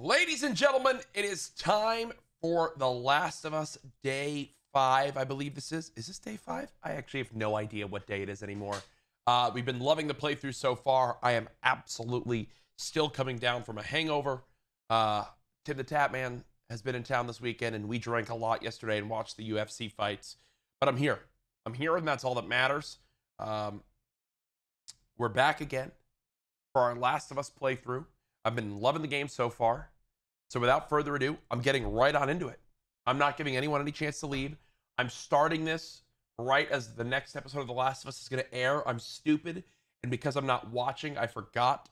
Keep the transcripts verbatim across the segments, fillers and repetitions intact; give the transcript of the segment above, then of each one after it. Ladies and gentlemen, it is time for The Last of Us Day Five. I believe this is. Is this Day Five? I actually have no idea what day it is anymore. Uh, we've been loving the playthrough so far. I am absolutely still coming down from a hangover. Uh, Tim the Tatman has been in town this weekend, and we drank a lot yesterday and watched the U F C fights. But I'm here. I'm here, and that's all that matters. Um, we're back again for our Last of Us playthrough. I've been loving the game so far. So without further ado, I'm getting right on into it. I'm not giving anyone any chance to leave. I'm starting this right as the next episode of The Last of Us is going to air. I'm stupid, and because I'm not watching, I forgot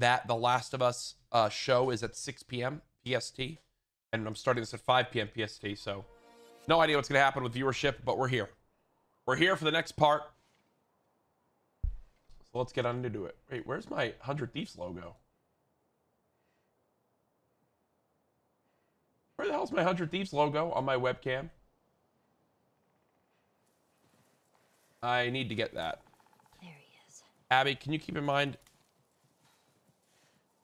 that The Last of Us uh, show is at six p m P S T, and I'm starting this at five p m P S T, so no idea what's going to happen with viewership, but we're here. We're here for the next part. So let's get on into it. Wait, where's my one hundred Thieves logo? Where the hell's my one hundred Thieves logo on my webcam? I need to get that. There he is. Abby, can you keep in mind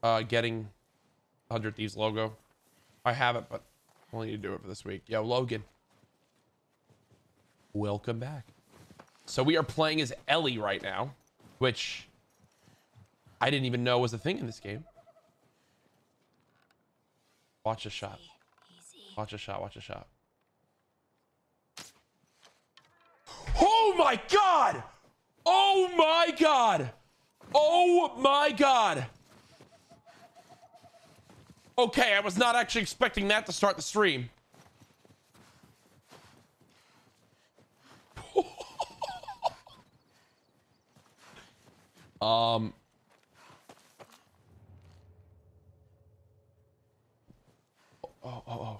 uh, getting one hundred Thieves logo? I have it, but I only need to do it for this week. Yo, Logan. Welcome back. So we are playing as Ellie right now, which I didn't even know was a thing in this game. Watch a shot. Watch a shot, watch a shot. Oh my God! Oh my God! Oh my God! Okay, I was not actually expecting that to start the stream. um... Oh, oh, oh.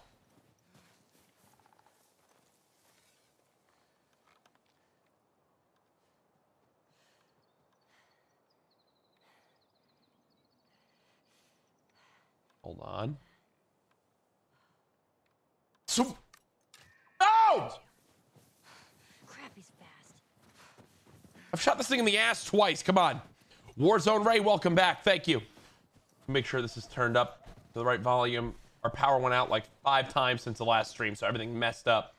Hold on. So, oh! Crap, he's fast. I've shot this thing in the ass twice. Come on. Warzone Ray, welcome back. Thank you. Make sure this is turned up to the right volume. Our power went out like five times since the last stream, so everything messed up.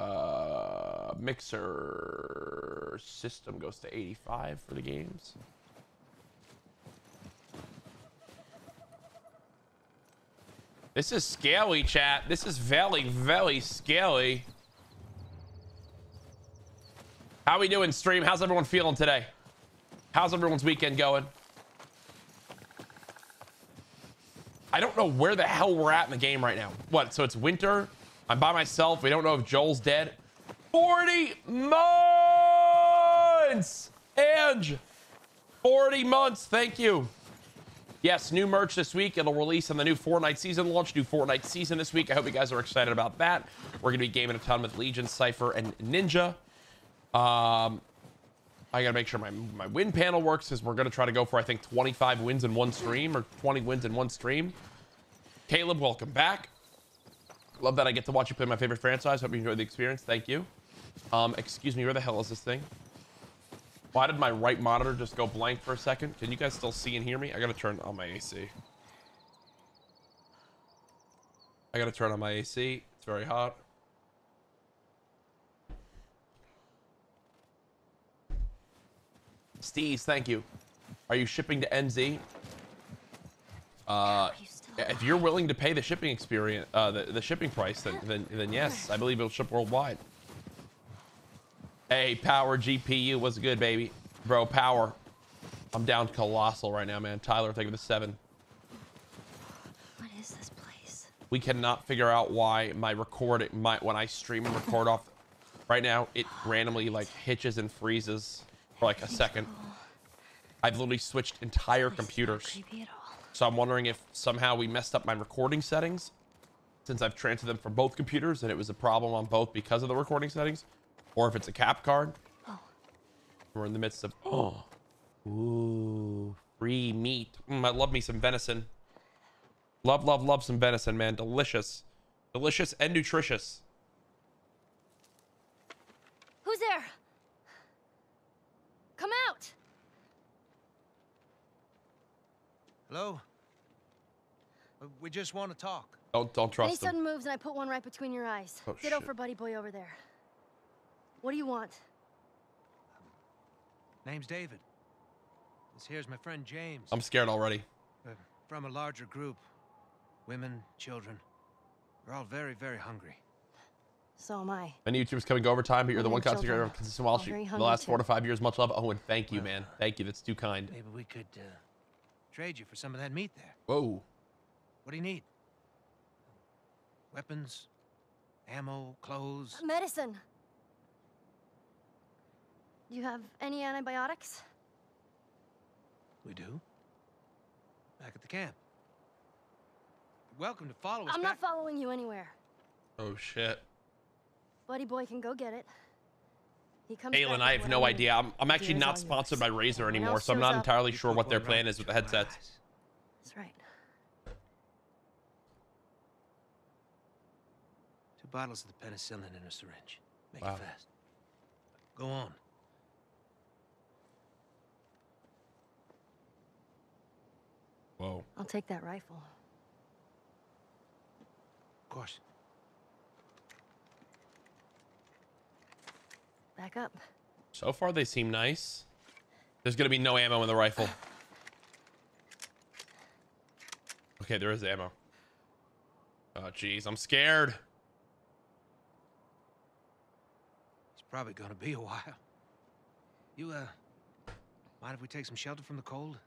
Uh, mixer system goes to eighty-five for the games. This is scaly, chat. This is very, very scaly. How we doing, stream? How's everyone feeling today? How's everyone's weekend going? I don't know where the hell we're at in the game right now. What? So it's winter. I'm by myself. We don't know if Joel's dead. forty months! Ange! forty months. Thank you. Yes, new merch this week. It'll release on the new Fortnite season launch. New Fortnite season this week. I hope you guys are excited about that. We're going to be gaming a ton with Legion, Cypher, and Ninja. Um, I got to make sure my, my win panel works, as we're going to try to go for, I think, twenty-five wins in one stream or twenty wins in one stream. Caleb, welcome back. Love that I get to watch you play my favorite franchise. Hope you enjoyed the experience. Thank you. Um, excuse me, where the hell is this thing? Why did my right monitor just go blank for a second? Can you guys still see and hear me? I gotta turn on my A C. I gotta turn on my A C. It's very hot. Steez, thank you. Are you shipping to N Z? Uh, if you're willing to pay the shipping experience, uh, the, the shipping price, then, then then yes, I believe it'll ship worldwide. Hey, Power G P U, what's good, baby? Bro, Power. I'm down colossal right now, man. Tyler, thank you for the seven. What is this place? We cannot figure out why my record, my when I stream and record off, right now it randomly like hitches and freezes for like a second. I've literally switched entire computers, so I'm wondering if somehow we messed up my recording settings, since I've transferred them from both computers and it was a problem on both because of the recording settings. Or if it's a cap card. Oh. We're in the midst of, oh, ooh, free meat. Mm, I love me some venison. Love, love, love some venison, man. Delicious. Delicious and nutritious. Who's there? Come out. Hello? We just want to talk. Don't don't trust Any them. Sudden moves and I put one right between your eyes. Oh, Ditto shit. for buddy boy over there. What do you want? Name's David. This here's my friend James. I'm scared already. We're from a larger group. Women, children. We're all very, very hungry. So am I. Many YouTubers coming to overtime, but you're the one constant creator of consistent while she, the last four to five years. Much love, Owen. Thank you, man. Thank you. That's too kind. Maybe we could uh, trade you for some of that meat there. Whoa. What do you need? Weapons, ammo, clothes. Medicine. Do you have any antibiotics? We do. Back at the camp. Welcome to follow us. I'm back. not following you anywhere. Oh shit. Buddy boy can go get it. He comes Aylin, I have no idea. I'm, I'm actually not sponsored by Razer anymore, so I'm not entirely sure what their plan is with the headsets. That's right. Two bottles of the penicillin in a syringe. Make wow. it fast. Go on. Whoa. I'll take that rifle. Of course. Back up. So far, they seem nice. There's gonna be no ammo in the rifle. Okay, there is ammo. Oh, jeez, I'm scared. It's probably gonna be a while. You, uh, mind if we take some shelter from the cold?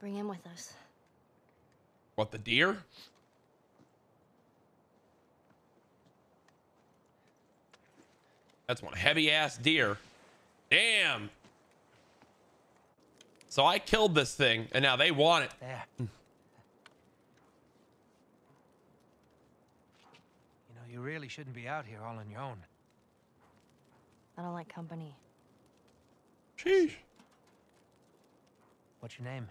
Bring him with us. What, the deer? That's one heavy ass deer. Damn. So I killed this thing and now they want it. There. You know, you really shouldn't be out here all on your own. I don't like company. Sheesh. What's your name?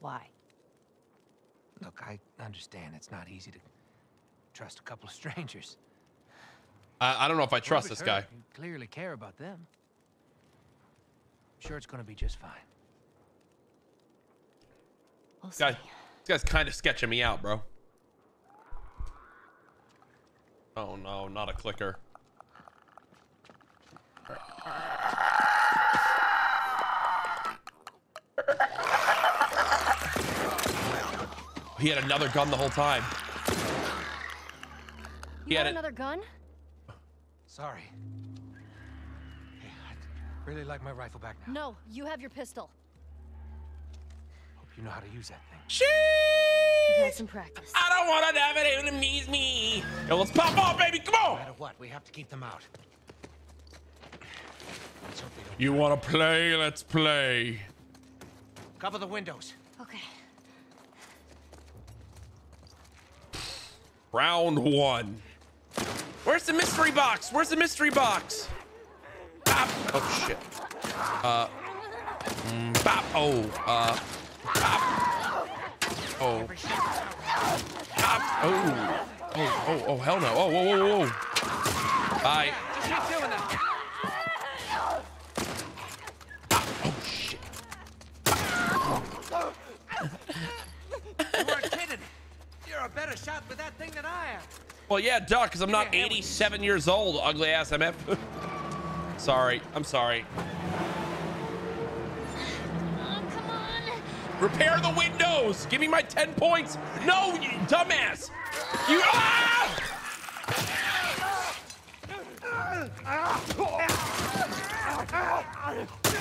Why? Look, I understand it's not easy to trust a couple of strangers. I, I don't know if I trust this guy. You clearly care about them. I'm sure it's going to be just fine. We'll see. Guys, this guy's kind of sketching me out, bro. Oh, no, not a clicker. He had another gun the whole time. He you had, had another gun? Sorry. Hey, I'd really like my rifle back now. No, you have your pistol. Hope you know how to use that thing. Sheesh! I've had some practice. I don't want to have it even amuse me. Yo, let's pop off, baby. Come on. No matter what, we have to keep them out. You want to play? Let's play. Cover the windows. Okay. Round one. Where's the mystery box? Where's the mystery box? Bop. Oh, shit. Uh. Mm, bop. Oh. Uh. Bop. Oh. Bop. Oh. Oh, oh, oh, hell no. Oh, whoa, whoa, whoa. Bye. Oh, shit. You weren't kidding. You're a better shot with that thing than I am. Well, yeah, duck, because I'm not eighty-seven years old, ugly ass M F. Sorry, I'm sorry. Oh, come on. Repair the windows. Give me my ten points. No, you dumbass. You. Ah!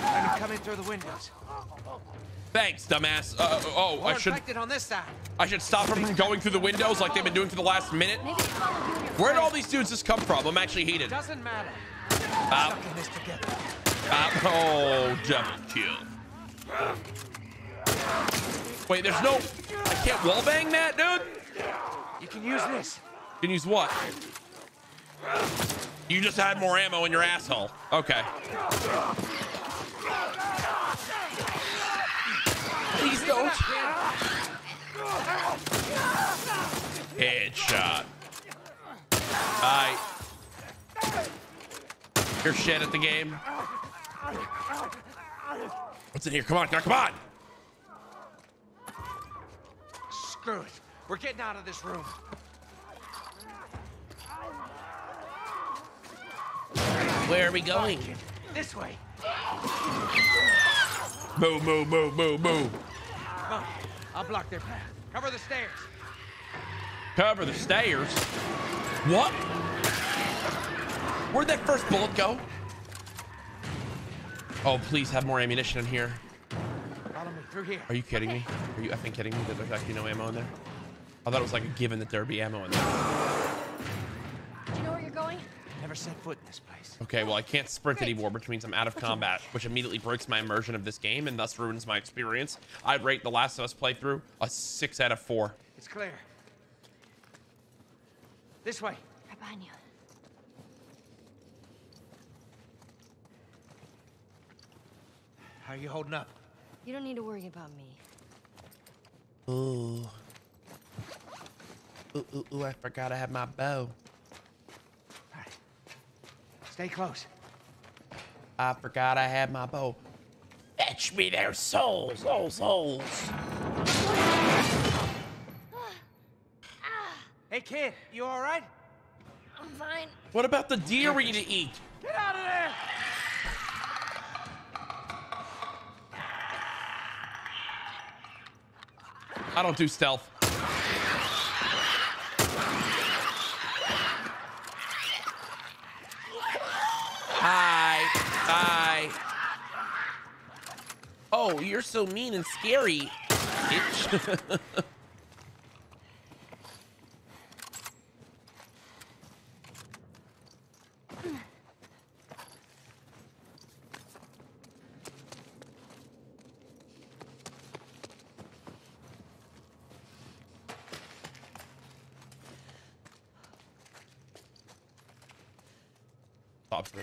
I'm coming through the windows. Thanks, dumbass. Uh, oh, More I should. On this side. I should stop them from going through the windows like they've been doing for the last minute. Where did all these dudes just come from? I'm actually heated. Doesn't matter. Bop. Bop. Oh, double kill. Wait, there's no. I can't wallbang that, dude. You can use this. You can use what? You just had more ammo in your asshole. Okay. Please don't. Headshot. Alright. You're shit at the game. What's in here? Come on, come on. Screw it. We're getting out of this room. Where are we going? This way. Boo, boo, boo, boo, boo. Come on. I'll block their path. Cover the stairs. Cover the stairs? What? Where'd that first bullet go? Oh, please have more ammunition in here. Follow me through here. Are you kidding me? Are you effing kidding me that there's actually no ammo in there? I thought it was like a given that there'd be ammo in there. Do you know where you're going? Never set foot in this place. Okay, well, I can't sprint Great. anymore, which means I'm out of combat, which immediately breaks my immersion of this game and thus ruins my experience. I'd rate The Last of Us playthrough a six out of four. It's clear. This way. Right behind you. How are you holding up? You don't need to worry about me. Ooh. Ooh, ooh, ooh, I forgot I had my bow. All right. Stay close. I forgot I had my bow. Fetch me their souls, souls, souls. Hey, kid, you all right? I'm fine. What about the deer we need to eat? Get out of there! I don't do stealth. Hi. Hi. Oh, you're so mean and scary, bitch.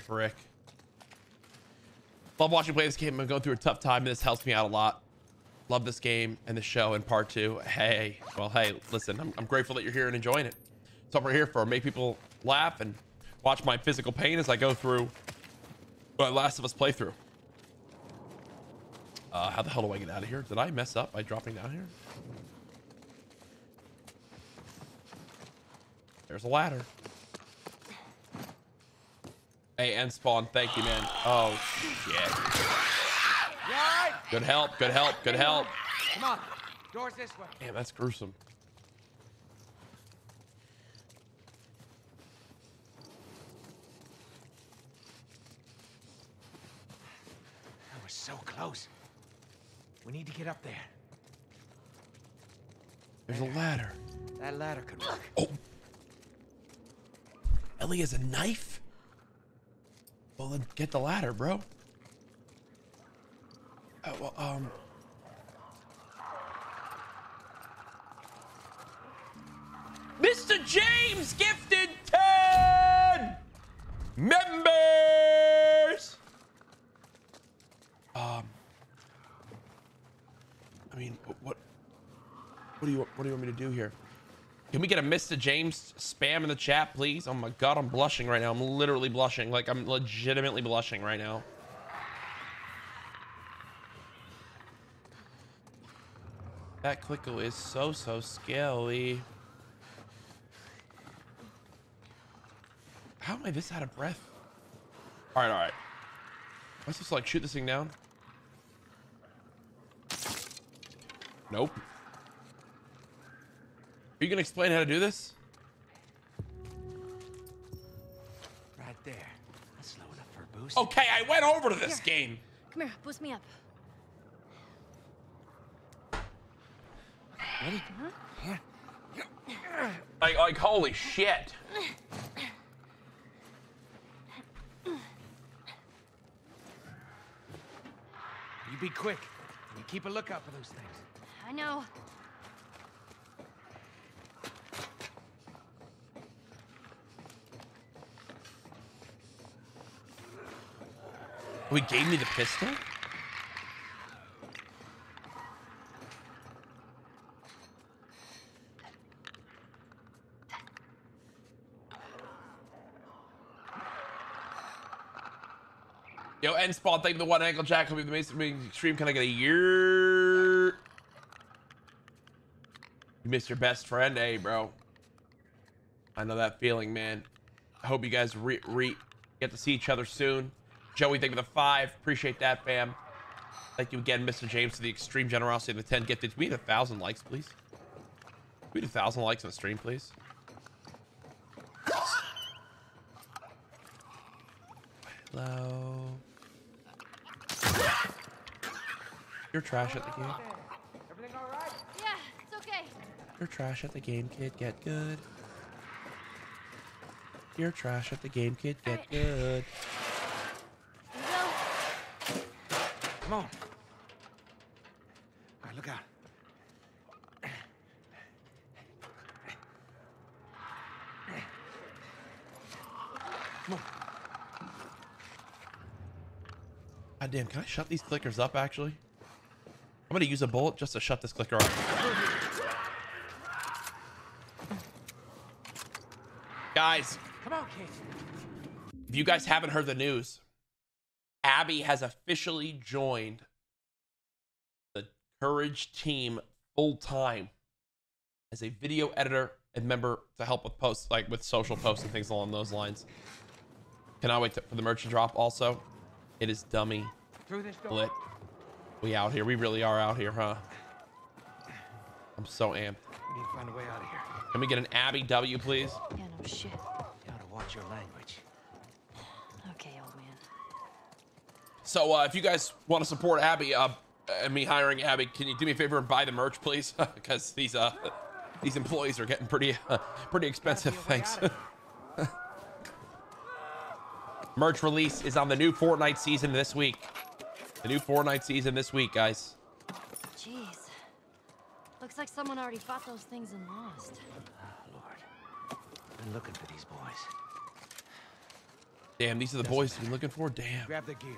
Brick. Love watching play this game. I'm going through a tough time and this helps me out a lot. Love this game and the show and part two. Hey, well, hey, listen, I'm, I'm grateful that you're here and enjoying it. That's what we're here for. Make people laugh and watch my physical pain as I go through my Last of Us playthrough. Uh, how the hell do I get out of here? Did I mess up by dropping down here? There's a ladder. Hey, end spawn, thank you, man. Oh, shit. Good help, good help, good help. Come on, door's this way. Damn, that's gruesome. That was so close. We need to get up there. There's a ladder. That ladder could work. Oh. Ellie has a knife? Well, then get the ladder, bro. Oh, well, um. Mister James gifted ten members. Um. I mean, what? What do you What do you want me to do here? Can we get a Mister James spam in the chat, please? Oh my God, I'm blushing right now. I'm literally blushing. Like, I'm legitimately blushing right now. That clicker is so, so scary. How am I this out of breath? All right, all right. Am I supposed to, like, shoot this thing down? Nope. Are you gonna explain how to do this? Right there. That's low enough for a boost. Okay, I went over to this here. game. Come here, boost me up. Ready? Huh? Yeah. Like, like, holy shit! You be quick. You keep a lookout for those things. I know. Oh, he gave me the pistol? Yo, end spawn, thank you the one ankle jack. Will be the main extreme. Can I get a year? You miss your best friend, hey, bro. I know that feeling, man. I hope you guys re, re get to see each other soon. Joey, thank you for the five. Appreciate that, fam. Thank you again, Mister James, for the extreme generosity of the ten gifted. We need a thousand likes, please. We need a thousand likes on the stream, please. Hello. You're trash at the game. Everything all right? Yeah, it's okay. You're trash at the game, kid. Get good. You're trash at the game, kid. Get right. good. Go. Come on. All right, look out. Come on. God damn, can I shut these clickers up, actually? I'm gonna use a bullet just to shut this clicker off. Guys, come on, kid. If you guys haven't heard the news, Abby has officially joined the Courage team full-time as a video editor and member to help with posts, like with social posts and things along those lines. Cannot wait to, for the merchant drop also. It is dummy lit. We out here. We really are out here, huh? I'm so amped. We need to find a way out of here. Can we get an Abby W, please? Yeah, no shit. You gotta watch your language. Okay, old man. So, uh, if you guys want to support Abby, uh, and me hiring Abby, can you do me a favor and buy the merch, please? Because these uh, these employees are getting pretty, uh, pretty expensive. Thanks. Merch release is on the new Fortnite season this week. The new Fortnite season this week, guys. Jeez. Looks like someone already fought those things and lost. Oh, Lord. Been looking for these boys. Damn, these are the Doesn't boys you've been looking for? Damn. Grab their gear.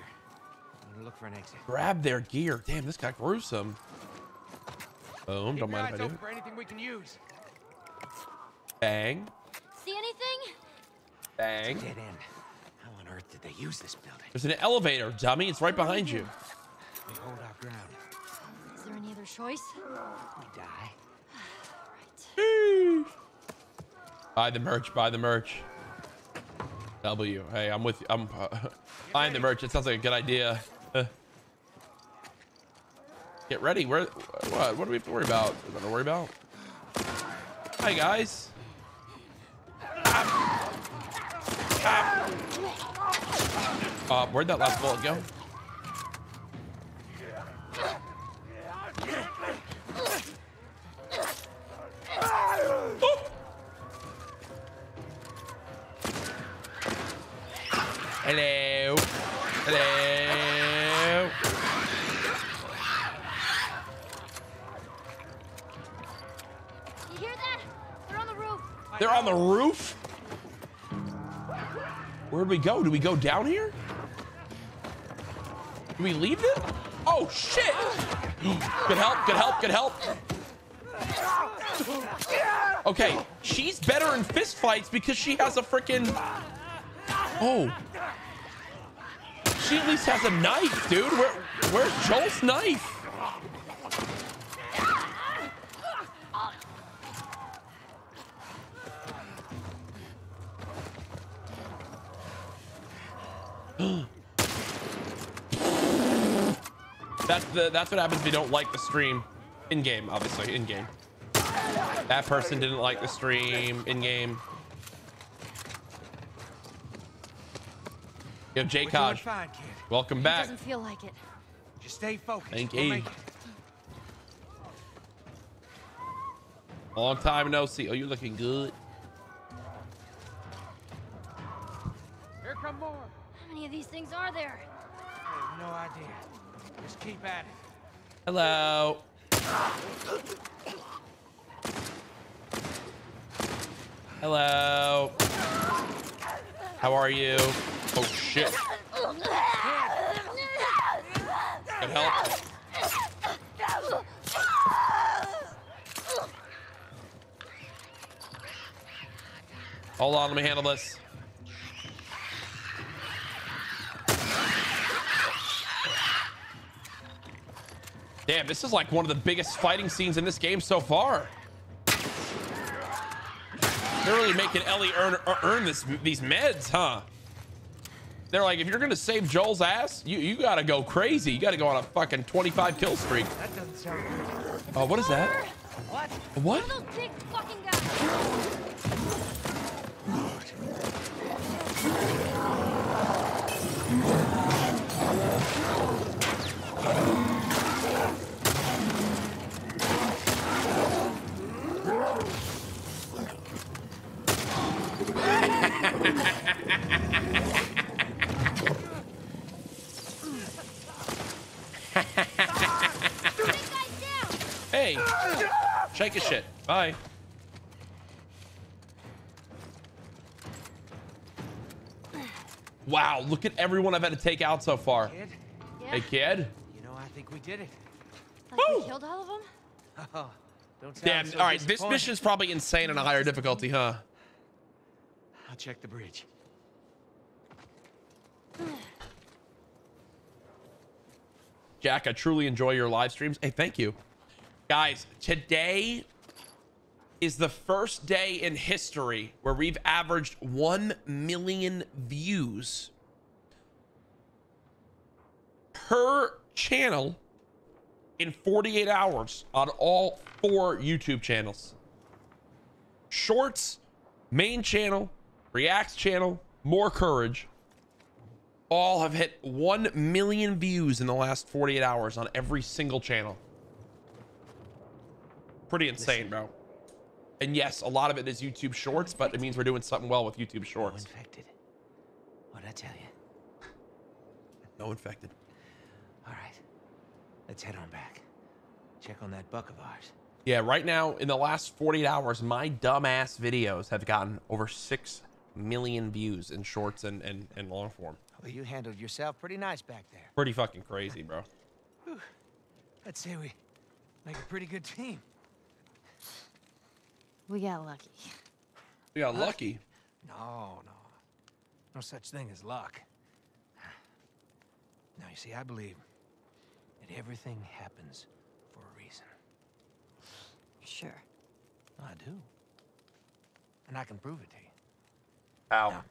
I'm gonna look for an exit. Grab their gear. Damn, this got gruesome. Boom. Keep don't mind if I do. For anything we can use. Bang. See anything? Bang. It's a dead end. Earth did they use this building? There's an elevator, dummy. It's right behind you. We hold our ground. Is there any other choice? We die. Right. Buy the merch. Buy the merch. W. Hey, I'm with you. I'm uh, buying the merch. It sounds like a good idea. Uh, get ready. Where? What? What do we have to worry about? What do we worry about? Hi, guys. Ah. Ah. Uh, where'd that last bullet go? Oh. Hello. Hello. You hear that? They're on the roof. They're on the roof? Where'd we go? Do we go down here? Do we leave it? Oh shit! Good help, good help, good help. Okay, she's better in fist fights because she has a freaking... Oh. She at least has a knife, dude. Where, where's Joel's knife? That's the that's what happens if you don't like the stream in game. Obviously in game that person didn't like the stream in game. Yo, J Kosh, welcome back. Doesn't feel like it. Just stay focused. Thank you. Long time no see. Oh, you're looking good. Here come more. How many of these things are there? I have no idea. Just keep at it. Hello. Hello. How are you? Oh shit. Can help. Hold on, let me handle this. Damn, this is like one of the biggest fighting scenes in this game so far. Really making Ellie earn earn this these meds, huh? They're like, if you're gonna save Joel's ass, you you gotta go crazy. You gotta go on a fucking twenty-five kill streak. That doesn't sound good. Oh, uh, what is that? What? What? One of those big fucking Hey, shake a shit. Bye. Wow, look at everyone I've had to take out so far. Kid? Yeah. Hey, kid. You know, I think we did it. Like oh. We killed all of them? Oh, don't damn. So all right, this mission is probably insane on a higher difficulty, huh? I'll check the bridge. Jack, I truly enjoy your live streams. Hey, thank you. Guys, today is the first day in history where we've averaged one million views per channel in forty-eight hours on all four YouTube channels. Shorts, main channel, Reacts channel, more Courage. All have hit one million views in the last forty-eight hours on every single channel. Pretty insane, bro. And yes, a lot of it is YouTube Shorts, but it means we're doing something well with YouTube Shorts. No infected. What'd I tell you? No infected. All right, let's head on back. Check on that buck of ours. Yeah, right now, in the last forty-eight hours, my dumbass videos have gotten over six million views in Shorts and, and, and long form. Well, you handled yourself pretty nice back there. Pretty fucking crazy, bro. Whew. I'd say we make a pretty good team. We got lucky. We got lucky? No, no. No such thing as luck. Now, you see, I believe that everything happens for a reason. Sure. I do. And I can prove it to you. How? Now,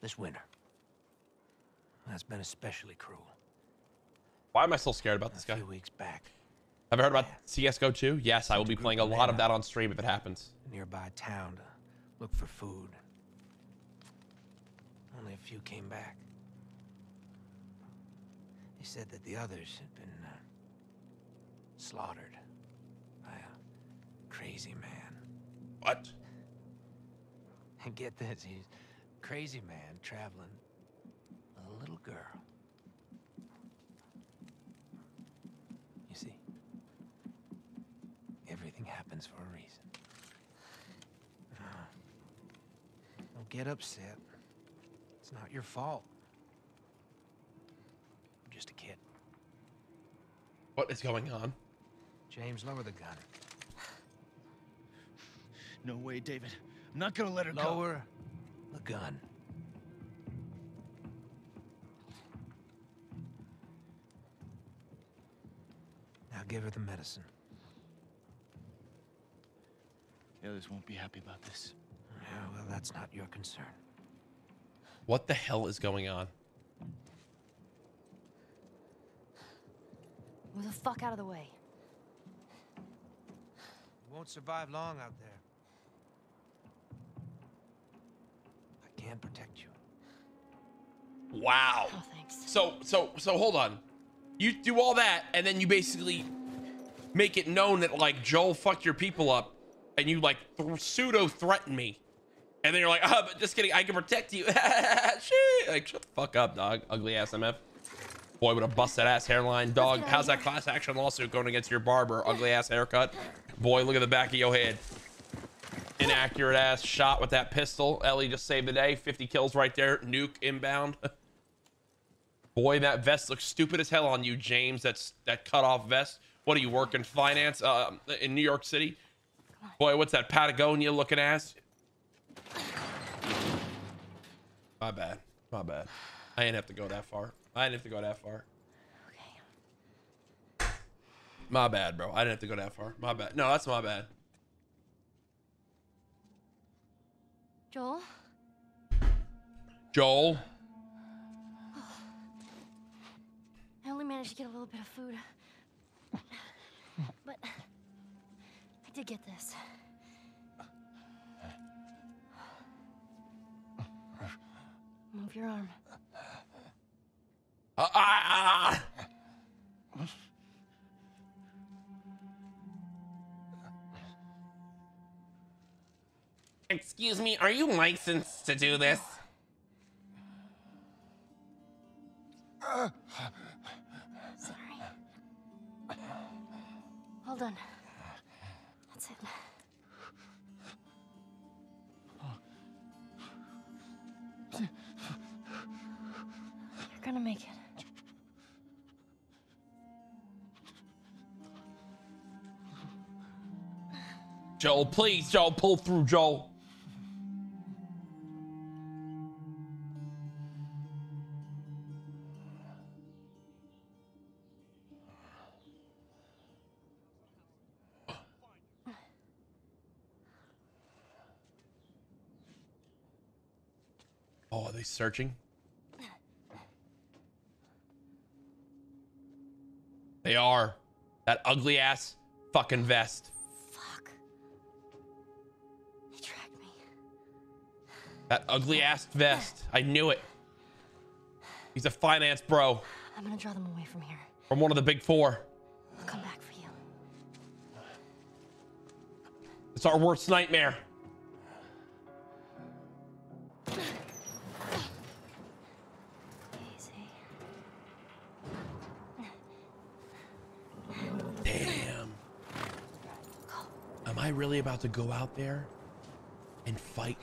this winter. That's been especially cruel. Why am I still scared about this guy? A few weeks back. Have you heard about C S G O two? Yes, I will be playing a lot of that on stream if it happens. Nearby town to look for food. Only a few came back. They said that the others had been uh, slaughtered by a crazy man. What? And get this, he's a crazy man traveling with a little girl. Happens for a reason. Uh, don't get upset. It's not your fault. I'm just a kid. What is going on? James, lower the gun. No way, David. I'm not gonna let her go. Lower the gun. Now give her the medicine. The others won't be happy about this. Yeah, well, that's not your concern. What the hell is going on? Move the fuck out of the way. You won't survive long out there. I can't protect you. Wow. Oh, thanks. So, so, so hold on. You do all that, and then you basically make it known that, like, Joel fucked your people up. And you like th pseudo threaten me, and then you're like, "Oh, but just kidding, I can protect you." Like, shut the fuck up, dog. Ugly ass M F. Boy with a busted ass hairline, dog. How's that class action lawsuit going against your barber? Ugly ass haircut. Boy, look at the back of your head. Inaccurate ass shot with that pistol. Ellie just saved the day. fifty kills right there. Nuke inbound. Boy, that vest looks stupid as hell on you, James. That's that cut off vest. What do you work in finance uh, in New York City? Boy, what's that Patagonia looking ass? My bad. My bad. I didn't have to go that far. I didn't have to go that far. Okay. My bad, bro. I didn't have to go that far. My bad. No, that's my bad. Joel? Joel? Oh. I only managed to get a little bit of food. But I did get this. Move your arm. Uh, uh, uh. Excuse me, are you licensed to do this? Sorry. Well done. That's it. You're gonna make it. Joel, please, Joel, pull through, Joel. Oh, are they searching? They are. That ugly ass fucking vest. That ugly ass vest. I knew it. He's a finance bro. I'm gonna draw them away from here. From one of the big four. I'll come back for you. It's our worst nightmare. Easy. Damn. Am I really about to go out there and fight?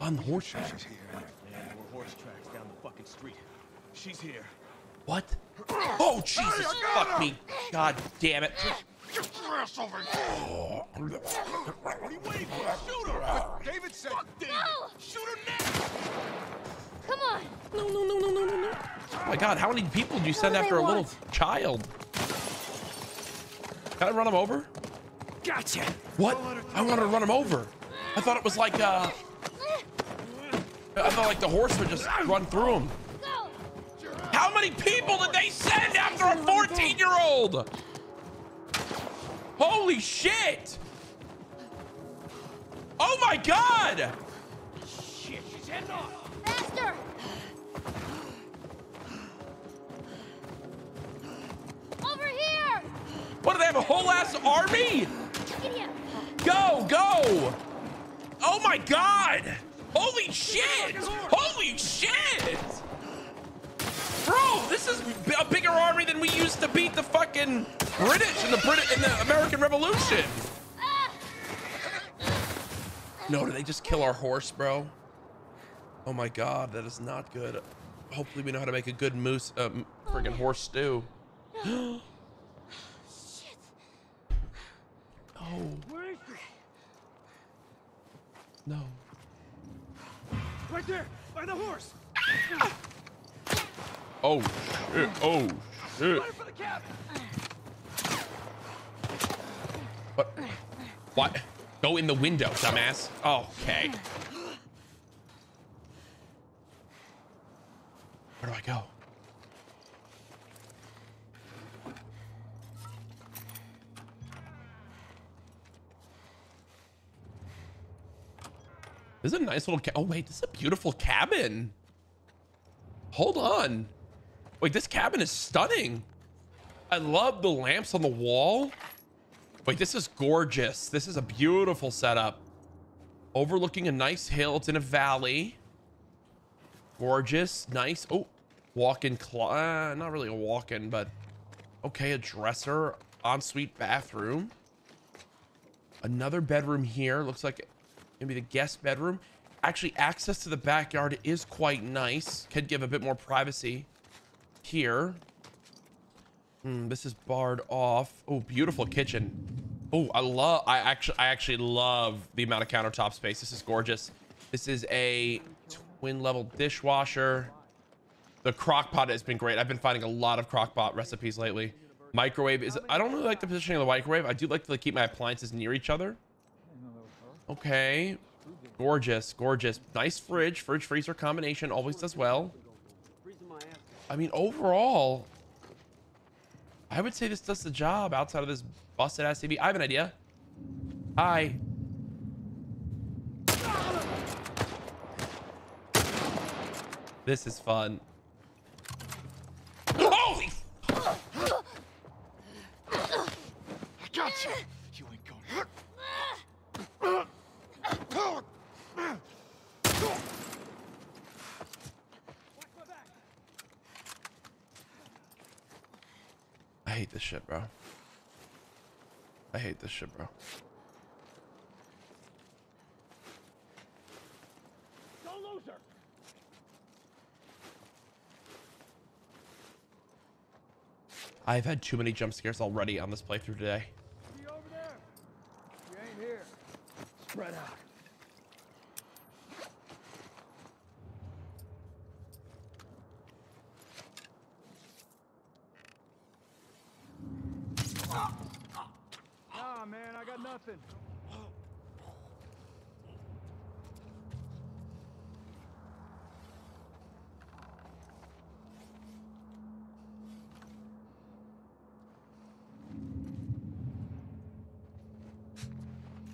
On the horse tracks. She's here. Yeah, we're horse tracks down the fucking street. She's here. What? Oh, Jesus. Hey, fuck her. Me. God damn it. Get your ass over here. Oh. What are you waiting for? Shoot her. David said. Fuck David. No. Shoot her now. Come on. No, no, no, no, no, no, no. Oh, my God. How many people do you send after a little child? Can I run him over? Gotcha. What? I want to run him over. I thought it was like, uh... I felt like the horse would just run through him. No. How many people did they send after a fourteen-year-old? Holy shit! Oh my God! Shit, she's heading off. Faster! Over here! What, do they have a whole ass army? Go, go! Oh my God! Holy shit! Holy shit! Bro, this is a bigger army than we used to beat the fucking British in the British in the American Revolution. No, did they just kill our horse, bro? Oh my God, that is not good. Hopefully, we know how to make a good moose, uh, friggin' horse stew. No. Shit. Oh. No. Right there, by the horse. Ah! Oh, shit. Oh, shit. Right for the cabin. What? What? Go in the window, dumbass. Okay. Where do I go? This is a nice little ca- oh wait, this is a beautiful cabin. Hold on. Wait, this cabin is stunning. I love the lamps on the wall. Wait, this is gorgeous. This is a beautiful setup. Overlooking a nice hill. It's in a valley. Gorgeous, nice. Oh, walk-in closet. Uh, not really a walk-in, but okay, a dresser, ensuite bathroom. Another bedroom here. Looks like maybe the guest bedroom. Actually, access to the backyard is quite nice. Could give a bit more privacy here. Hmm, this is barred off. Oh, beautiful kitchen. Oh, I love, I actually, I actually love the amount of countertop space. This is gorgeous. This is a twin level dishwasher. The crock pot has been great. I've been finding a lot of crock pot recipes lately. Microwave is, I don't really like the positioning of the microwave. I do like to keep my appliances near each other. Okay, Gorgeous, gorgeous. Nice fridge, fridge freezer combination, always does well. I mean, overall, I would say this does the job outside of this busted ass T V. I have an idea. Hi. This is fun. Holy! I got you. You ain't going. I hate this shit, bro. I hate this shit, bro. Go loser. I've had too many jump scares already on this playthrough today. You over there? You ain't here. Spread out. Nah, man, I got nothing.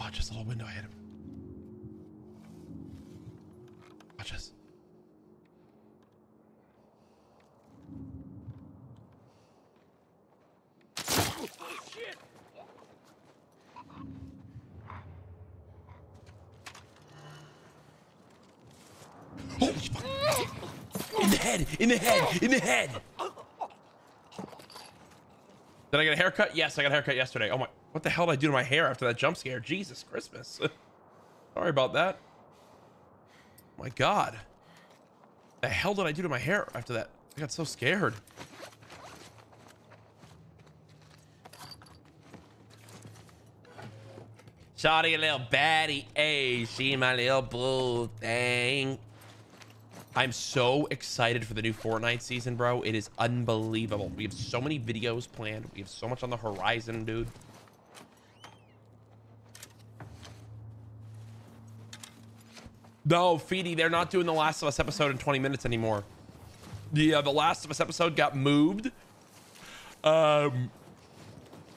Watch this little window. I hit him. Watch this. Holy fuck. In the head, in the head, in the head. Did I get a haircut? Yes, I got a haircut yesterday. Oh my, what the hell did I do to my hair after that jump scare? Jesus Christmas. Sorry about that. Oh my God. What the hell did I do to my hair after that? I got so scared. Shawty, a little baddie. Hey, she my little blue thing. I'm so excited for the new Fortnite season, bro. It is unbelievable. We have so many videos planned. We have so much on the horizon, dude. No, Feedy, they're not doing The Last of Us episode in twenty minutes anymore. Yeah, The Last of Us episode got moved. Um,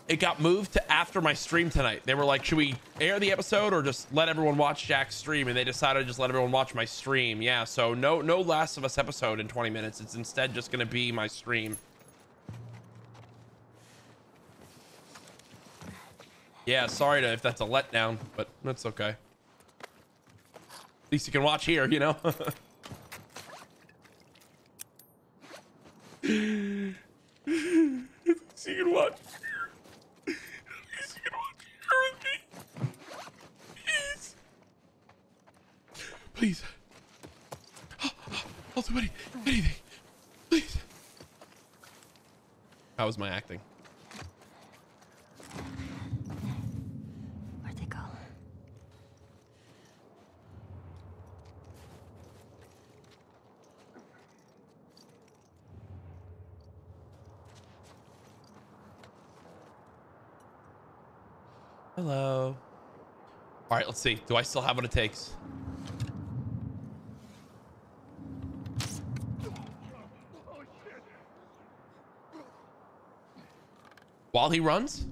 it got moved to after my stream tonight. They were like, should we air the episode or just let everyone watch Jack's stream? And they decided to just let everyone watch my stream. Yeah, so no no Last of Us episode in twenty minutes. It's instead just going to be my stream. Yeah, sorry to, if that's a letdown, but that's okay. At least you can watch here, you know? At least you can watch. At least you can watch here with me. Please. Please. Oh, oh, I'll do any, anything. Please. How was my acting? Hello. All right, let's see. Do I still have what it takes? While he runs?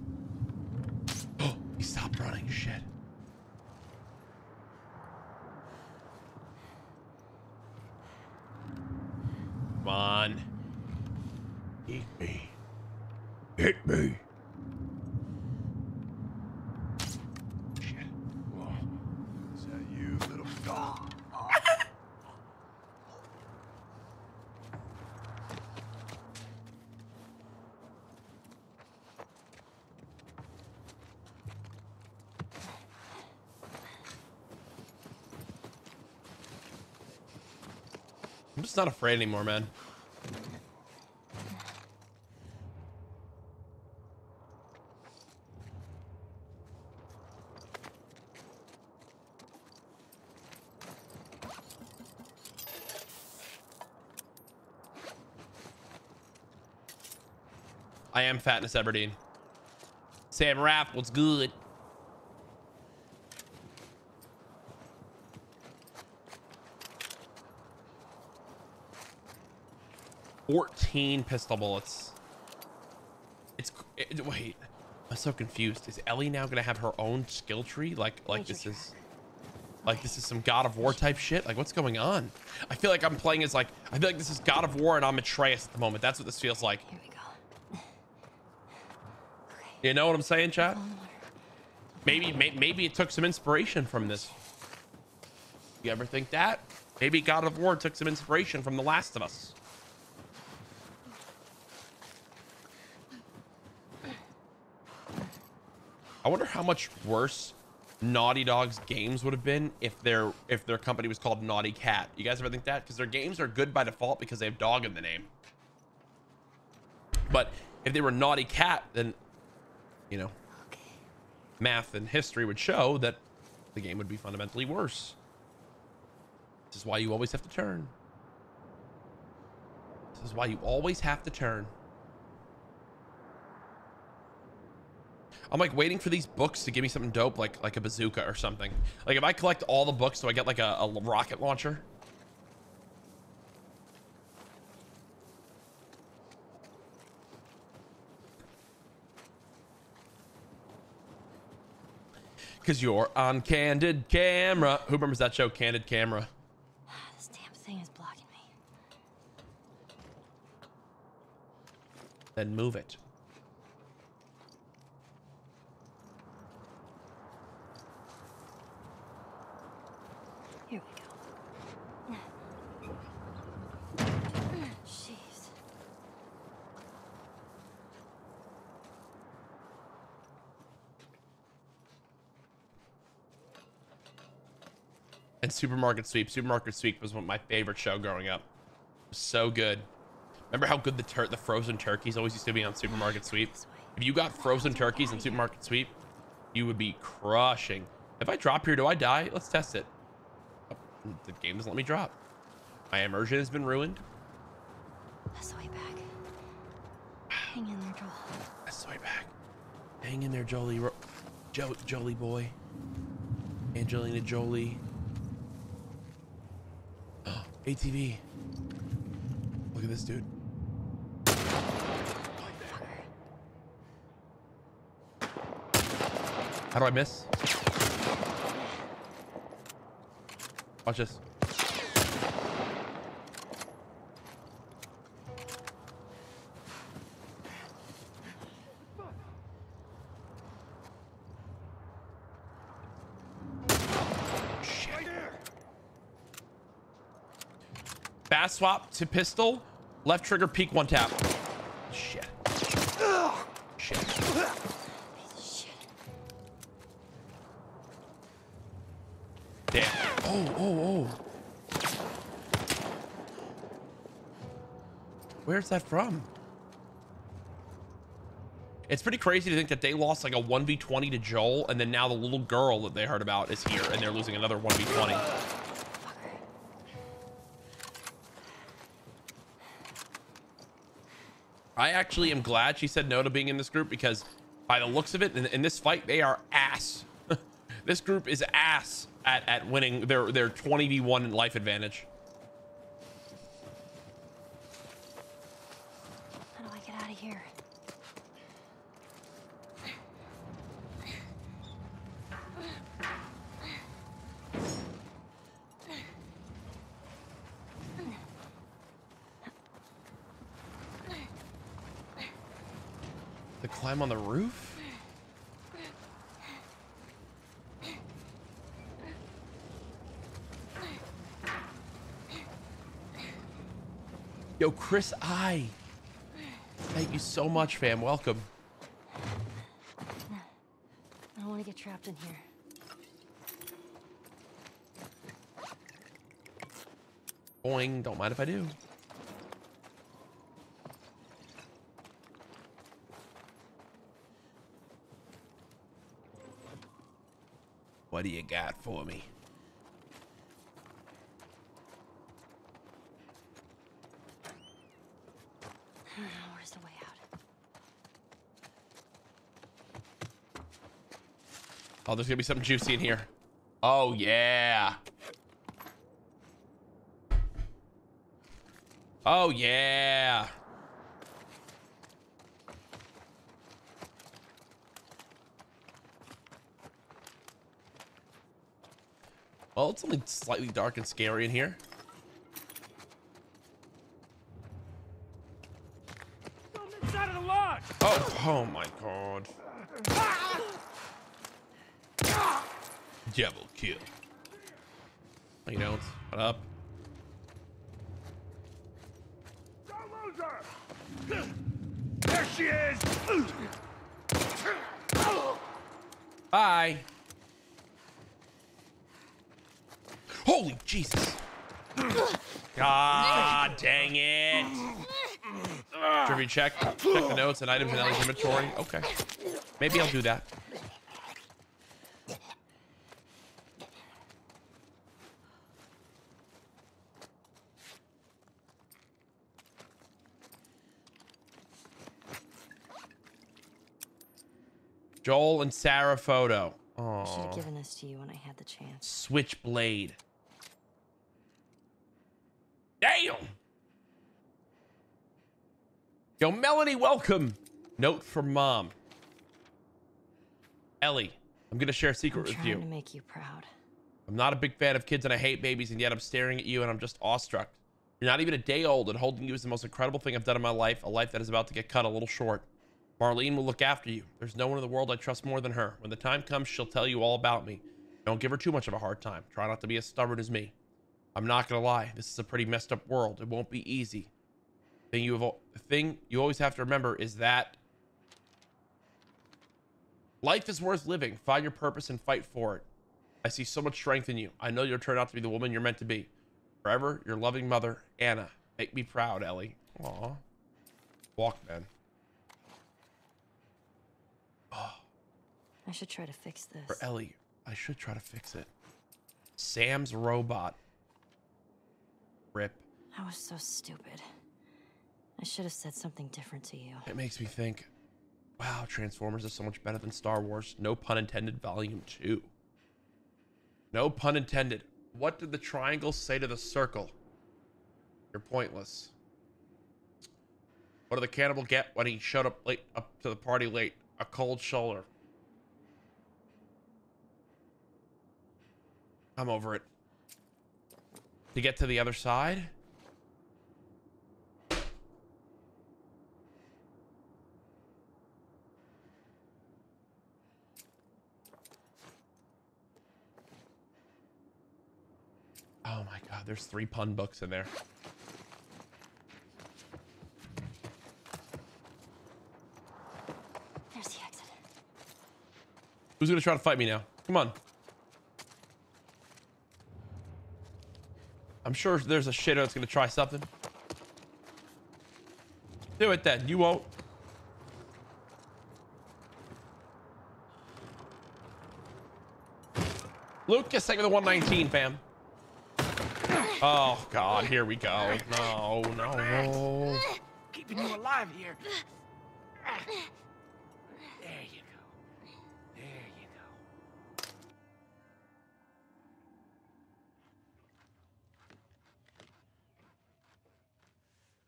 Oh, he stopped running. Shit. Come on. Eat me. Hit me. Not afraid anymore, man. I am Fatness Everdeen. Sam Rapp, what's good? fourteen pistol bullets. It's it, wait, I'm so confused. Is Ellie now gonna have her own skill tree? Like like this is like this is some God of War type shit? Like what's going on? I feel like I'm playing as like I feel like this is God of War and I'm Atreus at the moment. That's what this feels like. Here we go. Okay. You know what I'm saying, chat? Maybe may, maybe it took some inspiration from this. You ever think that? Maybe God of War took some inspiration from The Last of Us. I wonder how much worse Naughty Dog's games would have been if their if their company was called Naughty Cat. You guys ever think that? Because their games are good by default because they have dog in the name. But if they were Naughty Cat, then, you know, okay, math and history would show that the game would be fundamentally worse. This is why you always have to turn. This is why you always have to turn. I'm like waiting for these books to give me something dope, like like a bazooka or something. Like if I collect all the books, do I get like a, a rocket launcher? Because you're on Candid Camera. Who remembers that show, Candid Camera? This damn thing is blocking me. Then move it. Here we go. Jeez. And Supermarket Sweep. Supermarket Sweep was one of my favorite show growing up. It was so good. Remember how good the tur the frozen turkeys always used to be on Supermarket Sweep? If you got frozen turkeys in Supermarket Sweep, you would be crushing. If I drop here, do I die? Let's test it. The game doesn't let me drop. My immersion has been ruined. That's the way back. Hang in there, Joel. That's the way back. Hang in there, Jolie. Jo Jolie boy. Angelina Jolie. Oh, A T V. Look at this dude. How do I miss? Watch this. Shit. Fast swap to pistol, left trigger peek, one tap. Shit. Shit. Oh, oh, oh. Where's that from? It's pretty crazy to think that they lost like a one v twenty to Joel, and then now the little girl that they heard about is here, and they're losing another one v twenty. I actually am glad she said no to being in this group, because by the looks of it, in, in this fight, they are ass. This group is ass at, at winning their, their twenty v one life advantage. How do I get out of here? The climb on the roof? Yo, Chris, I thank you so much, fam. Welcome. I don't want to get trapped in here. Boing, don't mind if I do. What do you got for me? Oh, there's gonna be something juicy in here. Oh yeah. Oh, yeah. Well, it's only slightly dark and scary in here. Oh, oh my God. Devil kill. No, you don't. What up? There she is. Bye. Holy Jesus. God dang it. Trivia check. Check the notes and items in Ellie's inventory. Okay. Maybe I'll do that. Joel and Sarah photo. Oh. I should have given this to you when I had the chance. Switchblade. Damn. Yo, Melanie, welcome. Note from Mom. Ellie, I'm gonna share a secret with you. I'm trying to make you proud. I'm not a big fan of kids and I hate babies, and yet I'm staring at you and I'm just awestruck. You're not even a day old, and holding you is the most incredible thing I've done in my life, a life that is about to get cut a little short. Marlene will look after you. There's no one in the world I trust more than her. When the time comes, she'll tell you all about me. Don't give her too much of a hard time. Try not to be as stubborn as me. I'm not gonna lie, this is a pretty messed up world. It won't be easy. The thing you have, the thing you always have to remember is that life is worth living. Find your purpose and fight for it. I see so much strength in you. I know you'll turn out to be the woman you're meant to be. Forever, your loving mother, Anna. Make me proud, Ellie. Aw. Walkman. Oh. I should try to fix this. For Ellie, I should try to fix it. Sam's robot. Rip. I was so stupid. I should have said something different to you. It makes me think, wow, Transformers is so much better than Star Wars. No pun intended, volume two. No pun intended. What did the triangle say to the circle? You're pointless. What did the cannibal get when he showed up late up to the party late? A cold shoulder. I'm over it. To get to the other side? Oh my God, there's three pun books in there. There's the exit. Who's gonna try to fight me now? Come on. I'm sure there's a shitter that's gonna try something. Do it then, you won't. Lucas, take me to one nineteen, fam. Oh God, here we go. No, no, no. Keeping you alive here. There you go. There you go.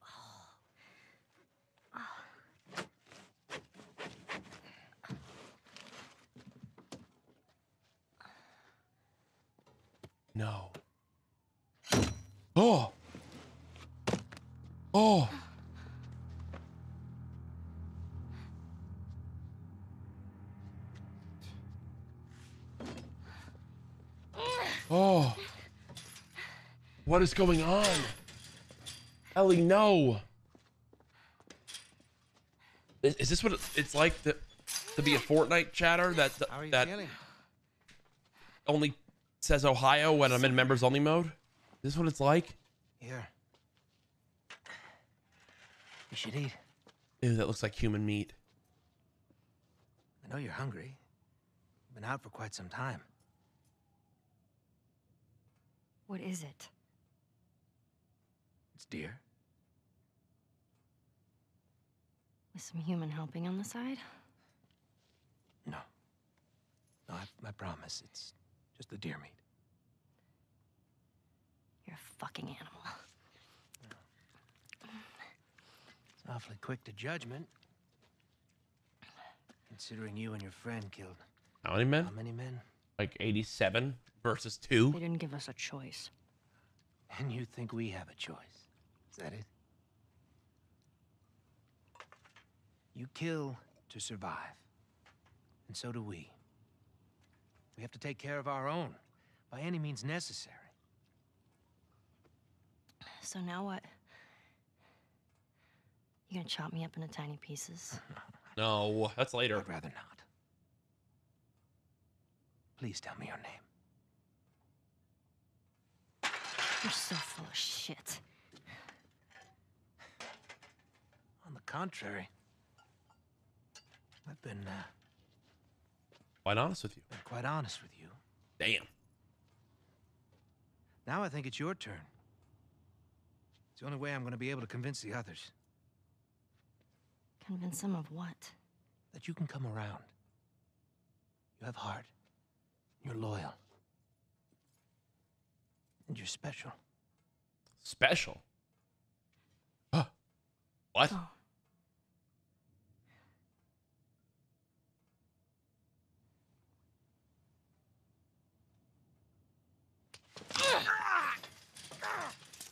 Oh. Oh. No. Oh. Oh. Oh. What is going on? Ellie, no. Is, is this what it's like to, to be a Fortnite chatter that that feeling? Only says Ohio when I'm in members only mode? Is this what it's like? Here. You should eat. Ew, that looks like human meat. I know you're hungry. You've been out for quite some time. What is it? It's deer. With some human helping on the side? No. No, I, I promise. It's just the deer meat. You're a fucking animal. Awfully quick to judgment. Considering you and your friend killed. How many men? How many men? Like eighty-seven versus two. They didn't give us a choice. And you think we have a choice? Is that it? You kill to survive. And so do we. We have to take care of our own by any means necessary. So now what? You gonna chop me up into tiny pieces? No, that's later. I'd rather not. Please tell me your name. You're so full of shit. On the contrary, I've been uh, quite honest with you. Been quite honest with you. Damn. Now I think it's your turn. It's the only way I'm going to be able to convince the others. Convince them of what? That you can come around. You have heart. You're loyal. And you're special. Special? Huh. What? Oh.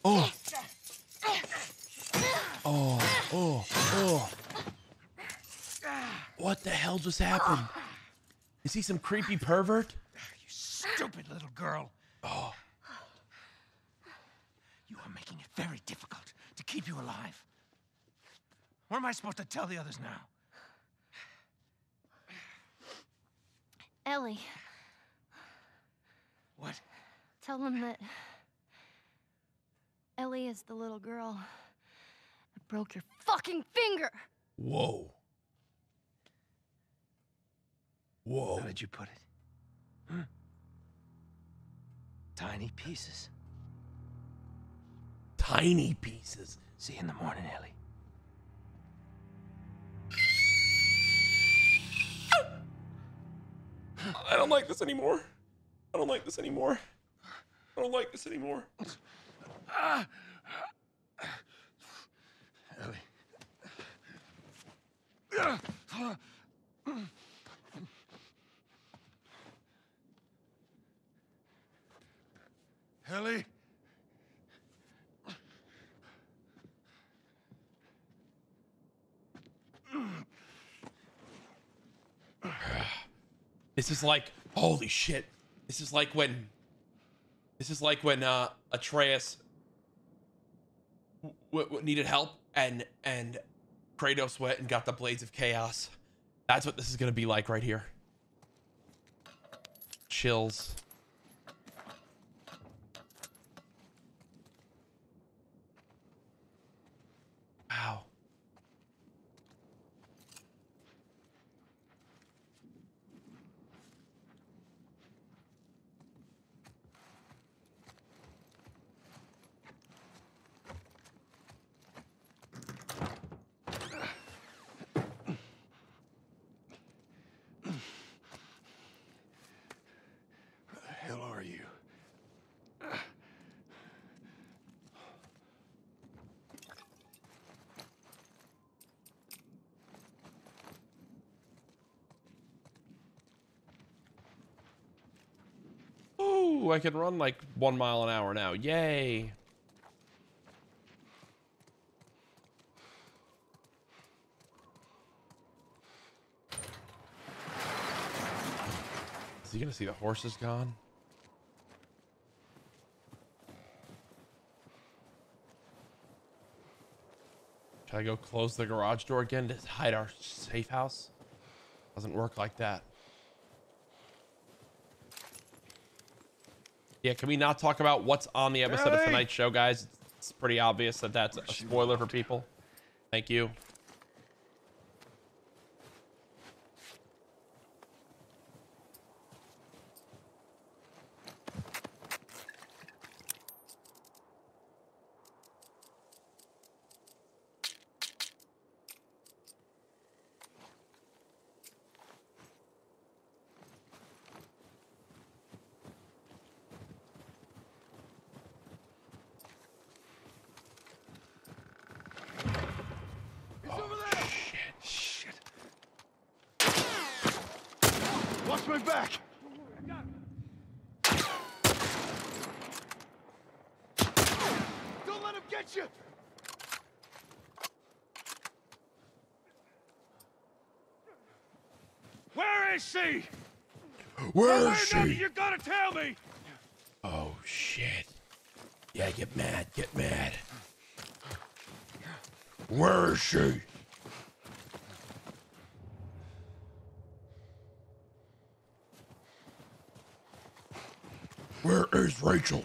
Oh. Oh. Oh. Oh. What the hell just happened? Is he some creepy pervert? Stupid little girl. Oh. You are making it very difficult to keep you alive. What am I supposed to tell the others now? Ellie. What? Tell them that Ellie is the little girl that broke your fucking finger. Whoa. Whoa. How did you put it? Hmm? Tiny pieces. Tiny pieces. See you in the morning, Ellie. I don't like this anymore. I don't like this anymore. I don't like this anymore. Ellie. Ellie? This is like, holy shit. This is like when, this is like when uh, Atreus w w needed help and, and Kratos went and got the Blades of Chaos. That's what this is going to be like right here. Chills. Wow. I can run like one mile an hour now. Yay. Is he gonna see the horse is gone? Should I go close the garage door again to hide our safe house? Doesn't work like that. Yeah, can we not talk about what's on the episode of tonight's show, guys? It's pretty obvious that that's a spoiler for people. Thank you. coming back! Don't let him get you! Where is she? Where oh, is she? You gotta tell me! Oh, shit. Yeah, get mad, get mad. Where is she? Where is Rachel?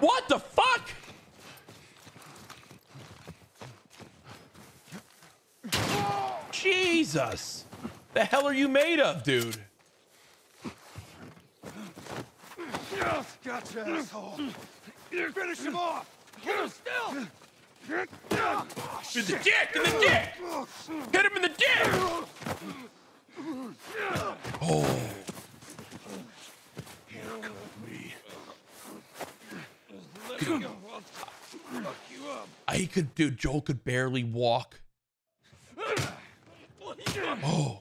What the fuck? Jesus. The hell are you made of, dude? Gotcha, asshole. Finish him off. Hit him still. Hit the dick, in the dick. Hit him in the dick. Oh. He could, dude, Joel could barely walk. Oh.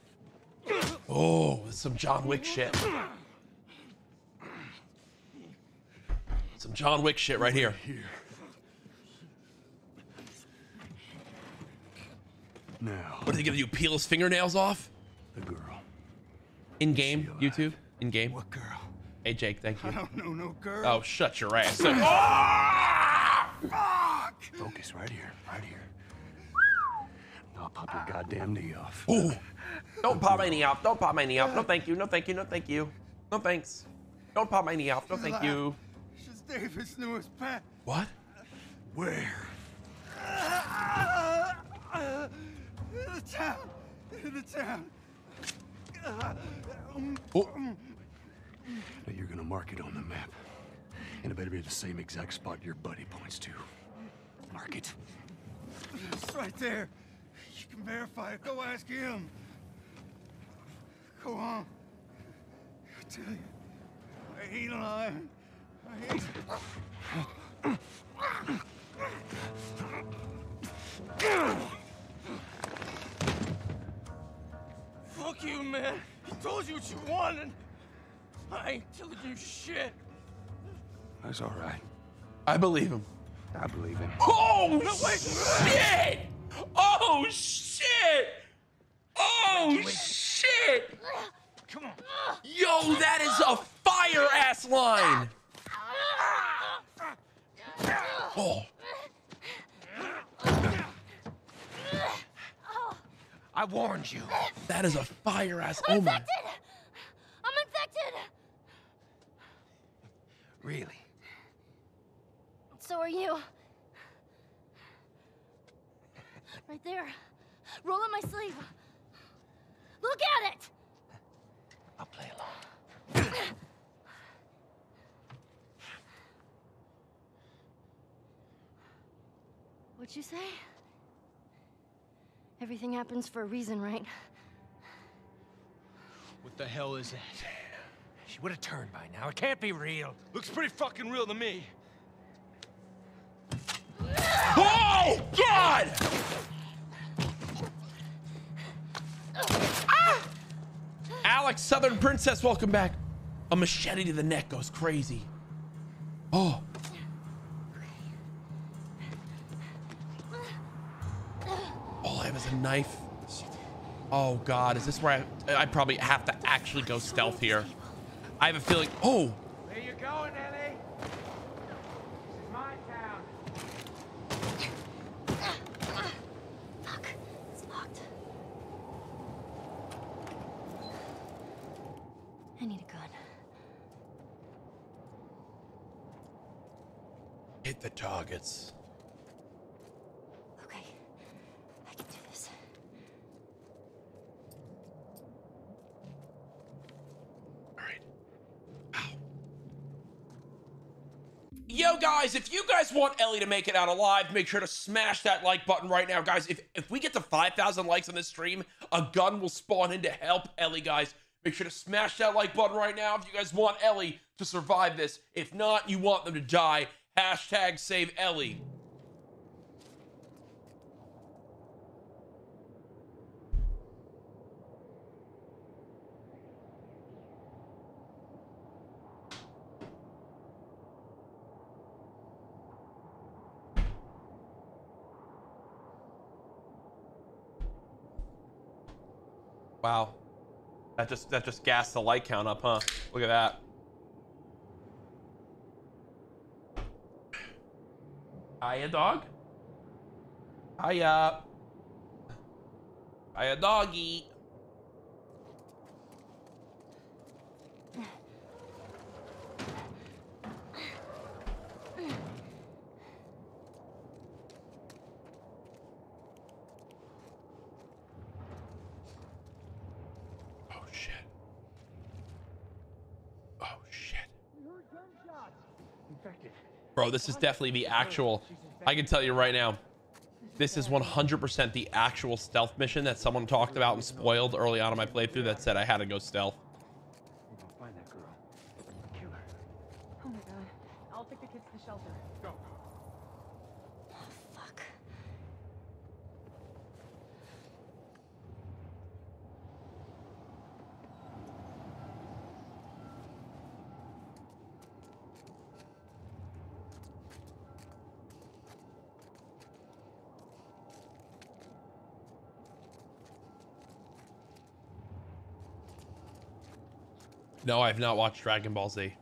Oh, that's some John Wick shit. Some John Wick shit right here. Now. What are they gonna do? Peel his fingernails off? The girl. In game, YouTube? In game? What girl? Hey, Jake, thank you. I don't know no girl. Oh, shut your ass. Focus right here, right here. I'll pop your goddamn knee off. Ooh. Don't pop my knee off. Don't pop my knee off. No, thank you. No, thank you. No, thank you. No, thanks. Don't pop my knee off. No, thank you. She's David's newest pet. What? Where? The town. The town. Oh. Now you're gonna mark it on the map, and it better be the same exact spot your buddy points to. Mark it. It's right there. You can verify it. Go ask him. Go on. I tell you, I ain't lying. I ain't. Fuck you, man. He told you what you wanted. I ain't telling you shit. That's all right. I believe him. I believe him. Oh, shit! Oh, shit! Oh, shit! Come on. Yo, that is a fire-ass line! Oh. I warned you. That is a fire-ass... Oh, my... I'm infected! Really? So are you. Right there. Roll up my sleeve. Look at it! I'll play along. What'd you say? Everything happens for a reason, right? What the hell is that? She would have turned by now. It can't be real. Looks pretty fucking real to me. Oh, God! Ah! Alex, Southern Princess, welcome back. A machete to the neck goes crazy. Oh. All I have is a knife. Oh, God. Is this where I, I probably have to actually go stealth here? I have a feeling... Oh. Where you going, Ellie? Hit the targets. Okay, I can do this. All right. Ow. Yo, guys, if you guys want Ellie to make it out alive, make sure to smash that like button right now, guys. If, if we get to five thousand likes on this stream, a gun will spawn in to help Ellie, guys. Make sure to smash that like button right now if you guys want Ellie to survive this. If not, you want them to die. Hashtag save Ellie. Wow. That just that just gassed the light count up, huh? Look at that. Hiya, dog. Hiya. Hiya, doggy. Bro, this is definitely the actual, I can tell you right now, this is one hundred percent the actual stealth mission that someone talked about and spoiled early on in my playthrough that said I had to go stealth. Find that girl. Kill her. Oh my god. I'll take the kids to the shelter. Go. Oh, fuck. No, I have not watched Dragon Ball Z.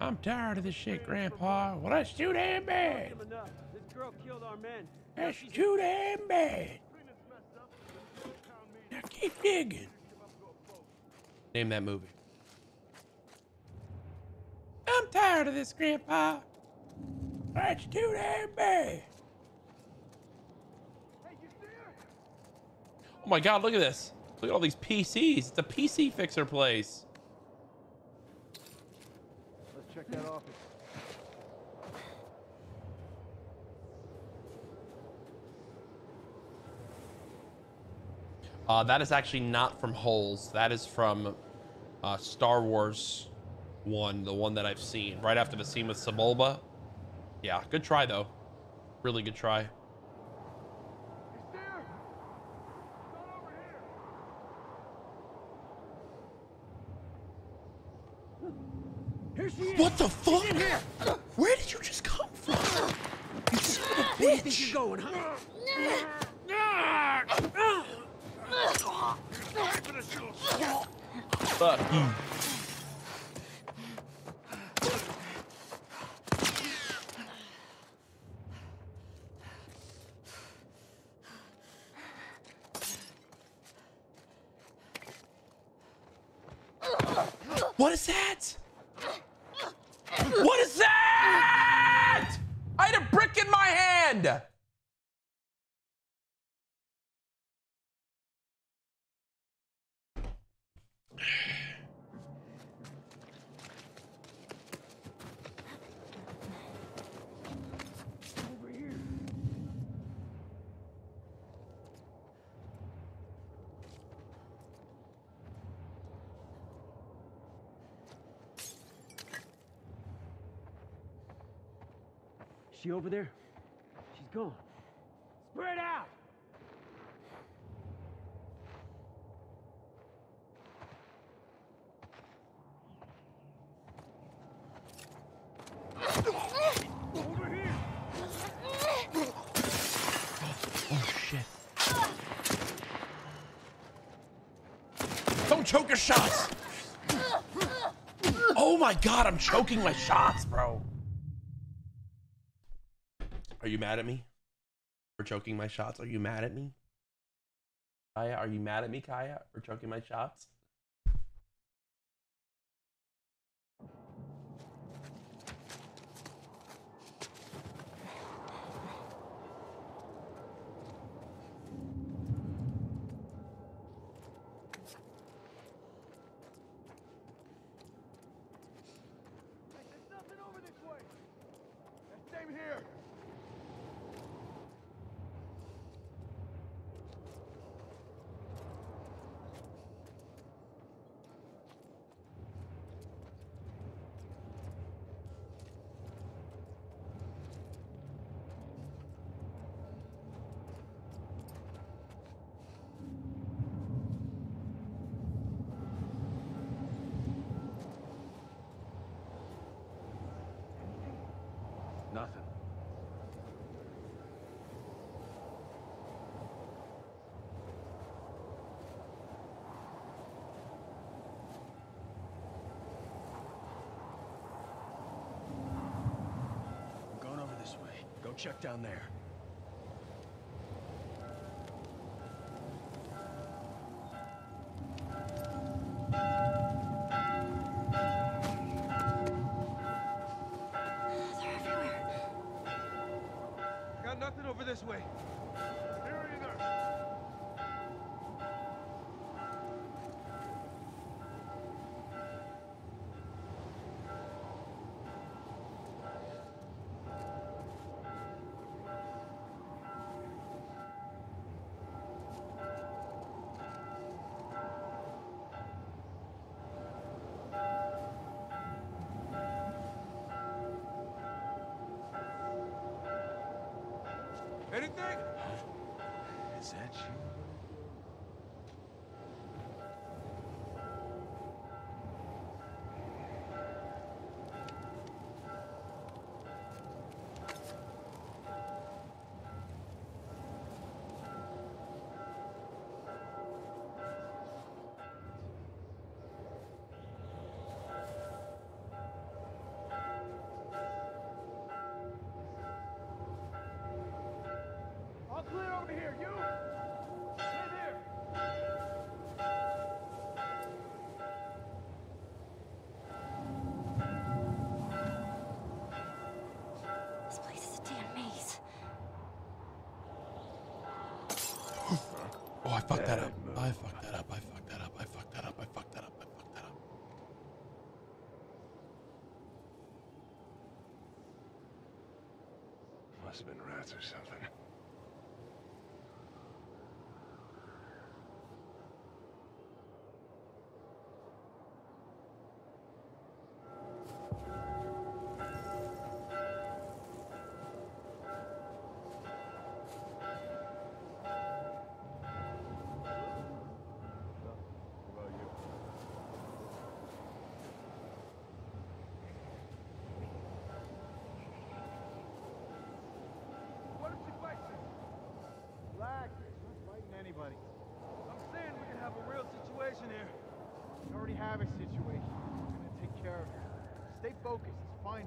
I'm tired of this shit, Grandpa. Well, that's too damn bad. That's too damn bad. Now keep digging. Name that movie. I'm tired of this, Grandpa. That's too damn bad. Oh my god, look at this. Look at all these P Cs. It's a P C fixer place. Let's check that office. Uh, that is actually not from Holes. That is from uh, Star Wars one, the one that I've seen right after the scene with Sebulba. Yeah, good try though, really good try. Here she is. What the fuck? Where did you just come from? You son of a bitch. Where do you think you're going, huh? Fuck you. What is that? What is that? I had a brick in my hand. She over there? She's gone. Spread out! Over here! Oh, shit. Don't choke your shots! Oh my god, I'm choking my shots, bro. you mad at me for choking my shots? Are you mad at me? Kaya, are you mad at me, Kaya, for choking my shots? Check down there. They're everywhere. Got nothing over this way. Here either. Anything? Is that you? Clear over here, you! Stay there! This place is a damn maze. Oh, I fucked that up. I fucked that up. I fucked that up. I fucked that up. I fucked that up. I fucked that up. Must have been rats or something. Have a situation. I'm gonna take care of it. Stay focused. It's fine.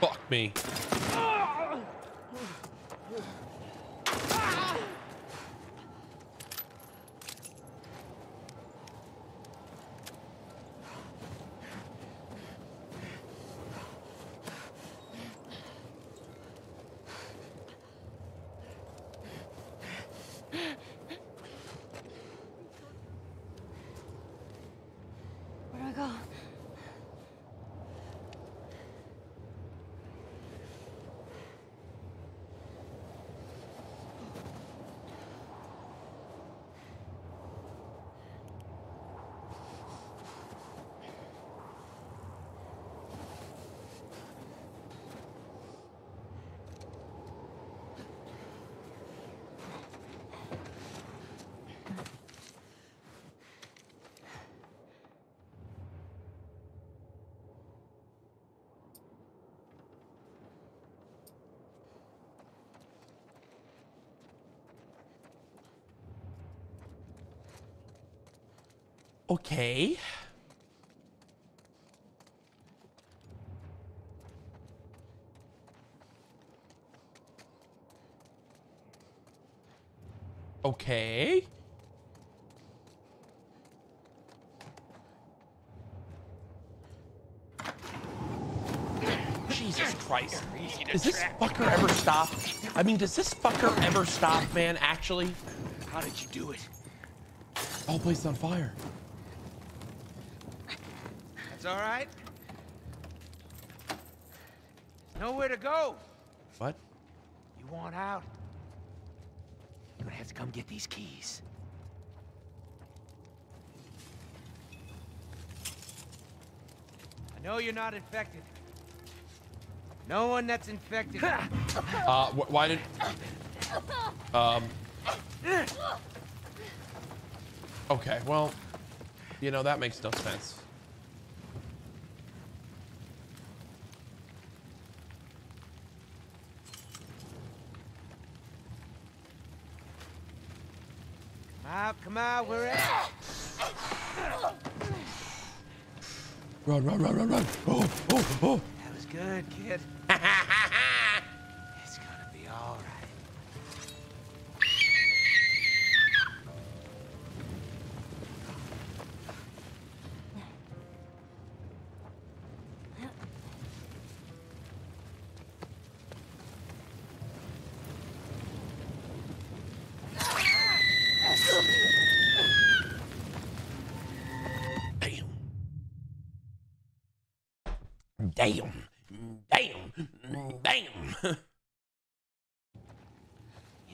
Fuck me. Okay. Okay. Jesus Christ. Does this fucker ever stop? I mean, does this fucker ever stop, man, actually? How did you do it? All placed on fire. That's all right. Nowhere to go. What? You want out? You're gonna have to come get these keys. I know you're not infected. No one that's infected. Uh, wh why did? Um. Okay, well, you know, that makes no sense. Come out, come out, we're at. Run, run, run, run, run. Oh, oh, oh. That was good, kid. It's gonna be all right. Damn, damn, damn. You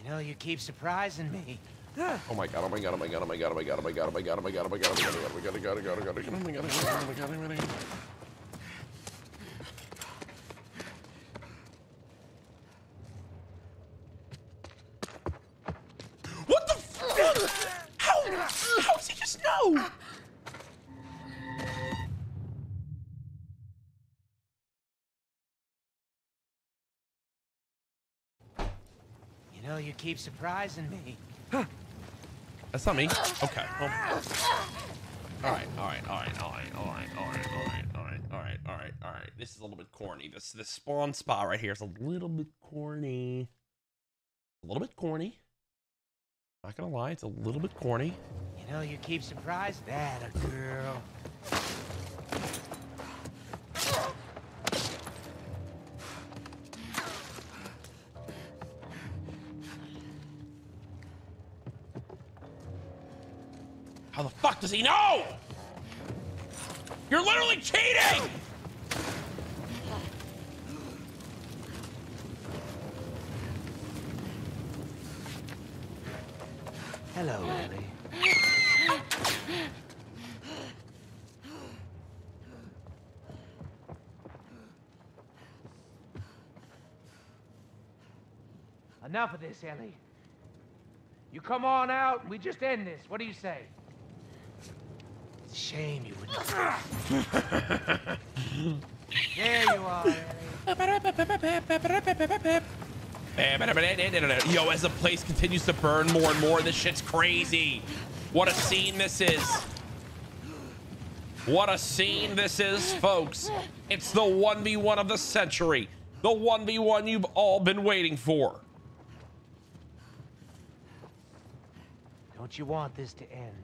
know, you keep surprising me. Oh my god, oh my god, oh my god, oh my god, oh my god, oh my god, oh my god, oh my god, oh my god, oh my god, oh my god, oh my god, oh my god, oh my god, oh my god, oh my god. What the fuck? How how does he just know? You keep surprising me. Huh. That's not me. Okay. Well, all right. All right. All right. All right. All right. All right. All right. All right. All right. All right. All right. This is a little bit corny. This this spawn spot right here is a little bit corny. A little bit corny. Not gonna lie, it's a little bit corny. You know, you keep surprising that a girl. How the fuck does he know? You're literally cheating! Hello, Ellie. Enough of this, Ellie. You come on out and we just end this. What do you say? Shame you wouldn't. There you are. Yo, as the place continues to burn more and more, this shit's crazy. What a scene this is. What a scene this is, folks. It's the one v one of the century. The one v one you've all been waiting for. Don't you want this to end?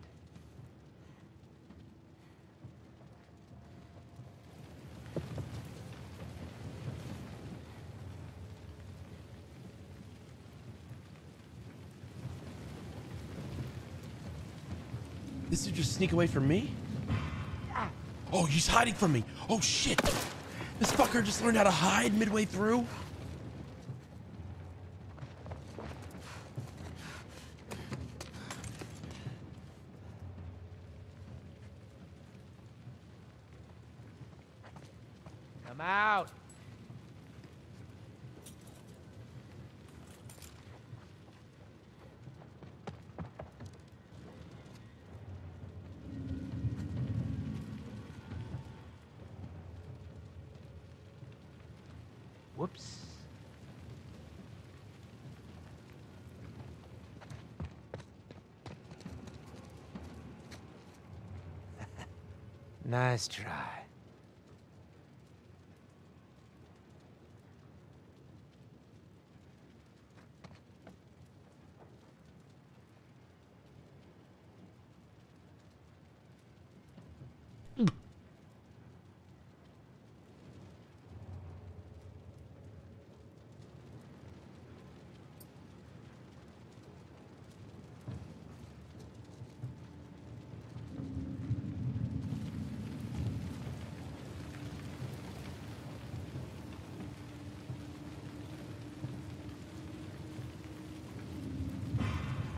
This dude just sneak away from me? Oh, he's hiding from me. Oh, shit. This fucker just learned how to hide midway through. Come out. Whoops. Nice try.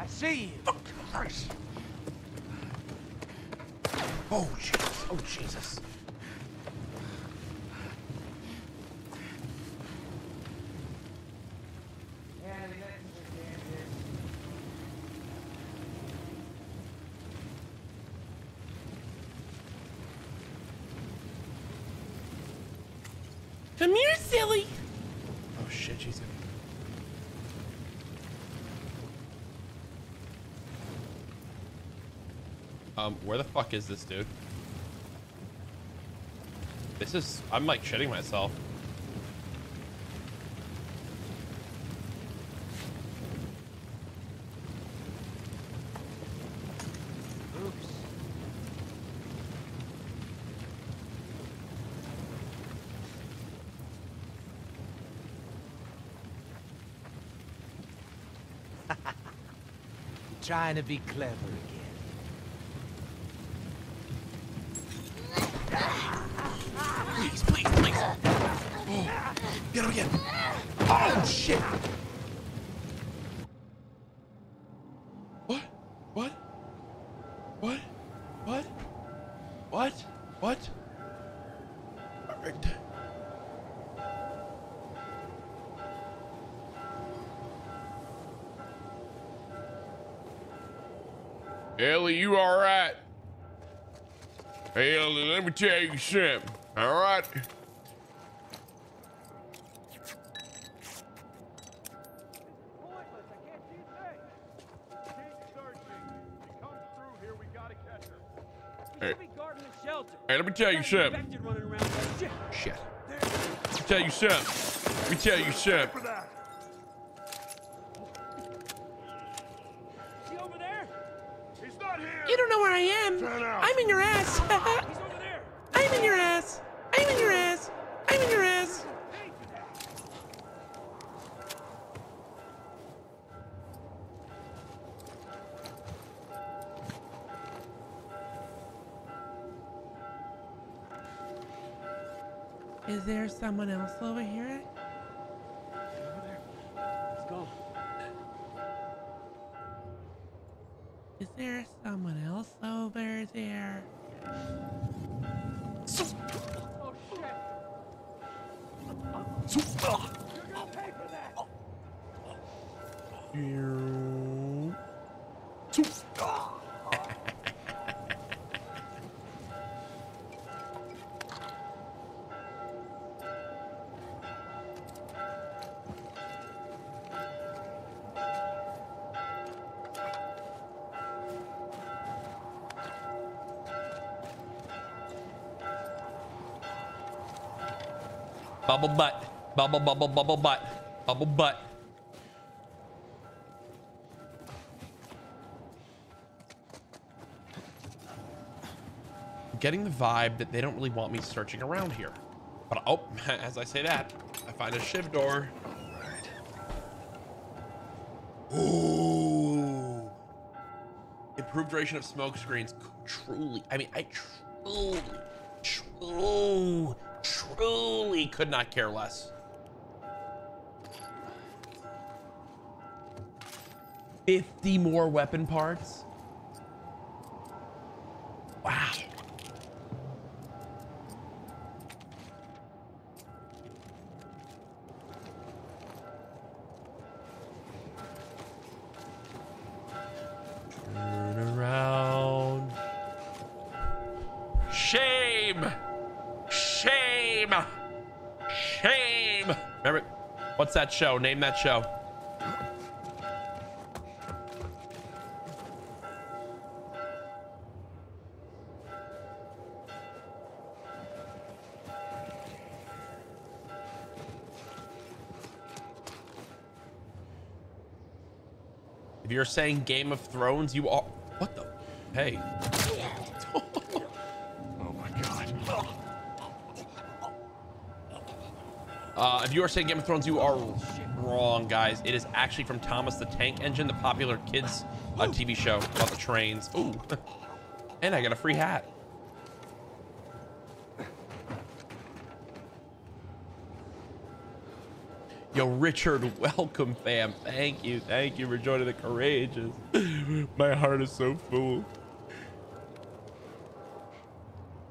See you. Fuck Christ. Oh Jesus. Oh Jesus. Come here, silly. Oh shit, she's gonna. Um, where the fuck is this dude? This is... I'm like shitting myself. Oops. Trying to be clever again. Get him again. Oh, shit. What? What? What? What? What? What? Perfect. Ellie, you all right? Hey, Ellie, let me tell you something. All right? Hey, let me tell you something. Shit. Let me tell you something. Let me tell you something. He over there? He's not here. You don't know where I am. I'm in your ass. He's over there. I'm in your ass. I'm in your ass. I'm in your ass. Is there someone else over here? Over there. Let's go. Is there someone else over there? Oh shit! You're gonna pay for that. Here. Bubble butt, bubble, bubble, bubble butt, bubble butt. I'm getting the vibe that they don't really want me searching around here. But oh, as I say that, I find a shiv door. All right. Ooh. Improved duration of smoke screens. Truly, I mean, I truly, truly. Truly could not care less. fifty more weapon parts. Wow. Turn around. Shame. Shame! Shame! Remember, what's that show? Name that show. If you're saying Game of Thrones, you are... What the... Hey. Oh my God. Uh, if you are saying Game of Thrones, you are wrong, guys. It is actually from Thomas the Tank Engine, the popular kids uh, T V show about the trains. Ooh. And I got a free hat. Yo, Richard, welcome, fam. Thank you. Thank you for joining the Courageous. My heart is so full.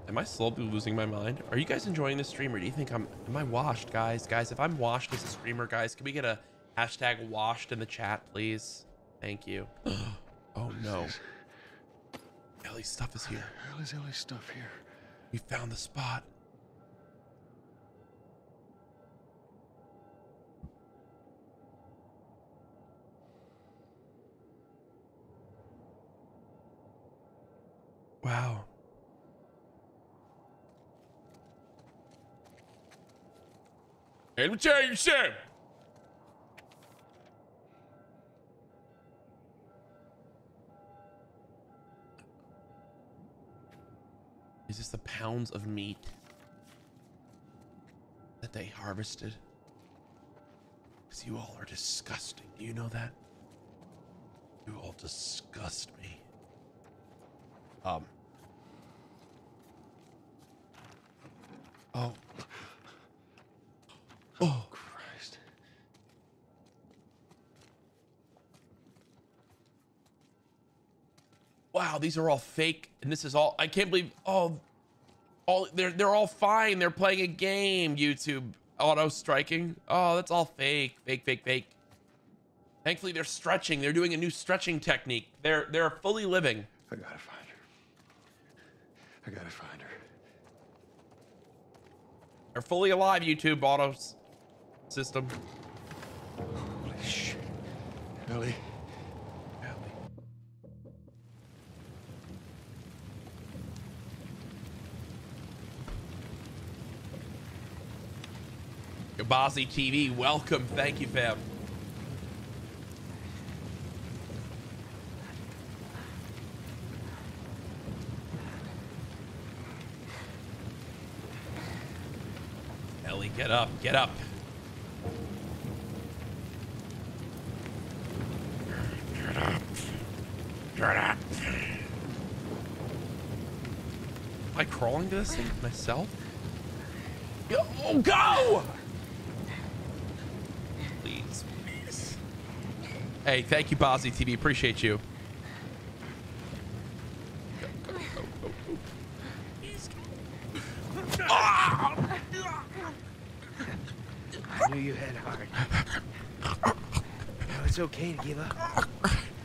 Am I slowly losing my mind? Are you guys enjoying this stream, or do you think I'm... Am I washed, guys? Guys, if I'm washed as a streamer, guys, can we get a hashtag washed in the chat, please? Thank you. Oh, no. Ellie's stuff is here. Where is Ellie's stuff here? We found the spot. Wow. Hey, let me tell you something. Is this the pounds of meat that they harvested? Because you all are disgusting. Do you know that? You all disgust me. Um. Oh. Oh, Christ. Wow, these are all fake, and this is all... I can't believe... Oh, all they're they're all fine. They're playing a game. YouTube auto striking. Oh, that's all fake, fake, fake, fake. Thankfully, they're stretching. They're doing a new stretching technique. They're they're fully living. I gotta find her. I gotta find her. They're fully alive, YouTube autos system. Holy shit. Ellie. Ellie. Gabazi T V, welcome. Thank you, fam. Ellie, get up, get up. Get up. Get up. Am I crawling to this thing myself? Go! Oh, go! Please, please. Hey, thank you, Bozzy T V. Appreciate you. Go, go, go, go, go. Please go. Ah! I knew you had heart. No, it's okay to give up.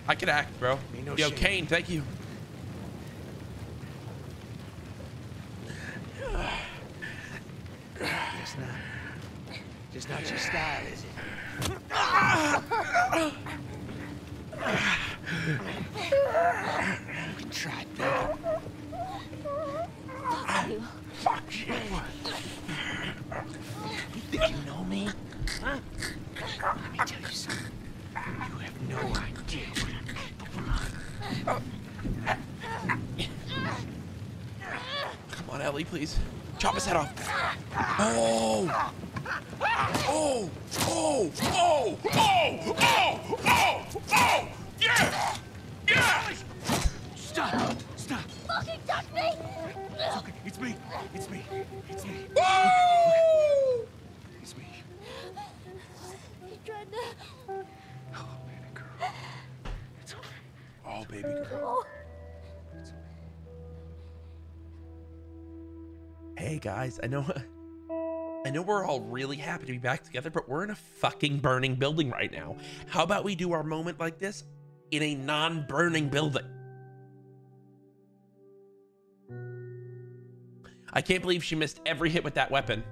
I can act, bro. No Yo, shame. Kane, thank you. It's not. Just not your style, is it? We tried that. Fuck you. Fuck you. You think you know me? Huh? Let me tell you something. You have no idea what I'm capable of. Come on, Ellie, please. Chop his head off. Oh! Oh! Oh! Oh! Oh! Oh! Oh! Oh! Oh! Yeah! Yeah! Stop! Stop! Fucking touch me! It's okay. It's me. It's me. It's me. Whoa! It's me. He tried to... Hello, baby girl. It's okay. Oh, baby girl. It's okay. Hey guys, I know, I know we're all really happy to be back together, but we're in a fucking burning building right now. How about we do our moment like this in a non-burning building? I can't believe she missed every hit with that weapon.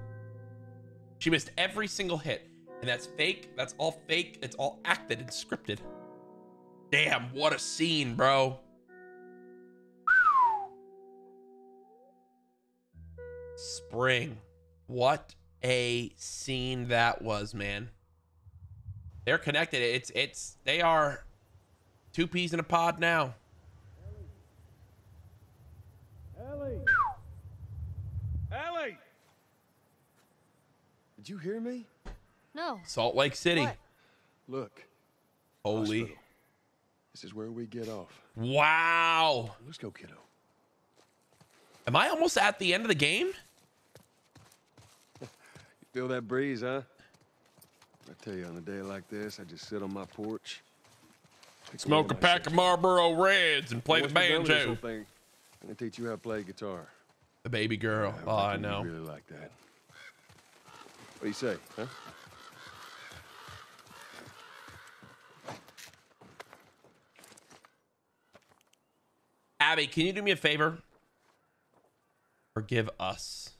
She missed every single hit. And that's fake. That's all fake. It's all acted and scripted. Damn, what a scene, bro. Spring. What a scene that was, man. They're connected. It's, it's, they are Two peas in a pod now. Ellie. Ellie. Ellie. Did you hear me? No. Salt Lake City. What? Look. Holy. Hospital. This is where we get off. Wow. Let's go, kiddo. Am I almost at the end of the game? You feel that breeze, huh? I tell you, on a day like this, I just sit on my porch. Smoke a pack of Marlboro Reds and play the banjo. I'm gonna teach you how to play guitar. The baby girl. Oh, I know. Really like that. What do you say, huh? Abby, can you do me a favor? Forgive us.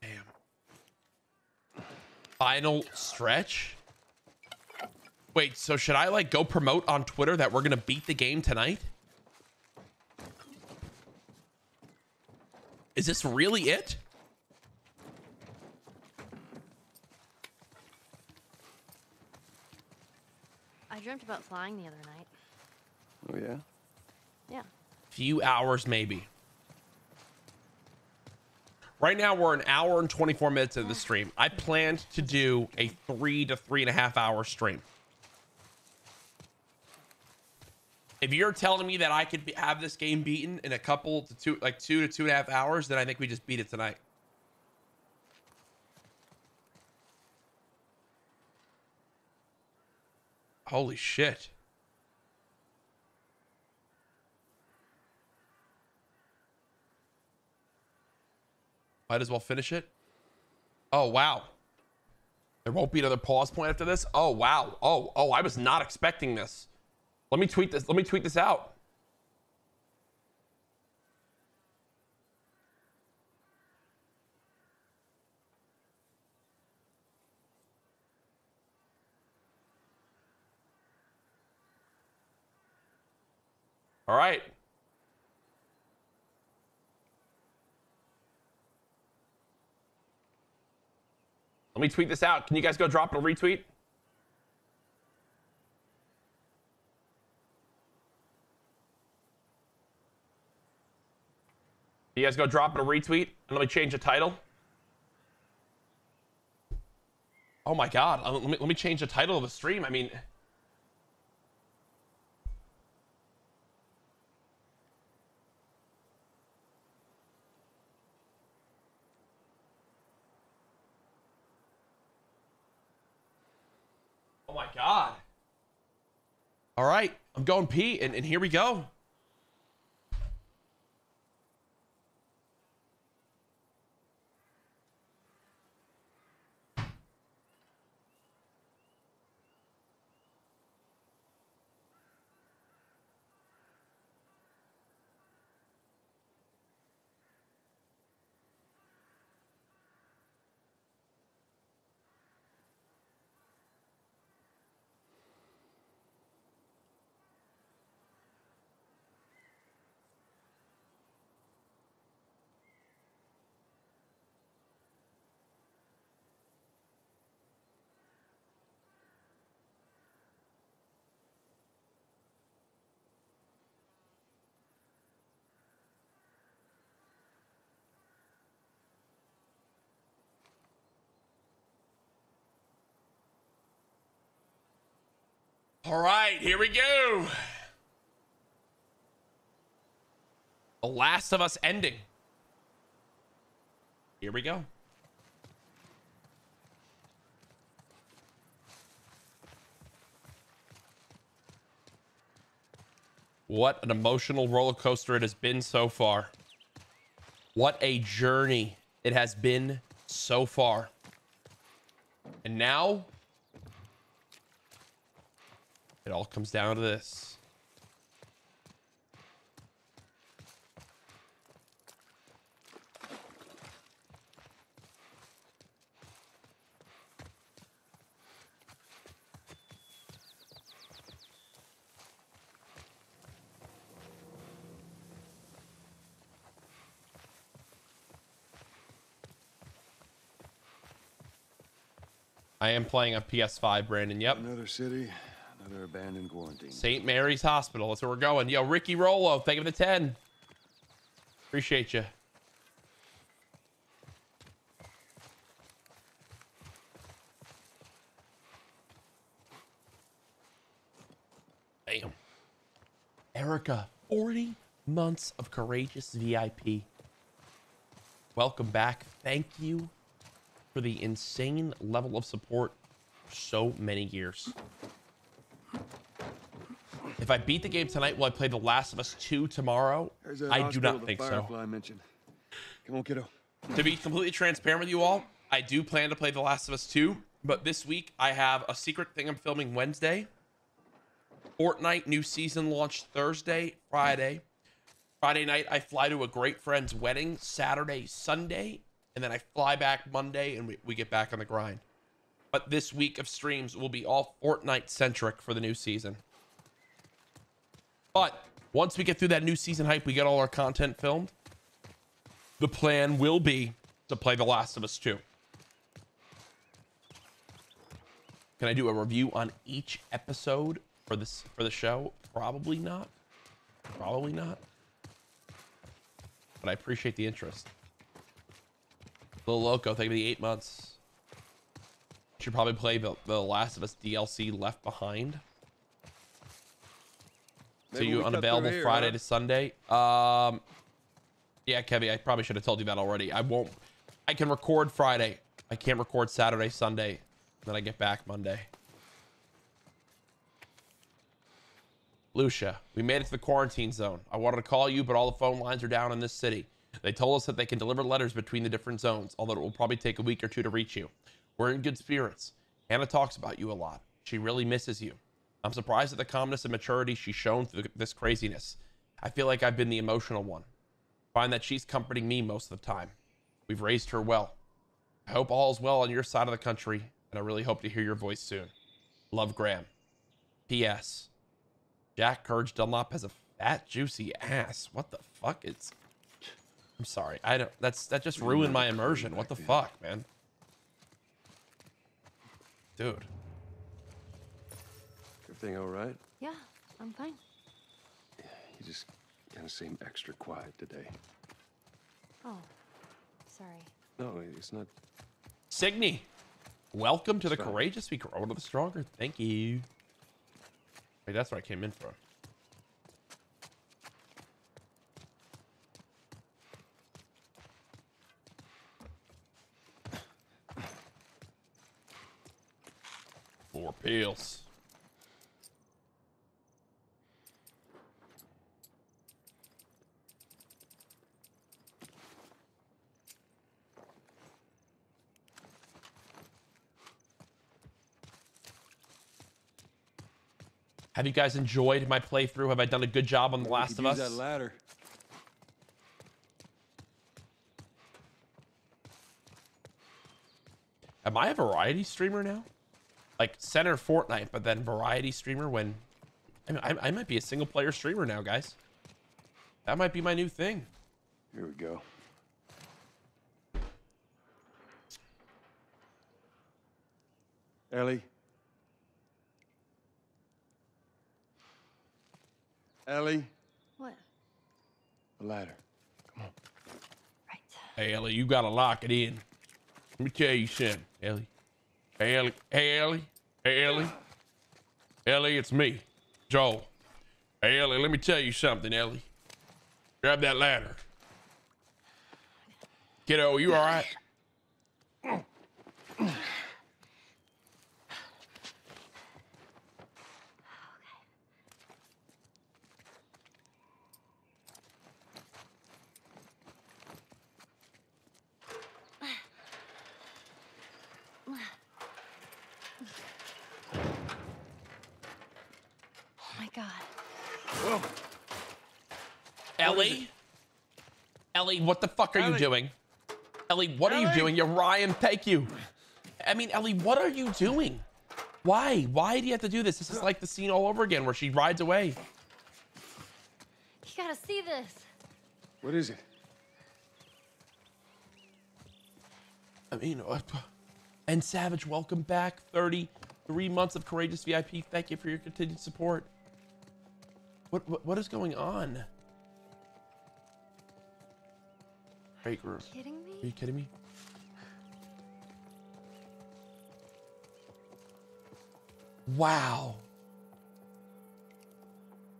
Damn. Final stretch? Wait, so should I like go promote on Twitter that we're gonna beat the game tonight? Is this really it? I dreamt about flying the other night. Oh yeah? Yeah. Few hours maybe. Right now we're an hour and twenty-four minutes into the stream. I planned to do a three to three and a half hour stream. If you're telling me that I could be, have this game beaten in a couple to two, like two to two and a half hours, then I think we just beat it tonight. Holy shit. Might as well finish it. Oh, wow. There won't be another pause point after this. Oh, wow. Oh, oh, I was not expecting this. Let me tweet this. Let me tweet this out. All right. Let me tweet this out. Can you guys go drop a retweet? You guys go drop it a retweet, and let me change the title. Oh my God! Let me let me change the title of the stream. I mean, oh my God! All right, I'm going pee, and and here we go. All right, here we go. The Last of Us ending. Here we go. What an emotional roller coaster it has been so far. What a journey it has been so far. And now it all comes down to this. I am playing on P S five, Brandon. Yep. Another city. another abandoned quarantine. Saint Mary's Hospital. That's where we're going. Yo, Ricky Rolo, thank you for the ten. Appreciate you. Damn. Erica, forty months of Courageous V I P. Welcome back. Thank you for the insane level of support for so many years. If I beat the game tonight, will I play The Last of Us two tomorrow? I do not think so. Come on, kiddo. To be completely transparent with you all, I do plan to play The Last of Us two, but this week I have a secret thing I'm filming Wednesday. Fortnite new season launched Thursday, Friday. Friday night, I fly to a great friend's wedding, Saturday, Sunday, and then I fly back Monday and we, we get back on the grind. But this week of streams will be all Fortnite centric for the new season. But once we get through that new season hype, we get all our content filmed. The plan will be to play The Last of Us two. Can I do a review on each episode for this for the show? Probably not. Probably not. But I appreciate the interest. Little Loco, thank you for the eight months. Should probably play the, the Last of Us D L C Left Behind. Maybe so you unavailable here, Friday huh? to Sunday. Um, yeah, Kevy, I probably should have told you that already. I won't. I can record Friday. I can't record Saturday, Sunday. Then I get back Monday. Lucia, we made it to the quarantine zone. I wanted to call you, but all the phone lines are down in this city. They told us that they can deliver letters between the different zones, although it will probably take a week or two to reach you. We're in good spirits. Hannah talks about you a lot. She really misses you. I'm surprised at the calmness and maturity she's shown through this craziness. I feel like I've been the emotional one. I find that she's comforting me most of the time. We've raised her well. I hope all's well on your side of the country, and I really hope to hear your voice soon. Love, Graham. P S Jack Courage Dunlop has a fat, juicy ass. What the fuck is... I'm sorry. I don't... That's... That just ruined my immersion. What the fuck, man? Dude. Everything all right? Yeah, I'm fine. Yeah, you just kind of seem extra quiet today. Oh, sorry. No, it's not... Signy, welcome to the Courageous. We grow to the stronger. Thank you. Wait, that's where I came in from. Four pills. Have you guys enjoyed my playthrough? Have I done a good job on The Last of Us? That ladder. Am I a variety streamer now? Like center Fortnite, but then variety streamer when... I mean, I, I might be a single player streamer now, guys. That might be my new thing. Here we go. Ellie. Ellie. What? The ladder. Come on. Right. Hey, Ellie, you gotta lock it in. Let me tell you something, Ellie. Hey, Ellie. Hey, Ellie. Hey, Ellie. Ellie, it's me, Joel. Hey, Ellie, let me tell you something, Ellie. Grab that ladder. Kiddo, you all right? Ellie? Ellie, what the fuck are Ellie. you doing? Ellie, what Ellie. are you doing? You're Ryan, thank you. I mean, Ellie, what are you doing? Why? Why do you have to do this? This is like the scene all over again where she rides away. You gotta see this. What is it? I mean, and Savage, welcome back. thirty-three three months of Courageous V I P. Thank you for your continued support. What, what, what is going on? Break room. Are you kidding me? Are you kidding me? Wow.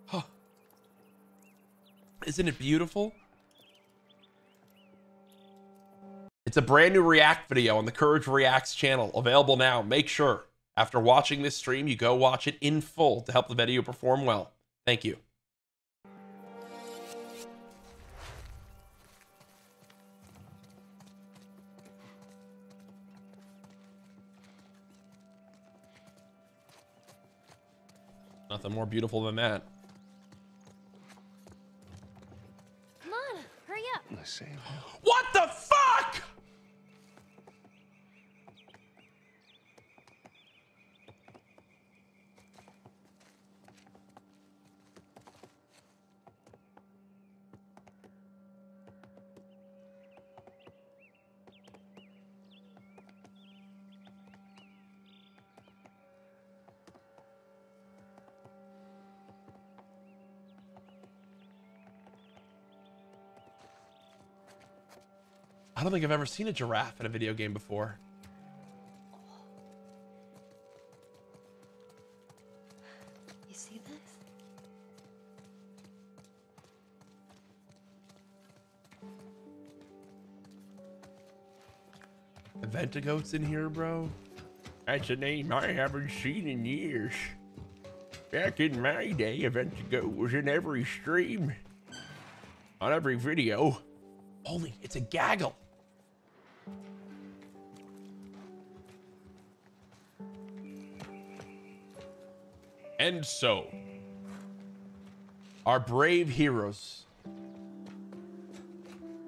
Huh. Isn't it beautiful? It's a brand new React video on the Courage Reacts channel, available now. Make sure after watching this stream, you go watch it in full to help the video perform well. Thank you. Nothing more beautiful than that. Come on, hurry up. I see. What the fuck? I don't think I've ever seen a giraffe in a video game before. You see this? The Ventigoat's in here, bro. That's a name I haven't seen in years. Back in my day, a Ventigoat was in every stream, on every video. Holy, it's a gaggle. And so, our brave heroes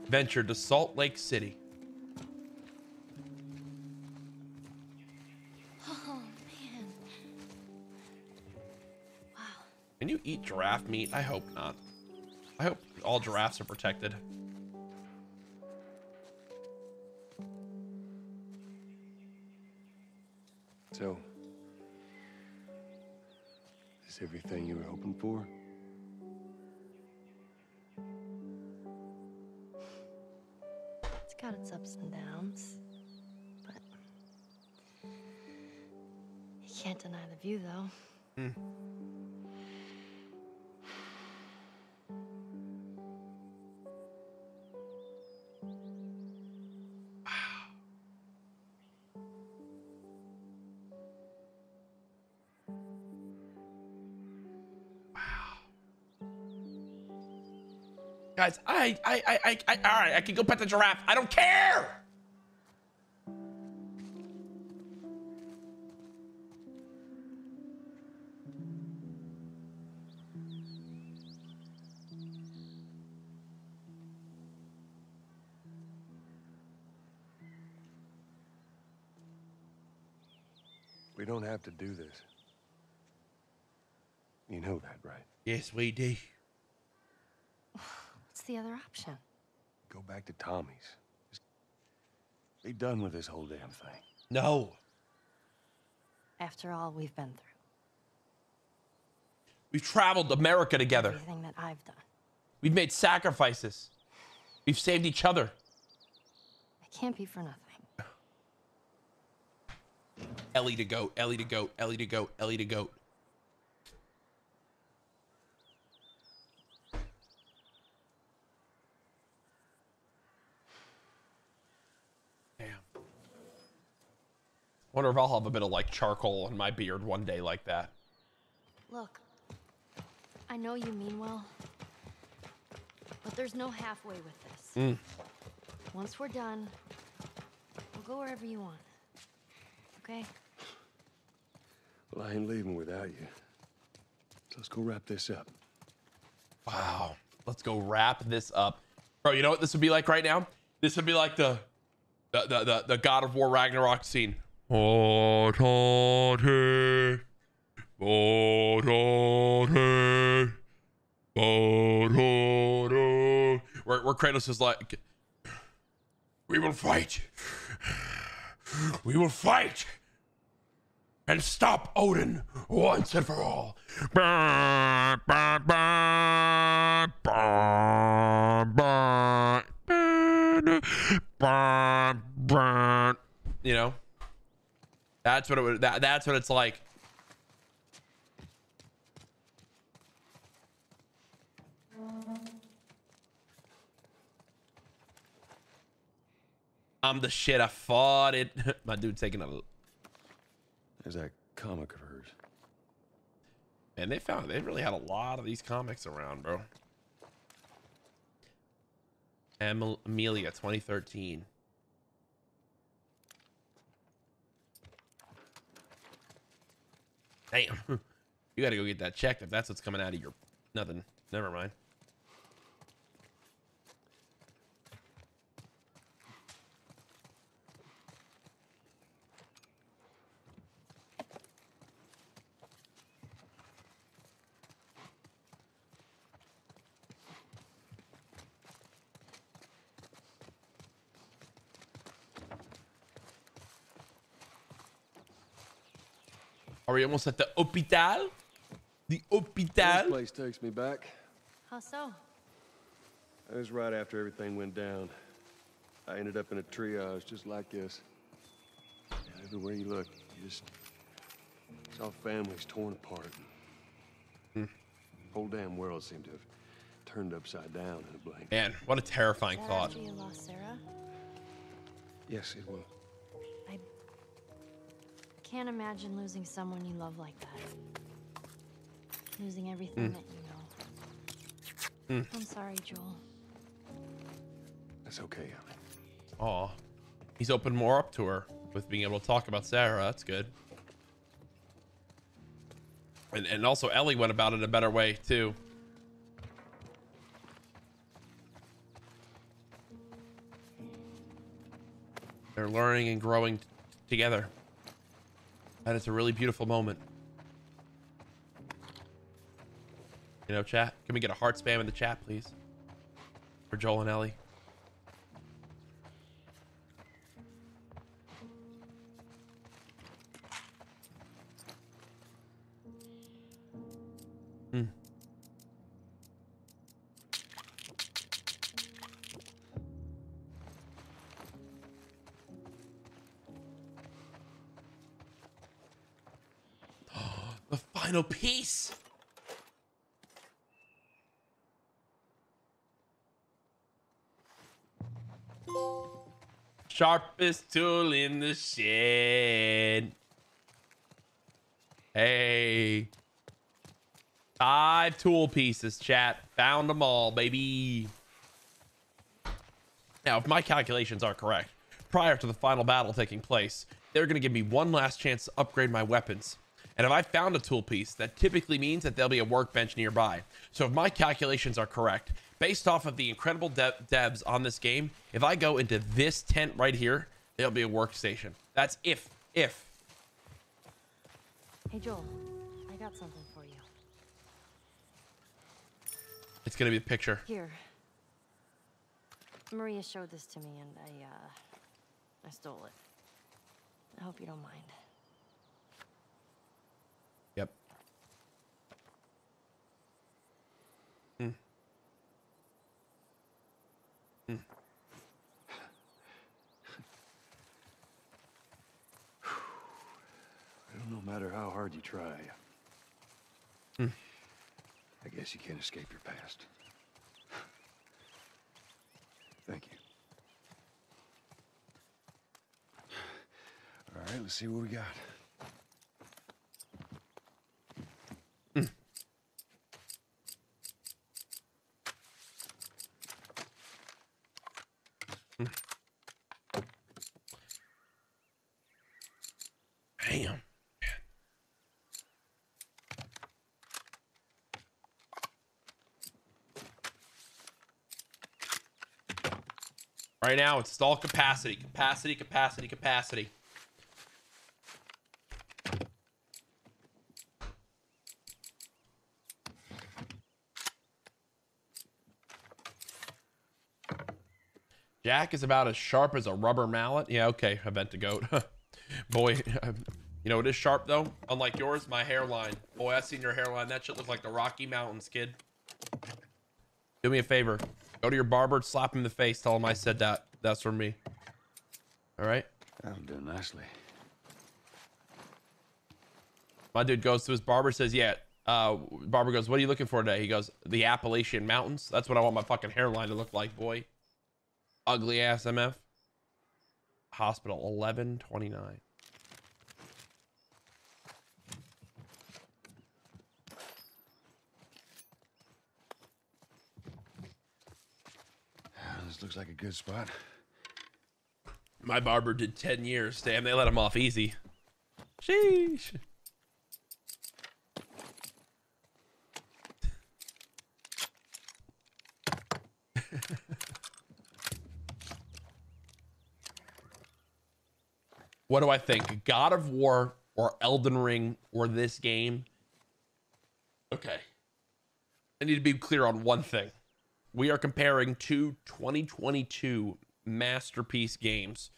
ventured to Salt Lake City. Oh, man. Wow. Can you eat giraffe meat? I hope not. I hope all giraffes are protected. So, is everything you were hoping for? It's got its ups and downs, but you can't deny the view, though. Mm. Guys, I, I, I, I, I, all right, I can go pet the giraffe. I don't care. We don't have to do this. You know that, right? Yes, we do. The other option? Go back to Tommy's. Just be done with this whole damn thing. No. After all we've been through. We've traveled America together. Everything that I've done. We've made sacrifices. We've saved each other. I can't be for nothing. Ellie to goat, Ellie to goat, Ellie to goat, Ellie to goat. Wonder if I'll have a bit of like charcoal in my beard one day like that. Look, I know you mean well, but there's no halfway with this. Mm. Once we're done, we'll go wherever you want. Okay? Well, I ain't leaving without you. So let's go wrap this up. Wow. Let's go wrap this up. Bro, you know what this would be like right now? This would be like the the the, the, the God of War Ragnarok scene. Oh, Tati. Oh, Tati. Oh, Tati. Where, where Kratos is like, we will fight. We will fight. and stop Odin once and for all. You know, that's what it would, that, that's what it's like. I'm the shit. I fought it. My dude taking a look. There's that comic of hers. And they found, they really had a lot of these comics around, bro. Am Amelia, twenty thirteen. Damn. You gotta go get that checked if that's what's coming out of your nothing. Never mind. Are we almost at the hospital? The hospital? This place takes me back. How so? It was right after everything went down. I ended up in a triage just like this. And everywhere you look, you just saw families torn apart. Hmm. The whole damn world seemed to have turned upside down in a blink. Man, what a terrifying Sarah, thought. You lost Sarah? Yes, it will. I can't imagine losing someone you love like that. Losing everything mm. that you know. Mm. I'm sorry, Joel. That's okay. Aw. He's opened more up to her with being able to talk about Sarah. That's good. And, and also Ellie went about it a better way, too. They're learning and growing t together. And it's a really beautiful moment. You know, chat, can we get a heart spam in the chat, please? For Joel and Ellie. Hmm. Final piece. Sharpest tool in the shed. Hey, five tool pieces, chat. Found them all, baby. Now, if my calculations are correct, prior to the final battle taking place, they're going to give me one last chance to upgrade my weapons. And if I found a tool piece, that typically means that there'll be a workbench nearby. So if my calculations are correct, based off of the incredible de devs on this game, if I go into this tent right here, there'll be a workstation. That's if, if. Hey, Joel, I got something for you. It's going to be a picture. Here. Maria showed this to me and I, uh, I stole it. I hope you don't mind. Mm. I don't know, matter how hard you try, mm. I guess you can't escape your past. Thank you. All right, let's see what we got. Damn. Right now, it's all capacity, capacity, capacity, capacity. Jack is about as sharp as a rubber mallet. Yeah, okay, I bent a goat. Boy, You know, it is sharp though. Unlike yours, my hairline. Boy, I seen your hairline. That shit looked like the Rocky Mountains, kid. Do me a favor. Go to your barber, slap him in the face, tell him I said that. That's from me. All right? That'll do nicely. My dude goes to his barber, says, yeah. Uh, barber goes, what are you looking for today? He goes, the Appalachian Mountains. That's what I want my fucking hairline to look like, boy. Ugly ass M F. Hospital, eleven twenty-nine. This looks like a good spot. My barber did ten years. Damn, they let him off easy. Sheesh. What do I think? God of War or Elden Ring or this game? Okay. I need to be clear on one thing. We are comparing two twenty twenty-two masterpiece games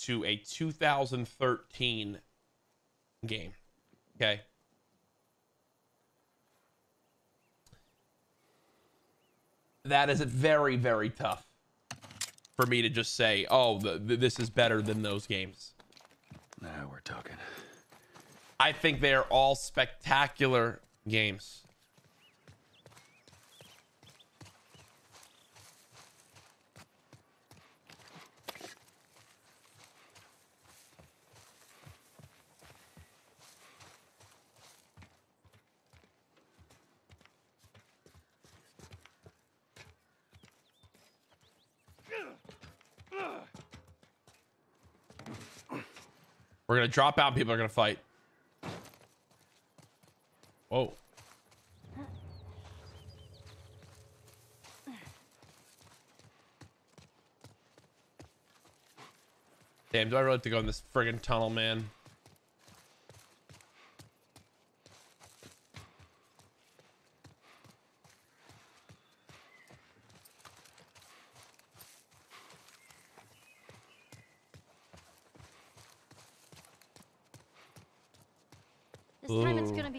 to a two thousand thirteen game. Okay. That is very, very tough for me to just say, oh, the, the, this is better than those games. Now we're talking. I think they are all spectacular games. We're going to drop out. And people are going to fight. Whoa. Damn, do I really have to go in this friggin' tunnel, man?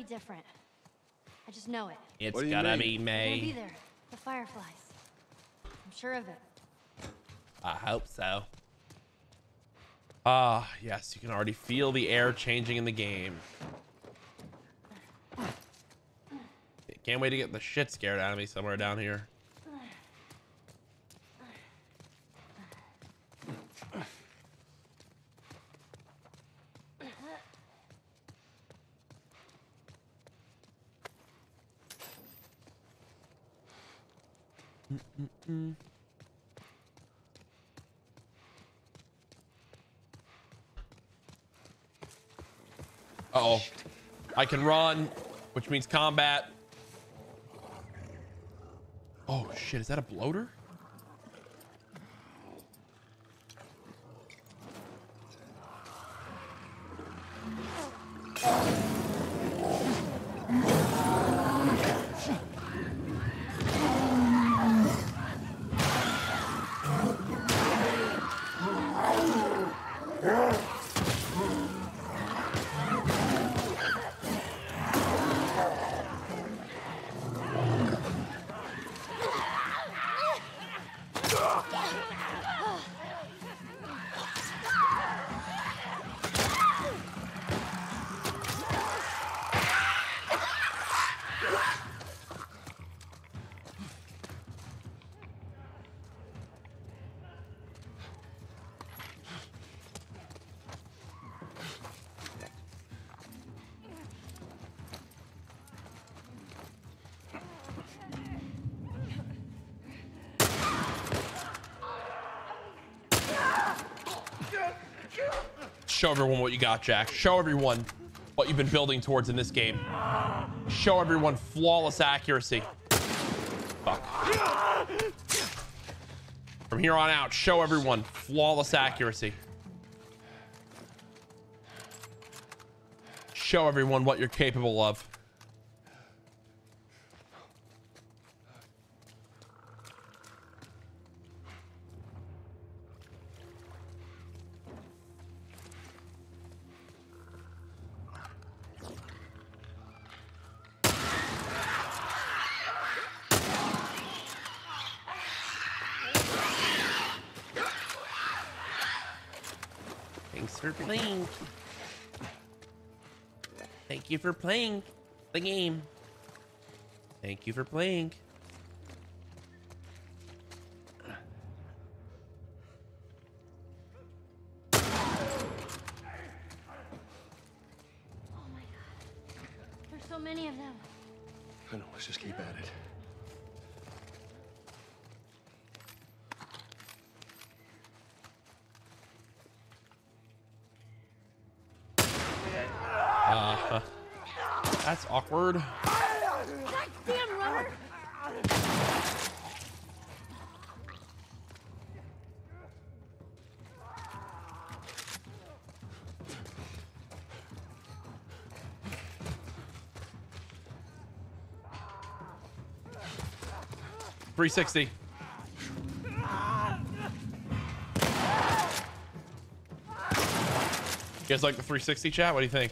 Different. I just know it. It's gotta be May. Be there. The fireflies. I'm sure of it. I hope so. Ah, uh, yes, you can already feel the air changing in the game. Can't wait to get the shit scared out of me somewhere down here. Mm-mm. Uh-oh. I can run, which means combat. Oh shit, is that a bloater? Show everyone what you got, Jack. Show everyone what you've been building towards in this game. Show everyone flawless accuracy. Fuck. From here on out, show everyone flawless accuracy. Show everyone what you're capable of. Thanks for playing. Thank you for playing the game. Thank you for playing. Just keep at it. Uh, that's awkward. Goddamn runner. three sixty. You guys like the three sixty chat? What do you think?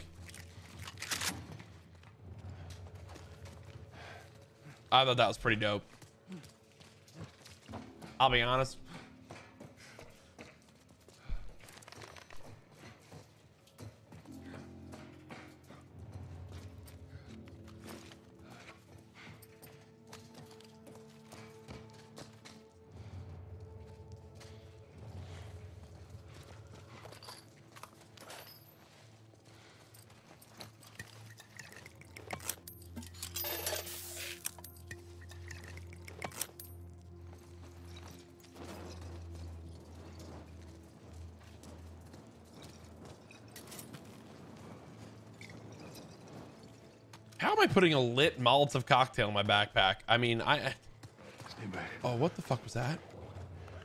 I thought that was pretty dope. I'll be honest. Putting a lit Molotov cocktail in my backpack. I mean, I, I oh, what the fuck was that?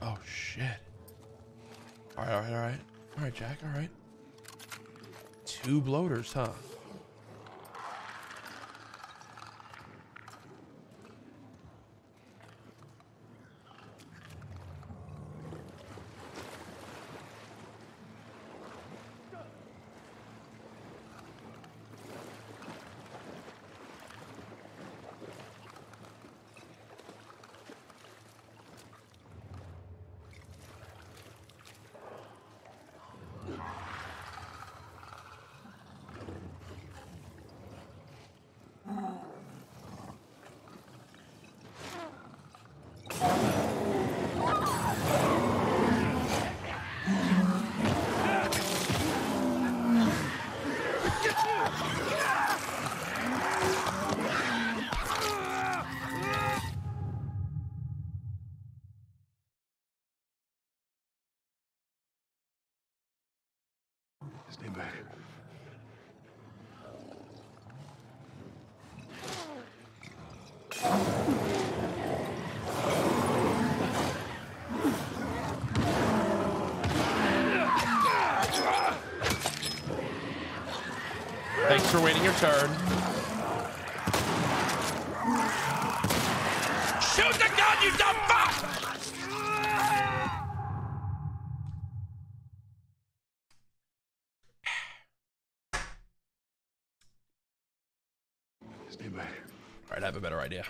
Oh shit. All right, all right, all right. All right, Jack, all right. Two bloaters, huh? Thanks for waiting your turn. Shoot the gun, you dumb fuck! Stay back. All right, I have a better idea.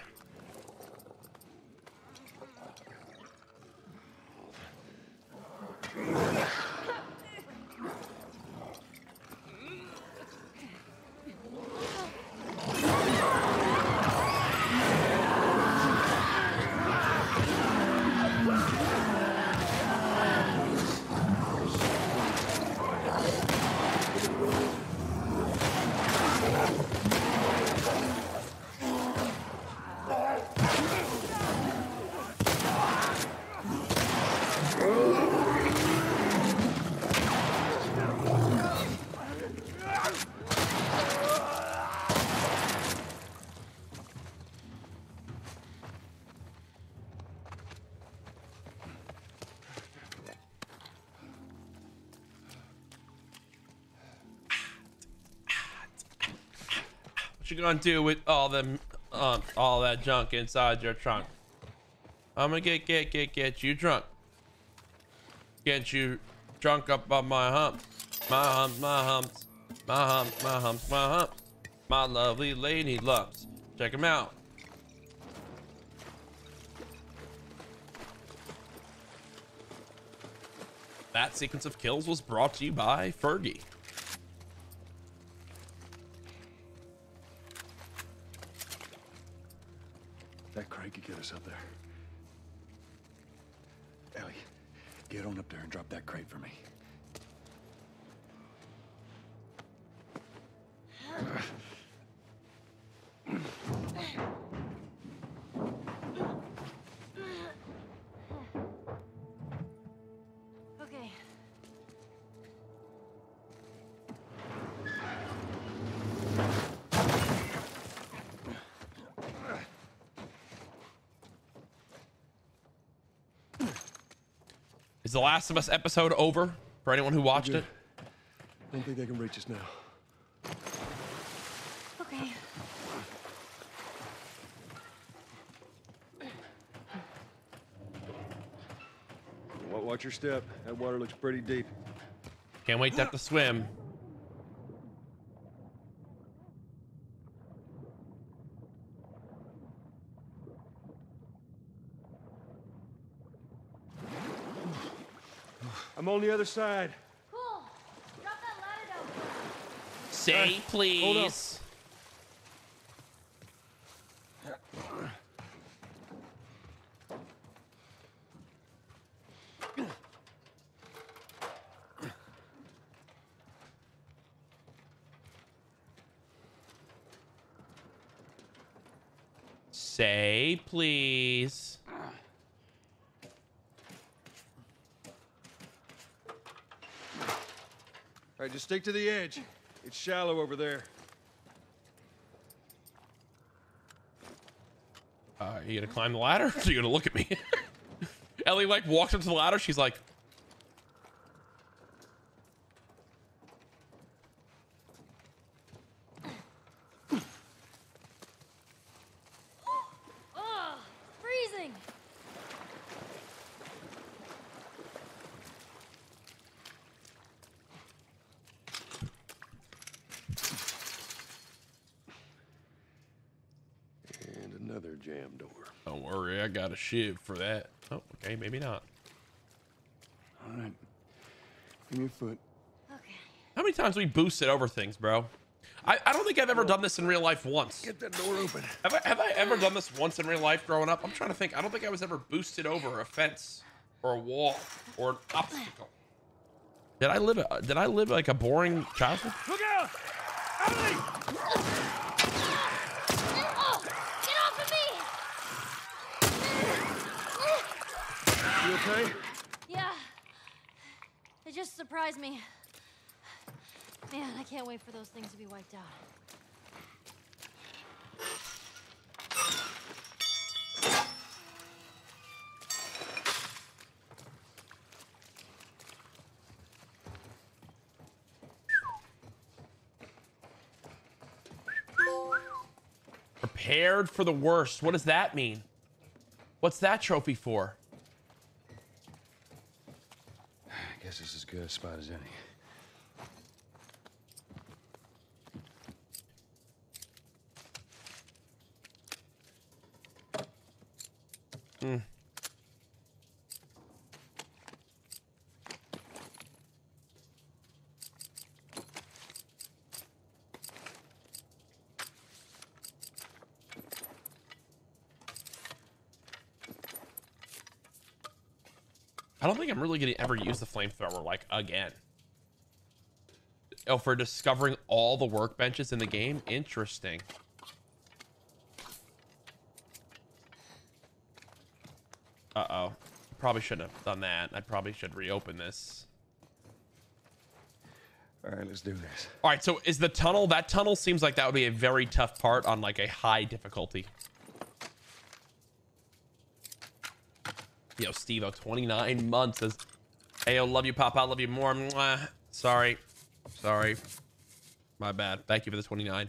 You're gonna do with all them uh, all that junk inside your trunk? I'm gonna get get get get you drunk, get you drunk up on my hump, my hump, my humps, my hump, my humps, my hump, my lovely lady lumps. Check him out. That sequence of kills was brought to you by Fergie. That crate could get us up there. Ellie, get on up there and drop that crate for me. Is The Last of Us episode over for anyone who watched it? I don't think they can reach us now. Okay. Well, watch your step. That water looks pretty deep. Can't wait to have to swim. I'm on the other side. Cool. Drop that ladder down. Say right, please. Say please. All right, just stick to the edge. It's shallow over there. Uh, are you gonna climb the ladder? Or are you gonna look at me? Ellie like walks up to the ladder. She's like, a shiv for that. Oh, okay, maybe not. All right, give me a foot. Okay. How many times we boosted over things, bro? I, I don't think I've ever done this in real life once. Get that door open. Have I, have I ever done this once in real life growing up? I'm trying to think. I don't think I was ever boosted over a fence or a wall or an obstacle. Did I live a, did I live like a boring childhood? Look out! Ellie! You okay? Yeah. It just surprised me. Man, I can't wait for those things to be wiped out. Prepared for the worst. What does that mean? What's that trophy for? This is as good a spot as any. Hmm. I don't think I'm really gonna ever use the flamethrower like again. Oh, for discovering all the workbenches in the game? Interesting. Uh-oh. Probably shouldn't have done that. I probably should reopen this. All right, let's do this. All right, so is the tunnel, that tunnel seems like that would be a very tough part on like a high difficulty. Yo, Steve-O, twenty-nine months says, hey, yo, love you, Pop. I love you more. Mwah. Sorry. Sorry. My bad. Thank you for the twenty-nine.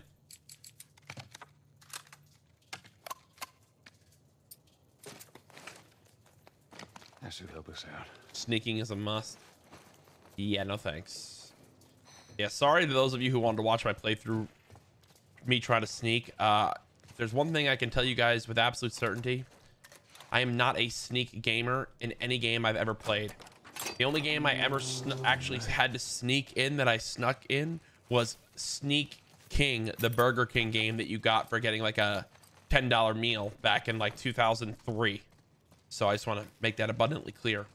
That should help us out. Sneaking is a must. Yeah, no thanks. Yeah, sorry to those of you who wanted to watch my playthrough, me trying to sneak. Uh, if there's one thing I can tell you guys with absolute certainty, I am not a sneak gamer in any game I've ever played. The only game I ever actually had to sneak in that I snuck in was Sneak King, the Burger King game that you got for getting like a ten dollar meal back in like two thousand three. So I just want to make that abundantly clear.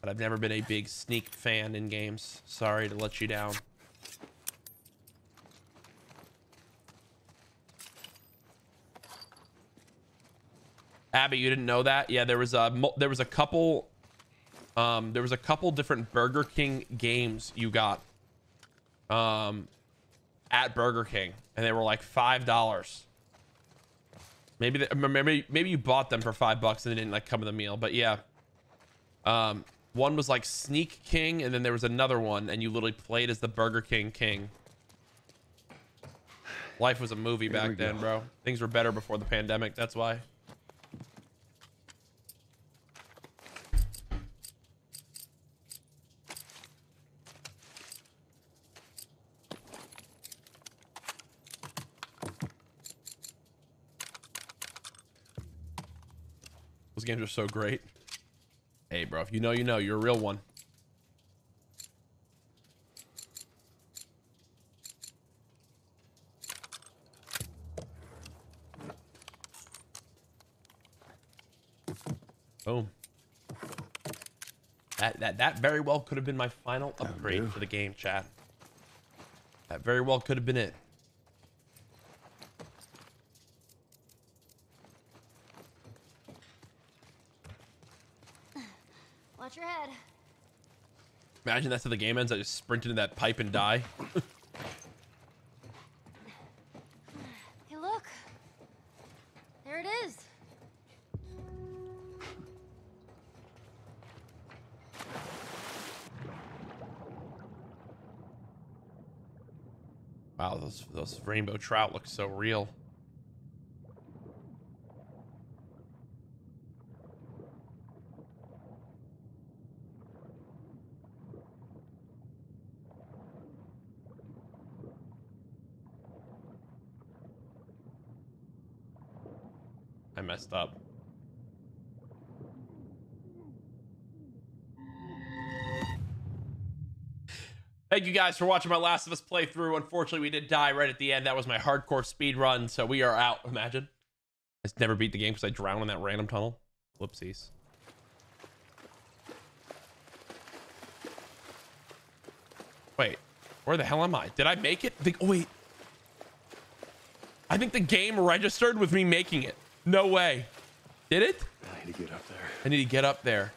But I've never been a big sneak fan in games. Sorry to let you down. Abby, you didn't know that? Yeah, there was a there was a couple um there was a couple different Burger King games you got um at Burger King, and they were like five dollars. Maybe they, maybe maybe you bought them for five bucks and they didn't like come with a meal, but yeah. Um one was like Sneak King, and then there was another one, and you literally played as the Burger King King. Life was a movie back then, bro. Things were better before the pandemic, that's why. Those games are so great. Hey, bro, if you know, you know, you're a real one. Boom. That, that, that very well could have been my final upgrade for the game, chat. That very well could have been it. Your head. Imagine that's how the game ends. I just sprint into that pipe and die. Hey, look. There it is. Wow, those those rainbow trout look so real. Messed up. Thank you guys for watching my Last of Us playthrough. Unfortunately, we did die right at the end. That was my hardcore speed run, so we are out. Imagine. I just never beat the game because I drowned in that random tunnel. Whoopsies. Wait, where the hell am I? Did I make it? The, oh, wait. I think the game registered with me making it. No way. Did it? I need to get up there. I need to get up there.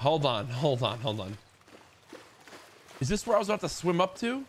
Hold on, hold on, hold on. Is this where I was about to swim up to?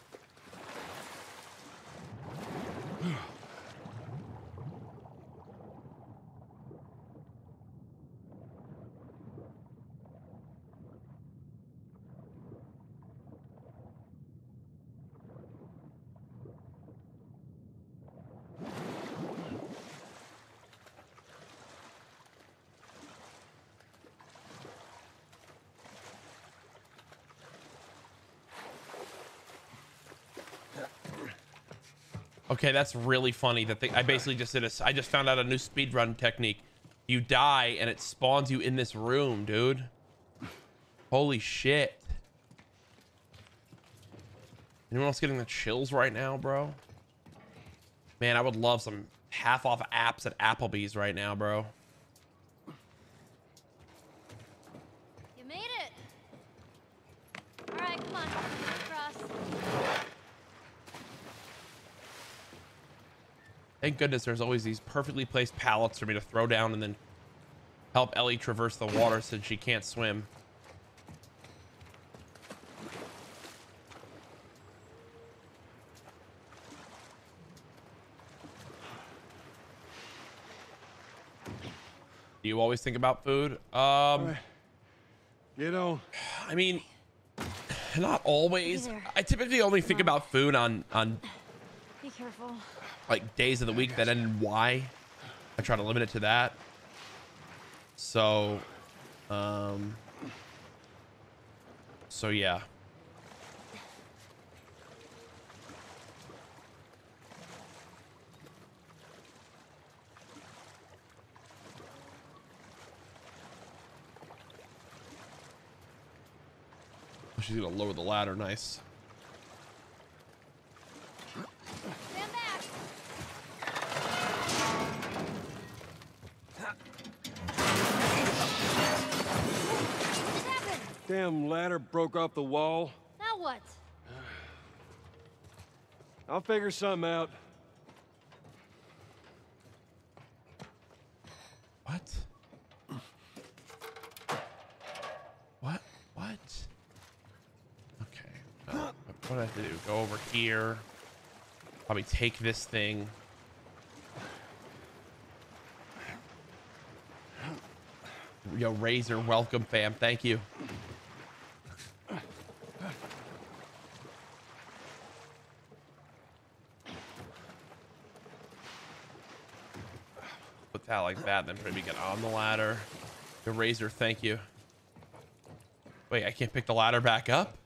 Okay, that's really funny. That I basically just did a. I just found out a new speedrun technique. You die and it spawns you in this room, dude. Holy shit! Anyone else getting the chills right now, bro? Man, I would love some half-off apps at Applebee's right now, bro. You made it. All right, come on, cross. Thank goodness there's always these perfectly placed pallets for me to throw down and then help Ellie traverse the water since she can't swim. Do you always think about food? Um, you know, I mean, not always. I typically only think about food on, on be careful. Like days of the week that end in Y. I try to limit it to that. So, um, so yeah. She's gonna lower the ladder. Nice. Stand back. Damn ladder broke off the wall. Now what? I'll figure something out. What do I have to do? Go over here. Probably take this thing. Yo, Razer, welcome, fam. Thank you. Put that like that, then maybe get on the ladder. Yo, Razer, thank you. Wait, I can't pick the ladder back up?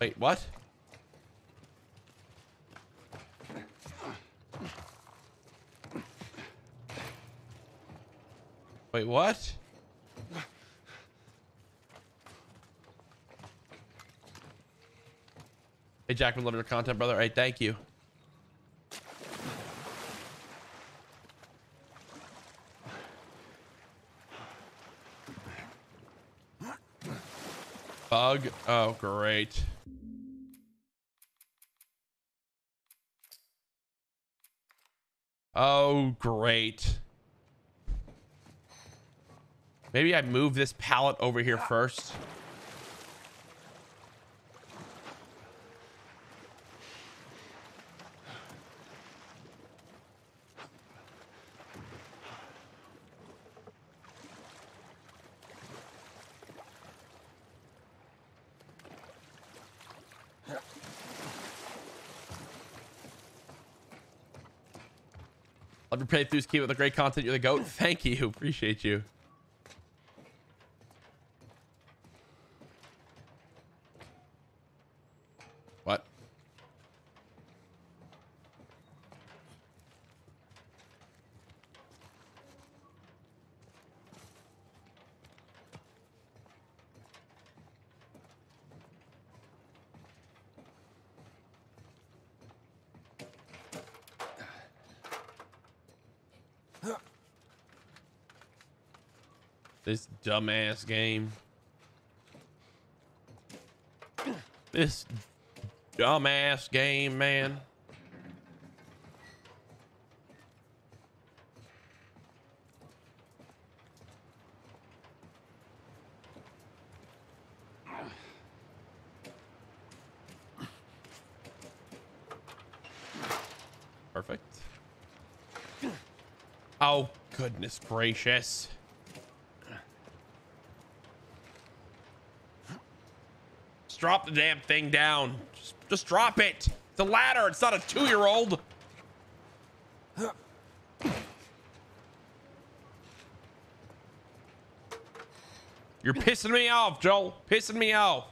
Wait, what? Wait, what? Hey, Jack, we love your content, brother. All right, thank you. Bug? Oh, great. Oh, great. Maybe I move this pallet over here first. Love your playthroughs, keep with the great content. You're the GOAT. Thank you. Appreciate you. What? This dumbass game. This dumbass game, man. Perfect. Oh, goodness gracious. Drop the damn thing down. Just, just drop it. It's a ladder. It's not a two-year-old. You're pissing me off, Joel. Pissing me off.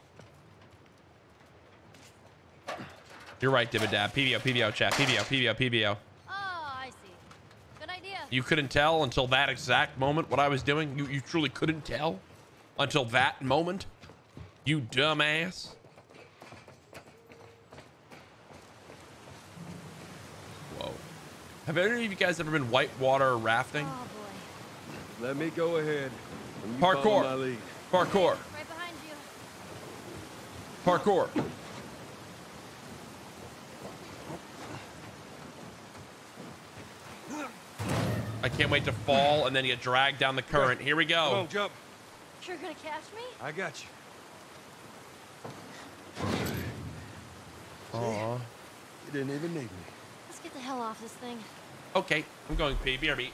You're right, Dibadab. P V O, P V O, chat. P V O, P V O, P V O. Oh, I see. Good idea. You couldn't tell until that exact moment what I was doing? You, you truly couldn't tell until that moment? You dumbass. Whoa. Have any of you guys ever been whitewater rafting? Oh boy. Let me go ahead. Parkour. Parkour. Right behind you. Parkour. I can't wait to fall and then get dragged down the current. Here we go. Come on, jump. You're gonna catch me? I got you. Aww. You didn't even need me. Let's get the hell off this thing. Okay, I'm going pee. B R B.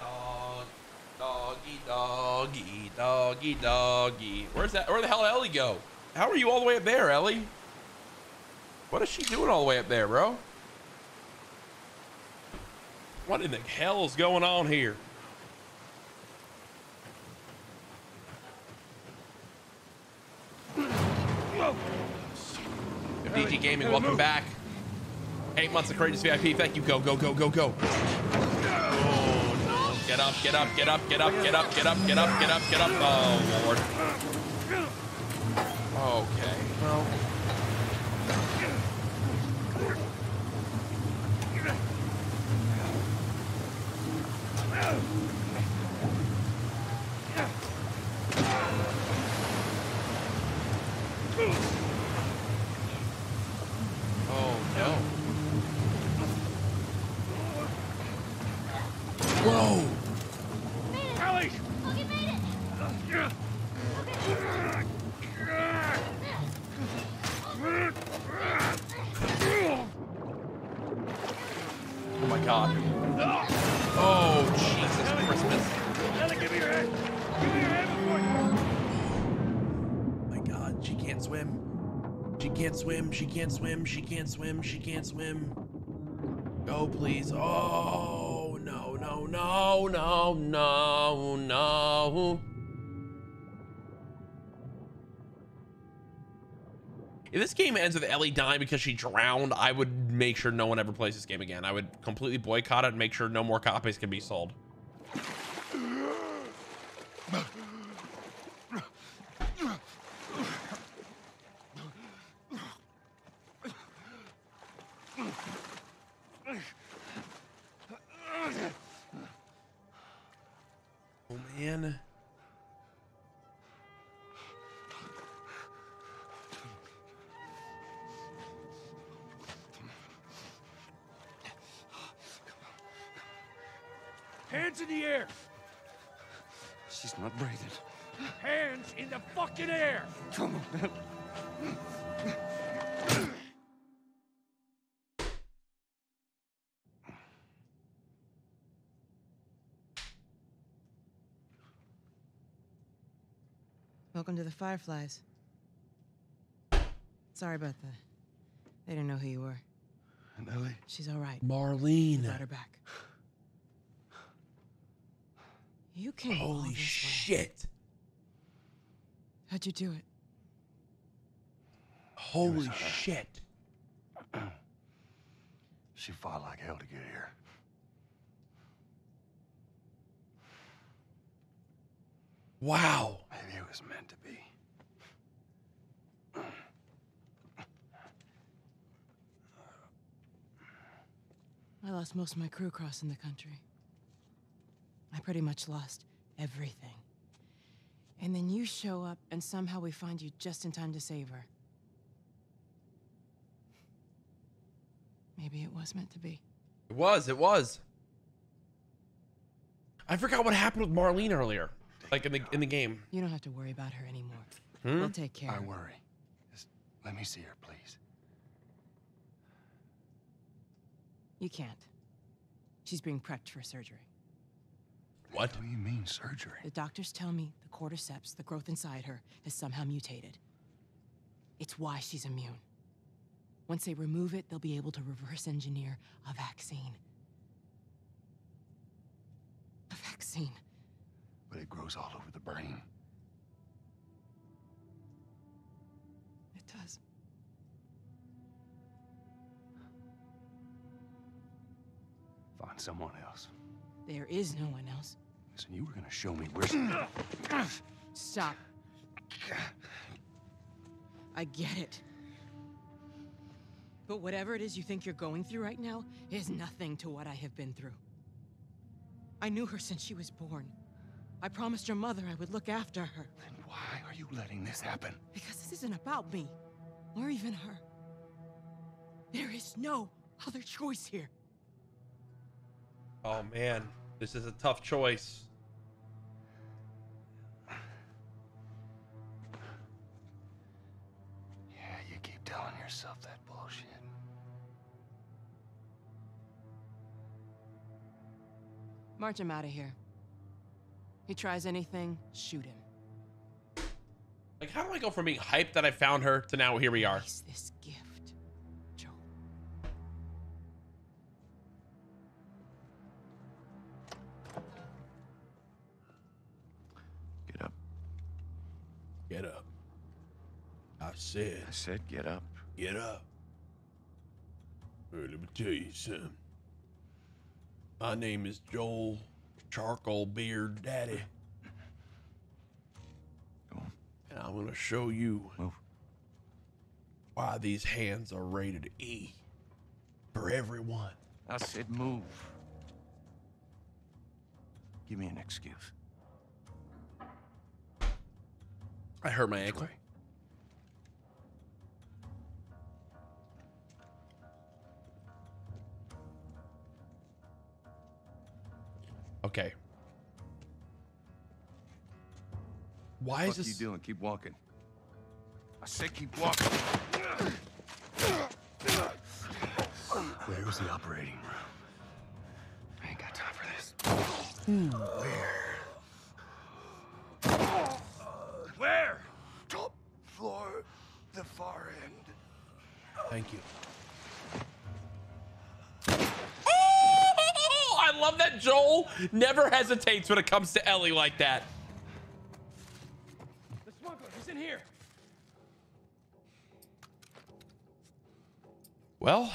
dog, doggy, doggy, doggy, doggy. Where's that? Where the hell did Ellie go? How are you all the way up there, Ellie? What is she doing all the way up there, bro? What in the hell is going on here? D G Gaming, welcome back. Eight months of Courageous V I P. Thank you. Go, go, go, go, go. Oh, no. Get up, get up, get up, get up, get up, get up, get up, get up, get up. Oh, Lord. Okay. Well. Oh no. Whoa! Ellie! Look, you made it! Oh my god. Oh Jesus Christmas. Ellie, give me your hand! Give me your hand before you. Oh my god, she can't swim. She can't swim, she can't swim, she can't swim, she can't swim. Go, please. Oh, no, no, no, no, no, no. If this game ends with Ellie dying because she drowned, I would make sure no one ever plays this game again. I would completely boycott it and make sure no more copies can be sold. Oh man. Hands in the air. She's not breathing. Hands in the fucking air. Come on, man. Welcome to the Fireflies. Sorry about that. They didn't know who you were. And Ellie? She's all right. Marlene. We got her back. You came all this way. Holy shit. How'd you do it? Holy shit. She fought like hell to get here. Wow. Maybe it was meant to be. I lost most of my crew crossing the country. I pretty much lost everything. And then you show up and somehow we find you just in time to save her. Maybe it was meant to be. It was, it was. I forgot what happened with Marlene earlier. Like in the in the game. You don't have to worry about her anymore. Hmm? We'll take care. I worry. Just let me see her, please. You can't. She's being prepped for surgery. What? What do you mean surgery? The doctors tell me the cordyceps, the growth inside her, has somehow mutated. It's why she's immune. Once they remove it, they'll be able to reverse engineer a vaccine. A vaccine. But it grows all over the brain. It does. Find someone else. There is no one else. Listen, you were gonna show me where. Stop. I get it. But whatever it is you think you're going through right now is nothing to what I have been through. I knew her since she was born. I promised your mother I would look after her. Then why are you letting this happen? Because this isn't about me, or even her. There is no other choice here. Oh man, this is a tough choice. Yeah, you keep telling yourself that bullshit. March him out of here. He tries anything, shoot him. Like, how do I go from being hyped that I found her to now here we are? What is this gift, Joel? Get up. Get up. I said. I said, get up. Get up. All right, let me tell you something. My name is Joel Charcoal Beard Daddy. Go on. And I'm gonna show you Move. why these hands are rated E for everyone. I said move. Give me an excuse. I hurt my ankle. Okay. Why is this? What are you doing? Keep walking. I said keep walking. Where was the operating room? I ain't got time for this. Mm. Where? Where? Top floor, the far end. Thank you. I love that Joel never hesitates when it comes to Ellie like that. The smuggler, he's in here. Well,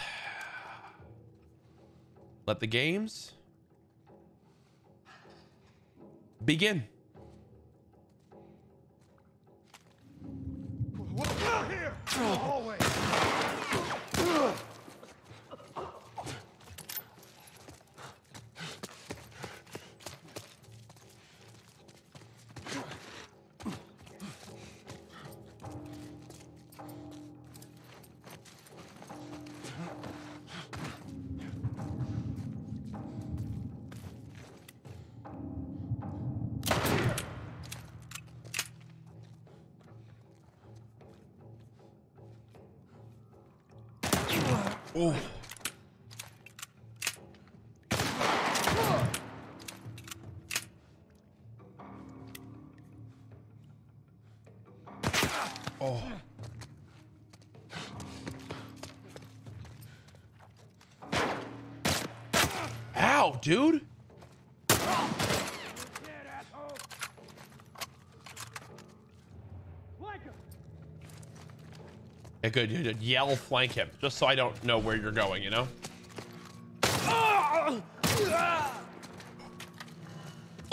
let the games begin. What's out here? Oh. Oh, oh. Oh. Ow, dude. Good, good, good. Yell, flank him, just so I don't know where you're going, you know? Uh, uh,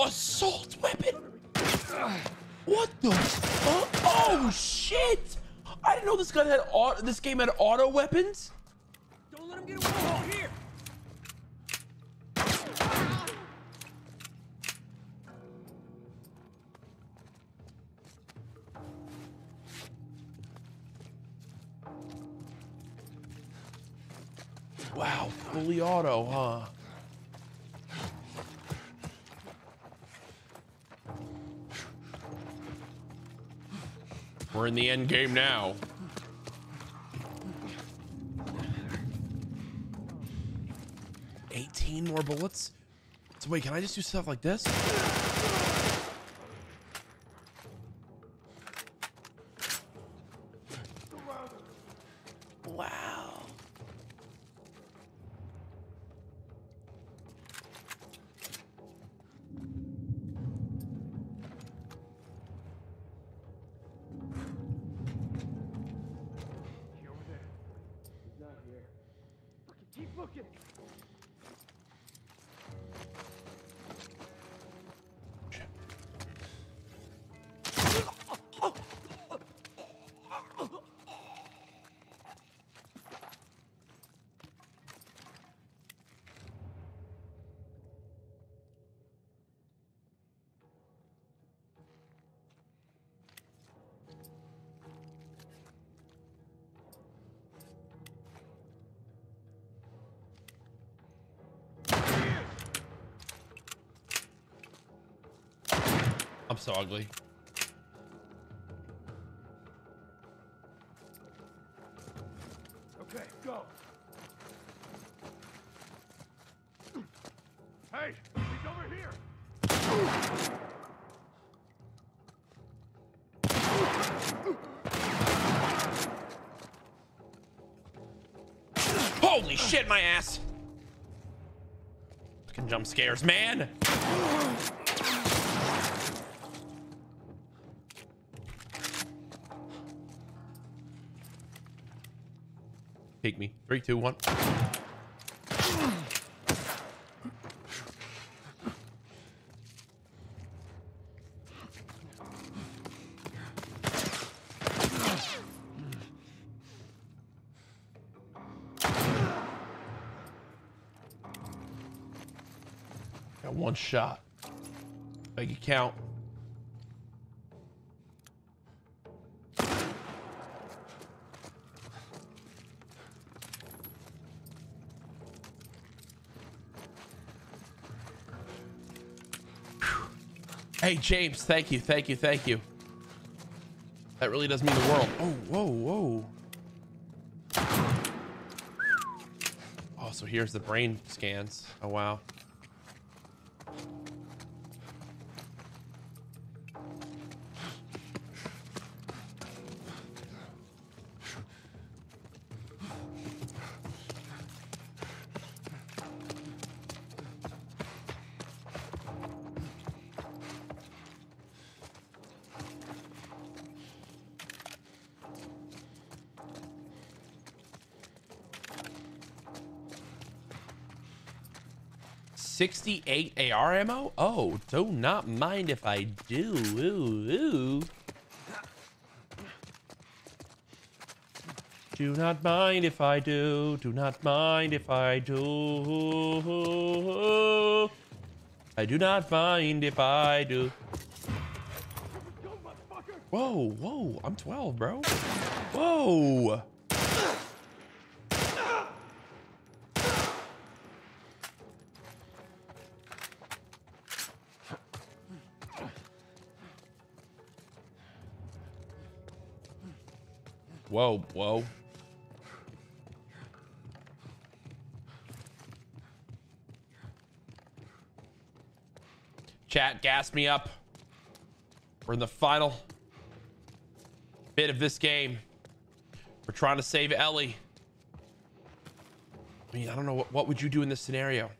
assault weapon? Uh, what the fuck? Oh, shit! I didn't know this gun had auto, this game had auto weapons. Don't let him get away from here. Fully auto, huh? We're in the end game now. eighteen more bullets. So wait, can I just do stuff like this? I'm so ugly. Okay, go. Hey, he's over here. Holy shit, my ass. Fucking jump scares, man. Take me. Three, two, one. Got one shot. Make it count. Hey, James, thank you, thank you, thank you. That really does mean the world. Oh, whoa, whoa. Oh, so here's the brain scans. Oh, wow. sixty-eight A R ammo? Oh, do not mind if I do. Ooh, ooh. Do not mind if I do. Do not mind if I do. I do not mind if I do. Whoa, whoa. I'm twelve, bro. Whoa. Whoa, whoa. Chat, gas me up. We're in the final bit of this game. We're trying to save Ellie. I mean, I don't know. What, what would you do in this scenario?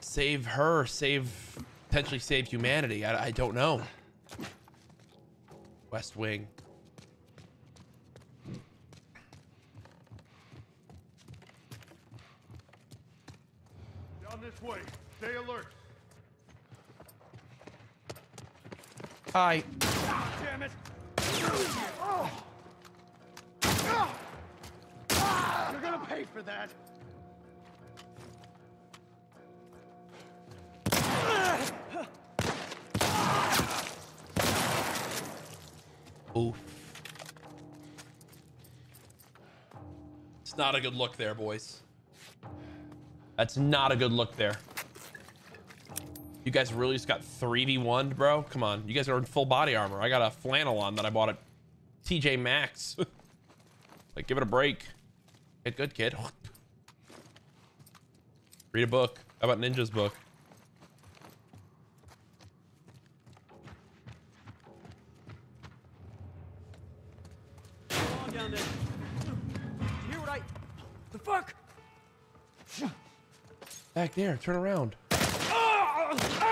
Save her, save, potentially save humanity. I, I don't know. West Wing. This way. Stay alert. Hi. God damn it. Oh. Ah. You're gonna pay for that. Oof. It's not a good look there, boys. That's not a good look there. You guys really just got three v one'd, bro? Come on. You guys are in full body armor. I got a flannel on that I bought at T J Maxx. Like, give it a break. Get good, kid. Read a book. How about Ninja's book? Down there. You hear what I... The fuck? Back there, turn around. Uh, uh, uh.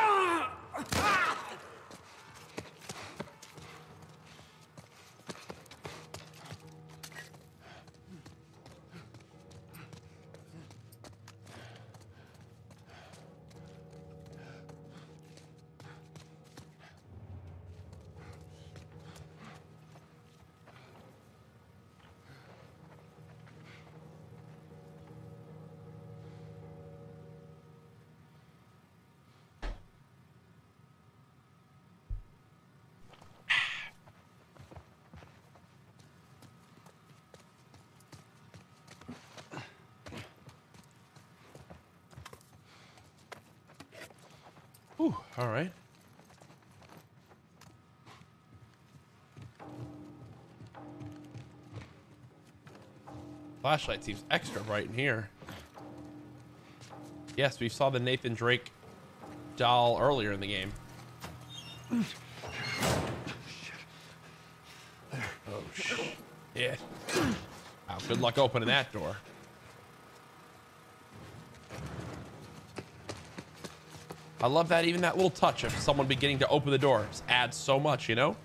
Ooh, all right. Flashlight seems extra bright in here. Yes, we saw the Nathan Drake doll earlier in the game. Yeah. Wow, good luck opening that door. I love that, even that little touch of someone beginning to open the door just adds so much, you know?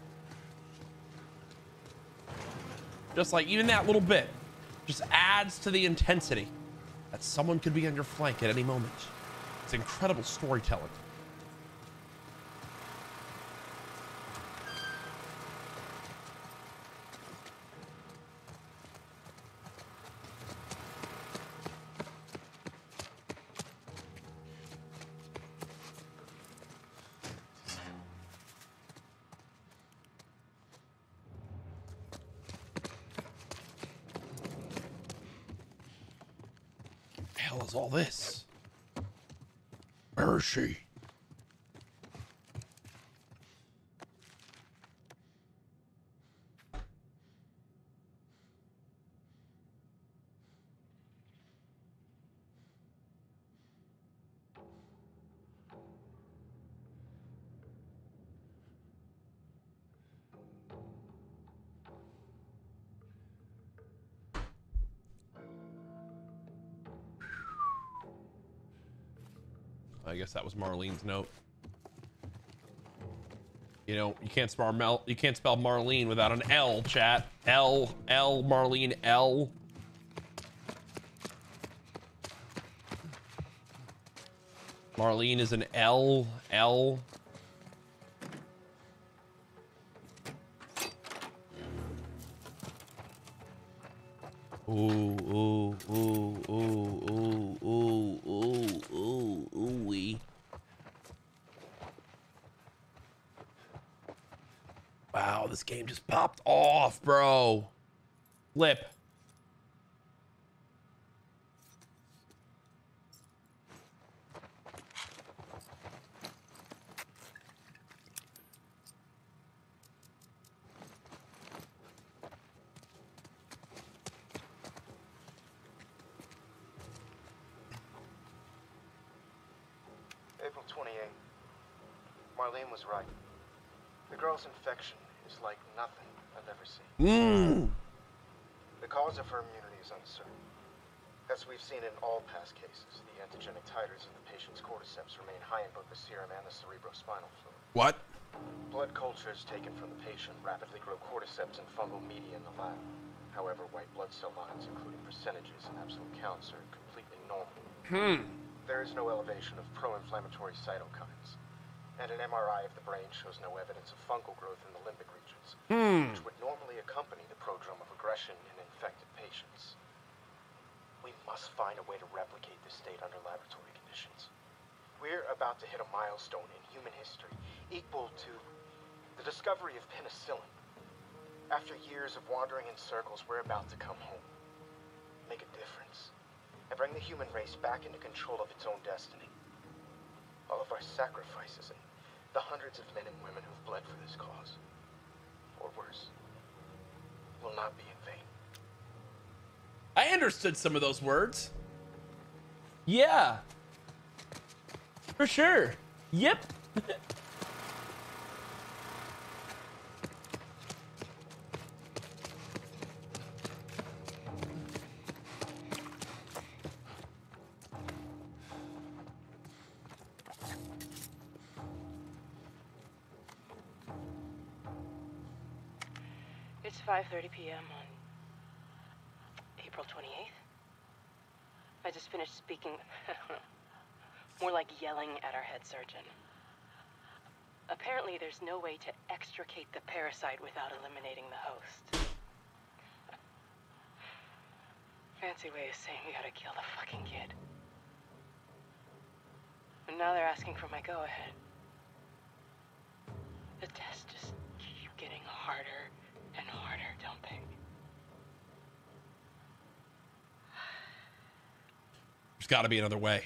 Just like even that little bit just adds to the intensity that someone could be on your flank at any moment. It's incredible storytelling. All this. Where is she? I guess that was Marlene's note. You know, you can't spell Mel, you can't spell Marlene without an L, chat. L, L, Marlene, L. Marlene is an L, L. Ooh, ooh, ooh, ooh, ooh, ooh, ooh, ooh, ooh, wee. Wow, this game just popped off, bro. Flip. Is like nothing I've ever seen. Mm. The cause of her immunity is uncertain. As we've seen in all past cases, the antigenic titers in the patient's cordyceps remain high in both the serum and the cerebrospinal fluid. What? Blood cultures taken from the patient rapidly grow cordyceps and fungal media in the lab. However, white blood cell lines, including percentages and absolute counts, are completely normal. Hmm. There is no elevation of pro-inflammatory cytokines. And an M R I of the brain shows no evidence of fungal growth in the limbic regions, hmm. which would normally accompany the prodrome of aggression in infected patients. We must find a way to replicate this state under laboratory conditions. We're about to hit a milestone in human history equal to the discovery of penicillin. After years of wandering in circles, we're about to come home, make a difference, and bring the human race back into control of its own destiny. All of our sacrifices and the hundreds of men and women who've bled for this cause, or worse, will not be in vain. I understood some of those words. Yeah. For sure. Yep. five thirty p m on April twenty-eighth. I just finished speaking, I don't know, more like yelling at our head surgeon. Apparently there's no way to extricate the parasite without eliminating the host. Fancy way of saying we gotta kill the fucking kid. And now they're asking for my go-ahead. The tests just keep getting harder. And harder, don't they? There's got to be another way.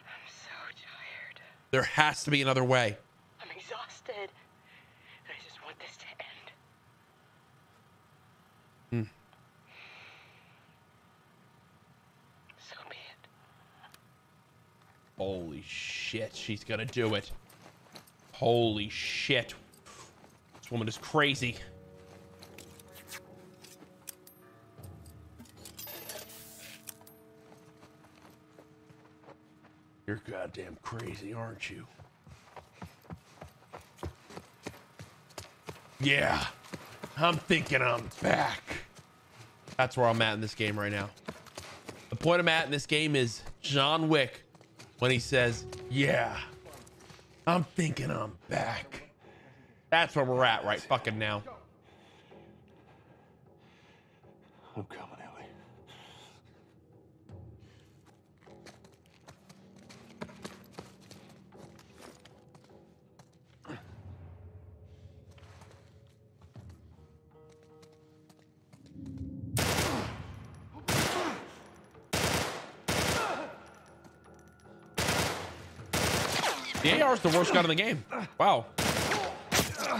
I'm so tired. There has to be another way. I'm exhausted. And I just want this to end. Hmm. So be it. Holy shit, she's gonna do it. Holy shit. This woman is crazy. You're goddamn crazy, aren't you? Yeah, I'm thinking I'm back. That's where I'm at in this game right now. The point I'm at in this game is John Wick when he says, yeah, I'm thinking I'm back. That's where we're at right fucking now. I'm coming, Ellie. The A R is the worst gun in the game. Wow.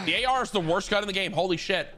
The A R is the worst gun in the game. Holy shit.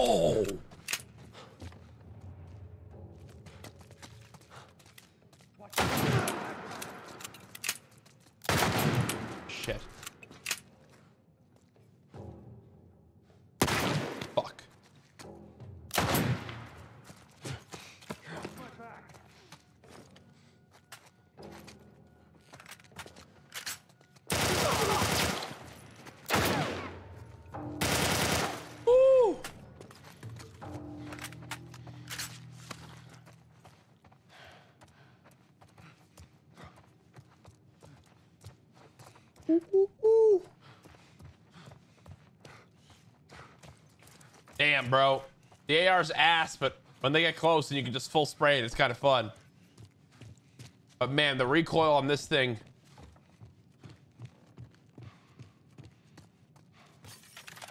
Oh. Shit. Fuck. Damn, bro. The A R's ass, but when they get close and you can just full spray it, it's kind of fun. But man, the recoil on this thing.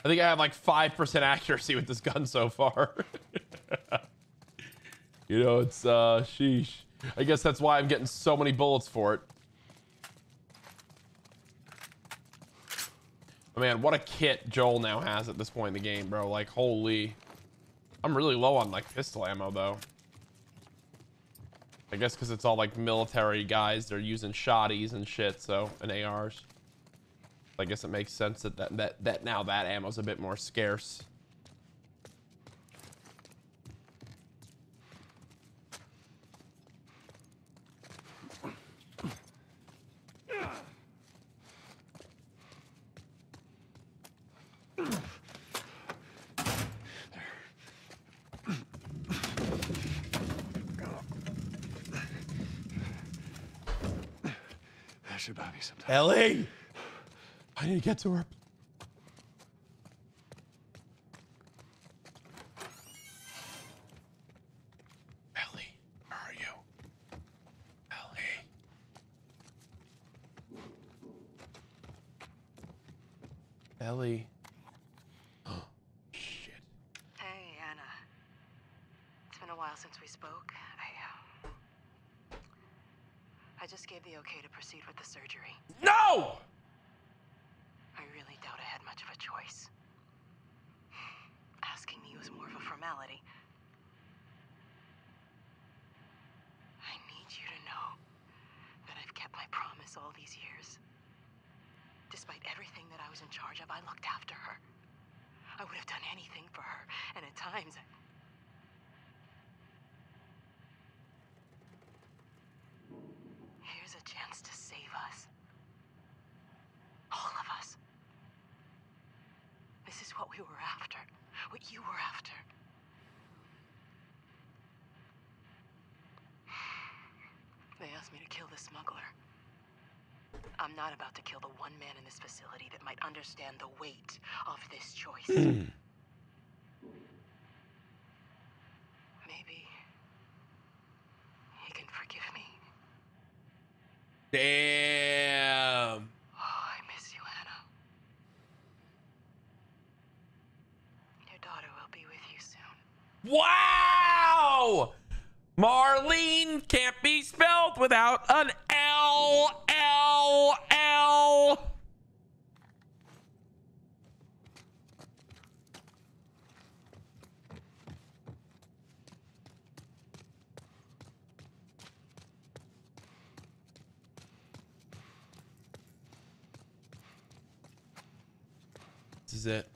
I think I have like five percent accuracy with this gun so far. You know, it's uh, sheesh. I guess that's why I'm getting so many bullets for it. Oh, man, what a kit Joel now has at this point in the game, bro. Like, holy. I'm really low on, like, pistol ammo, though. I guess because it's all, like, military guys. They're using shotties and shit, so, and A Rs. I guess it makes sense that, that, that, that now that ammo's a bit more scarce. Ellie! I need to get to her. Ellie, where are you? Ellie. Ellie. Oh, shit. Hey, Anna. It's been a while since we spoke. I, uh, I just gave the okay to proceed with the surgery. No! I really doubt I had much of a choice. Asking you It was more of a formality. I need you to know that I've kept my promise all these years. Despite everything that I was in charge of, I looked after her. I would have done anything for her, and at times I... Here's a chance to save us. All of us. This is what we were after. What you were after. They asked me to kill the smuggler. I'm not about to kill the one man in this facility that might understand the weight of this choice. Maybe he can forgive me. Damn. Oh, I miss you, Anna. Your daughter will be with you soon. Wow! Marlene can't be spelled without an L. L. L. This is it.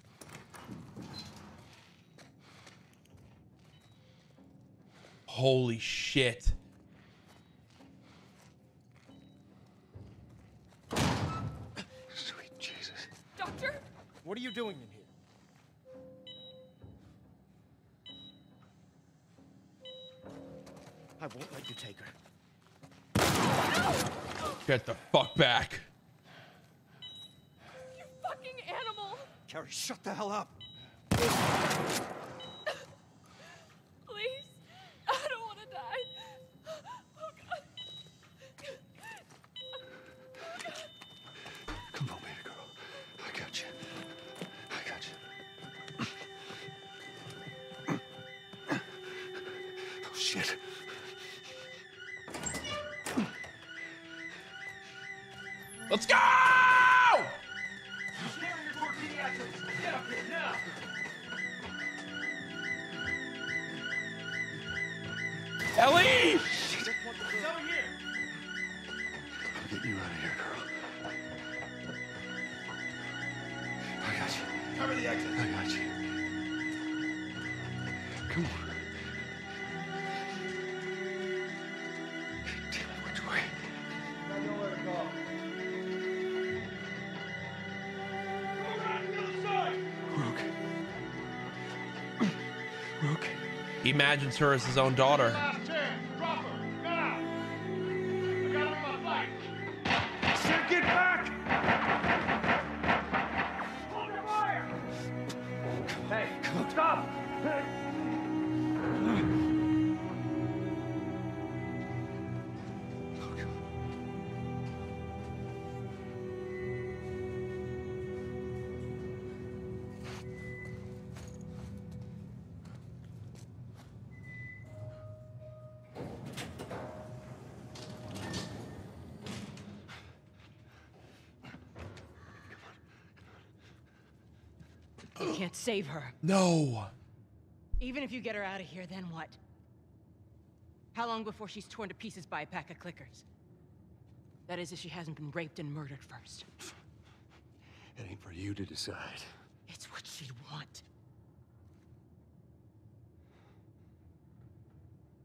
Holy shit. Sweet Jesus. Doctor? What are you doing in here? I won't let you take her. Ow! Get the fuck back. You fucking animal. Carrie, shut the hell up. Let's go! Get up here now! Ellie! Shit. Over here. I'll get you out of here, girl. I got you. Cover the exit. I got you. Come on. He imagines her as his own daughter. Can't save her. No. Even if you get her out of here, then what? How long before she's torn to pieces by a pack of clickers? That is, if she hasn't been raped and murdered first. It ain't for you to decide. It's what she'd want.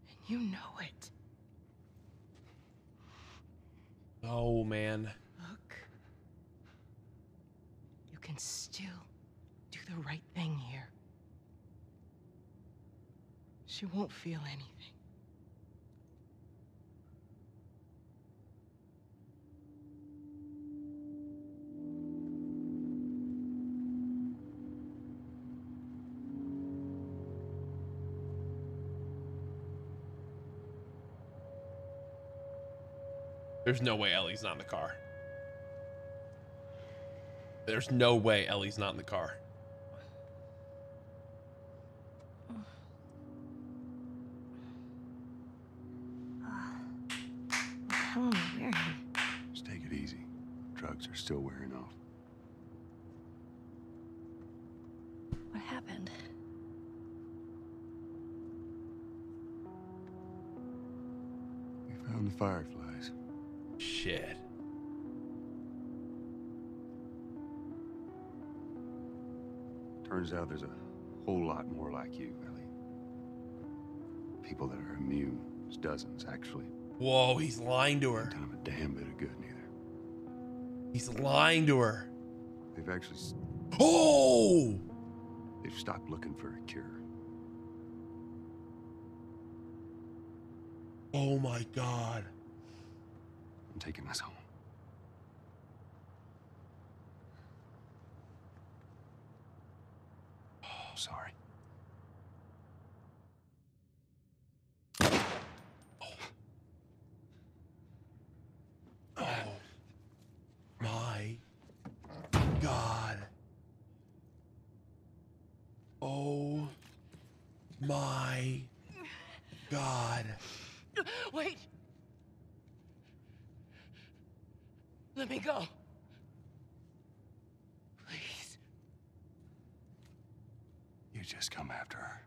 And you know it. Oh, man. Look. You can still the right thing here. She won't feel anything. There's no way Ellie's not in the car. There's no way Ellie's not in the car. Drugs are still wearing off. What happened? Shit. Turns out there's a whole lot more like you, Ellie. People that are immune. There's dozens, actually. Whoa, he's lying to her. Not done him a damn bit of good, neither. He's lying to her. They've actually... Oh! They've stopped looking for a cure. Oh my God. I'm taking this home. Oh, sorry. My God. Wait. Let me go. Please. You just come after her.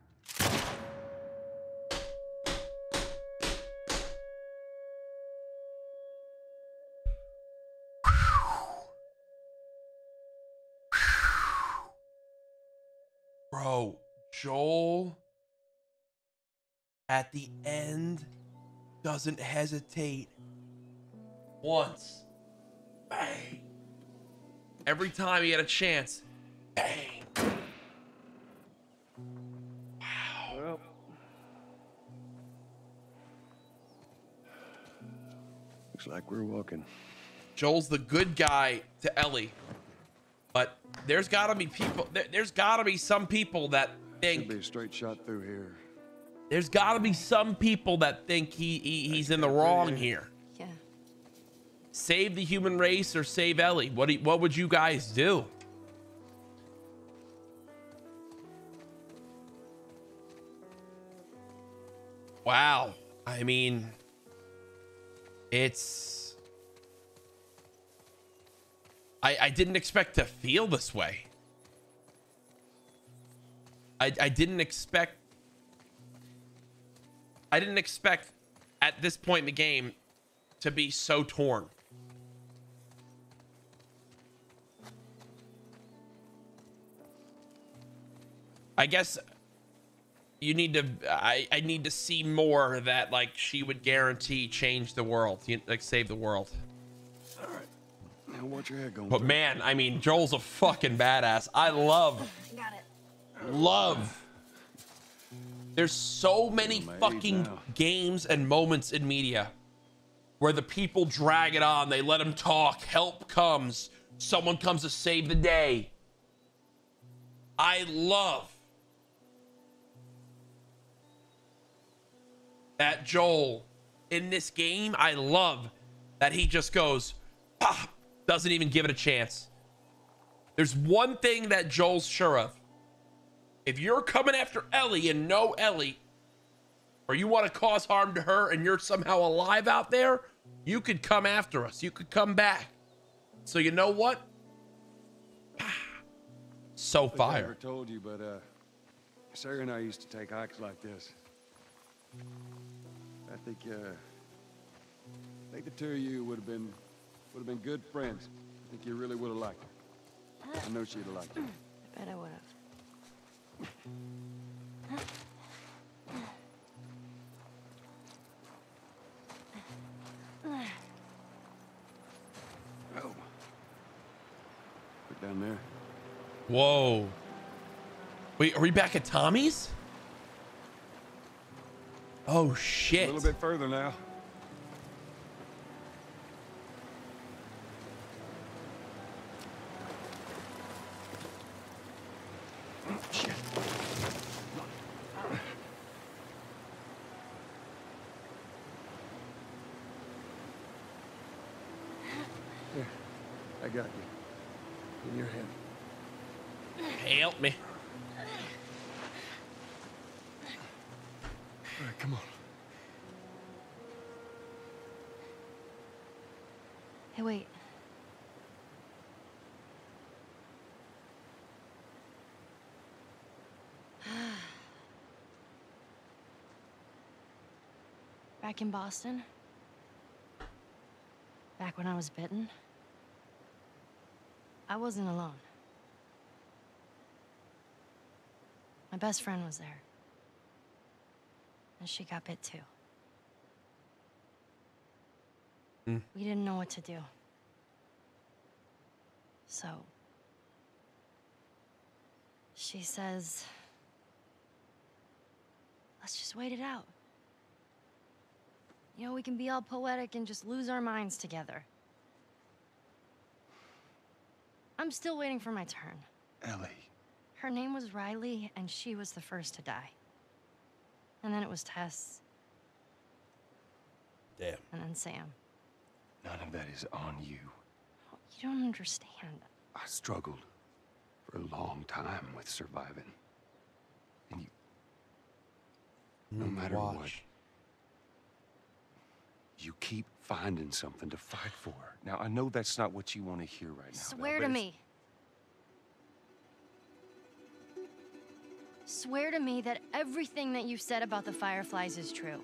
Bro, Joel. At the end, doesn't hesitate once. Bang. Every time he had a chance. Bang. Wow. Well. Looks like we're walking. Joel's the good guy to Ellie. But there's gotta be people, there, there's gotta be some people that think. It'll be a straight shot through here. There's got to be some people that think he, he he's in the wrong here. Yeah. Save the human race or save Ellie. What do you, what would you guys do? Wow. I mean, it's. I I didn't expect to feel this way. I I didn't expect. I didn't expect at this point in the game to be so torn. I guess you need to, I, I need to see more that like she would guarantee change the world, like save the world. All right. Now watch your head going. But man, I mean, Joel's a fucking badass. I love, got it. love. There's so many fucking games and moments in media where the people drag it on. They let them talk. Help comes. Someone comes to save the day. I love that Joel in this game. I love that he just goes, ah, doesn't even give it a chance. There's one thing that Joel's sure of. If you're coming after Ellie and know Ellie, or you want to cause harm to her and you're somehow alive out there, you could come after us. You could come back. So you know what? So fire. I never told you, but uh, Sarah and I used to take hikes like this. I think, uh, I think the two of you would have been would have been good friends. I think you really would have liked her. I know she'd have liked her. I bet I would have. Oh. Look down there. Whoa. Wait, are we back at Tommy's? Oh shit. A little bit further now. Back in Boston? back when I was bitten, I wasn't alone. My best friend was there. And she got bit too. Mm. We didn't know what to do. So... she says... let's just wait it out. You know, we can be all poetic and just lose our minds together. I'm still waiting for my turn. Ellie. Her name was Riley, and she was the first to die. And then it was Tess. Damn. And then Sam. None of that is on you. Oh, you don't understand. I struggled for a long time with surviving. And you... No matter Watch. what... you keep finding something to fight for. Now, I know that's not what you want to hear right now. Swear though, to me. Swear to me that everything that you said about the Fireflies is true.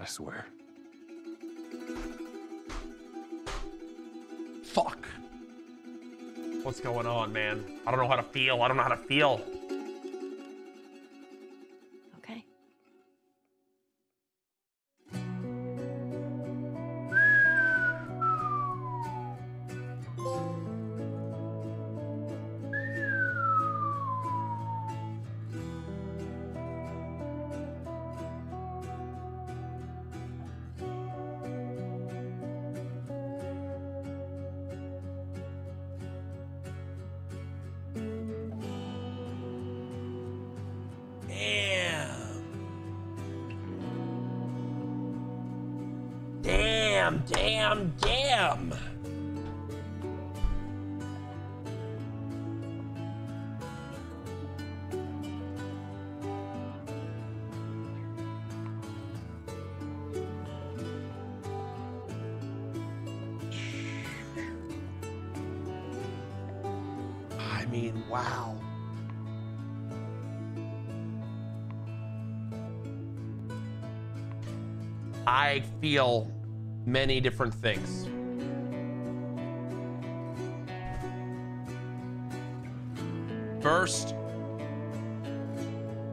I swear. Fuck. What's going on, man? I don't know how to feel. I don't know how to feel. Feel many different things. First,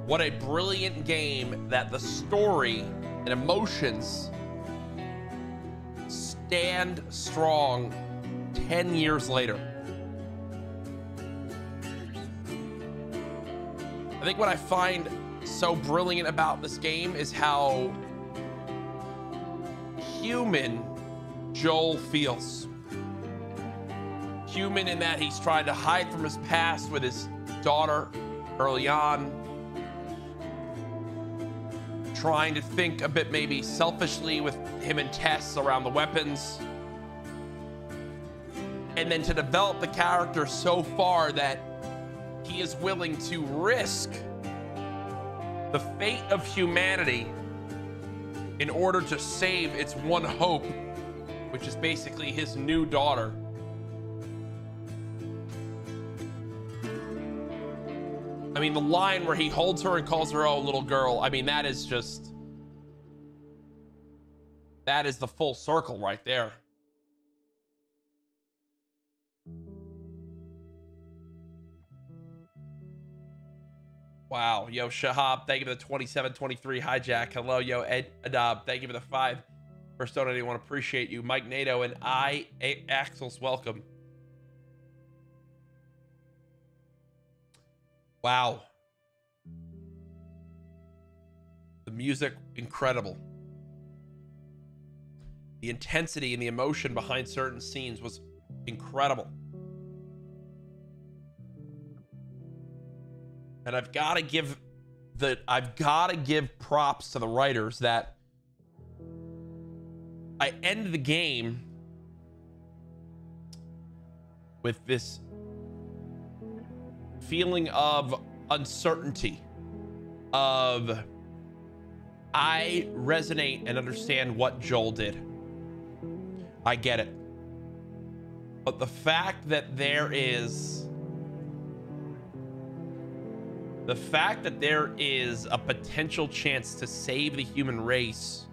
what a brilliant game that the story and emotions stand strong ten years later. I think what I find so brilliant about this game is how human Joel feels. Human in that he's trying to hide from his past with his daughter early on. Trying to think a bit maybe selfishly with him and Tess around the weapons. And then to develop the character so far that he is willing to risk the fate of humanity in order to save its one hope, which is basically his new daughter. I mean, the line where he holds her and calls her, oh, little girl, I mean, that is just... that is the full circle right there. Wow, yo, Shahab, thank you for the twenty-seven twenty-three. Hijack, hello, yo, Ed Adab, thank you for the five. First donor, anyone, appreciate you. Mike Nato and I, A Axel's welcome. Wow. The music, incredible. The intensity and the emotion behind certain scenes was incredible. And I've got to give the I've got to give props to the writers that I end the game with this feeling of uncertainty, of I resonate and understand what Joel did. I get it. But the fact that there is The fact that there is a potential chance to save the human race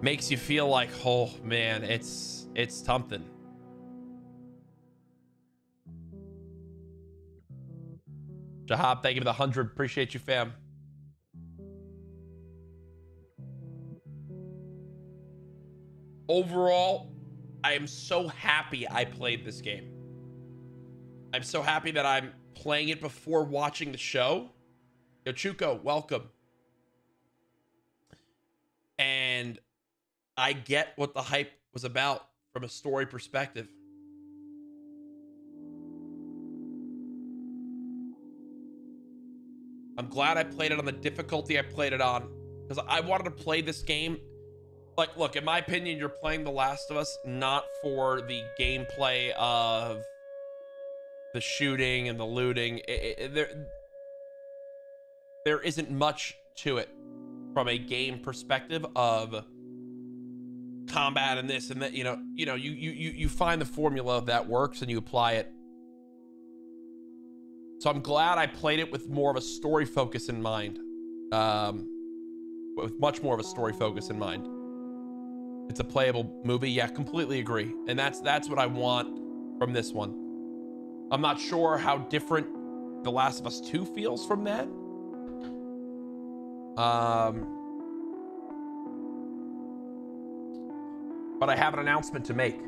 makes you feel like, oh man, it's it's something. Jahab, thank you for the hundred. Appreciate you, fam. Overall, I am so happy I played this game. I'm so happy that I'm playing it before watching the show. Yo, Chuko, welcome. And I get what the hype was about from a story perspective. I'm glad I played it on the difficulty I played it on, because I wanted to play this game. Like, look, in my opinion, you're playing The Last of Us not for the gameplay of the shooting and the looting. It, it, there, there isn't much to it from a game perspective of combat and this and that. You know, you know, you you you find the formula that works and you apply it. So I'm glad I played it with more of a story focus in mind. Um, with much more of a story focus in mind. It's a playable movie. Yeah, completely agree. And that's that's what I want from this one. I'm not sure how different The Last of Us two feels from that. Um, but I have an announcement to make.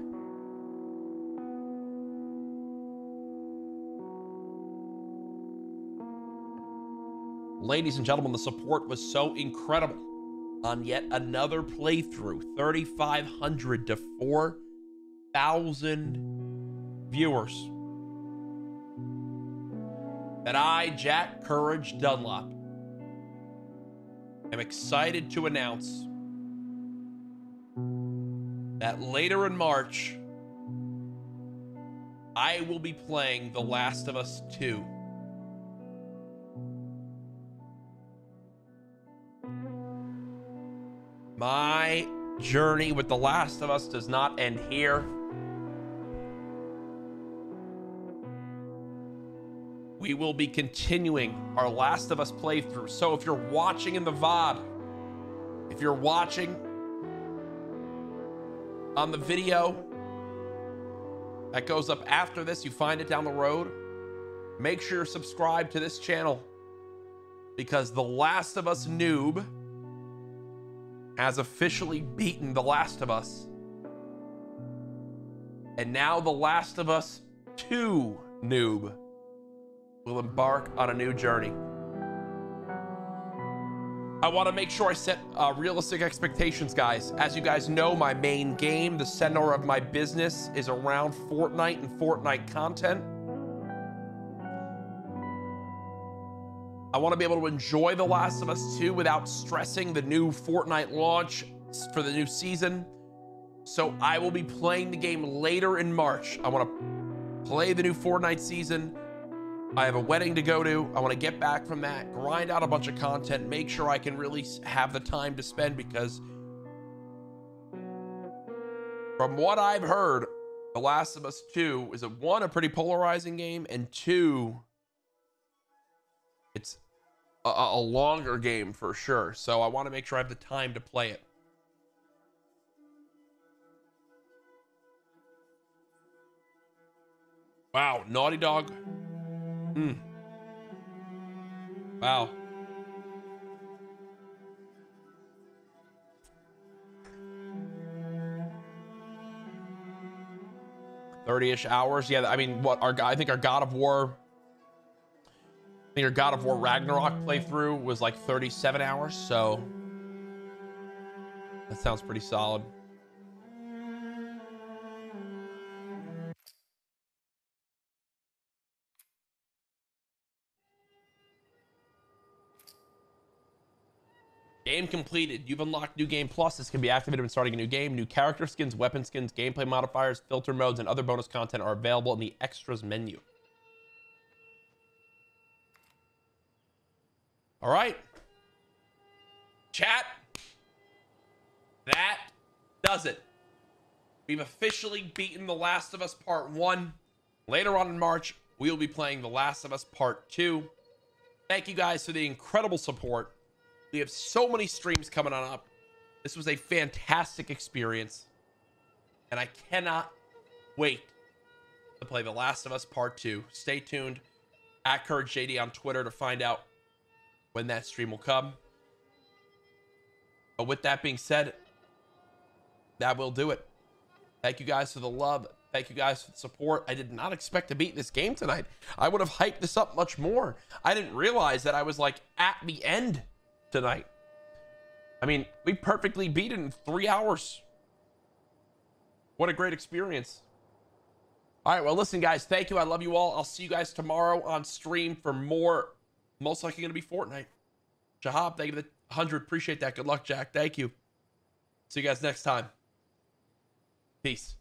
Ladies and gentlemen, the support was so incredible on yet another playthrough. thirty-five hundred to four thousand viewers. That I, Jack Courage Dunlop, am excited to announce that later in March, I will be playing The Last of Us two. My journey with The Last of Us does not end here. We will be continuing our Last of Us playthrough. So if you're watching in the V O D, if you're watching on the video that goes up after this, you find it down the road, make sure you're subscribed to this channel, because The Last of Us Noob has officially beaten The Last of Us. And now The Last of Us two Noob will embark on a new journey. I want to make sure I set uh, realistic expectations, guys. As you guys know, my main game, the center of my business, is around Fortnite and Fortnite content. I want to be able to enjoy The Last of Us two without stressing the new Fortnite launch for the new season. So I will be playing the game later in March. I want to play the new Fortnite season. I have a wedding to go to. I want to get back from that, grind out a bunch of content, make sure I can really have the time to spend, because from what I've heard, The Last of Us two is, a, one, a pretty polarizing game, and two, it's a, a longer game for sure. So I want to make sure I have the time to play it. Wow, Naughty Dog. Mm. Wow. thirty-ish hours. Yeah, I mean, what our I think our God of War I think our God of War Ragnarok playthrough was like thirty-seven hours, so that sounds pretty solid. Game completed. You've unlocked new game plus. This can be activated when starting a new game. New character skins, weapon skins, gameplay modifiers, filter modes, and other bonus content are available in the extras menu. All right, chat, that does it. We've officially beaten The Last of Us Part one. Later on in March, we'll be playing The Last of Us Part two. Thank you guys for the incredible support. We have so many streams coming on up. This was a fantastic experience, and I cannot wait to play The Last of Us Part two. Stay tuned at Courage J D on Twitter to find out when that stream will come. But with that being said, that will do it. Thank you guys for the love. Thank you guys for the support. I did not expect to beat this game tonight. I would have hyped this up much more. I didn't realize that I was like at the end tonight. I mean, we perfectly beat it in three hours. What a great experience. All right, well, listen, guys, thank you. I love you all. I'll see you guys tomorrow on stream for more. Most likely going to be Fortnite. Jahab, thank you for the one hundred. Appreciate that. Good luck, Jack. Thank you. See you guys next time. Peace.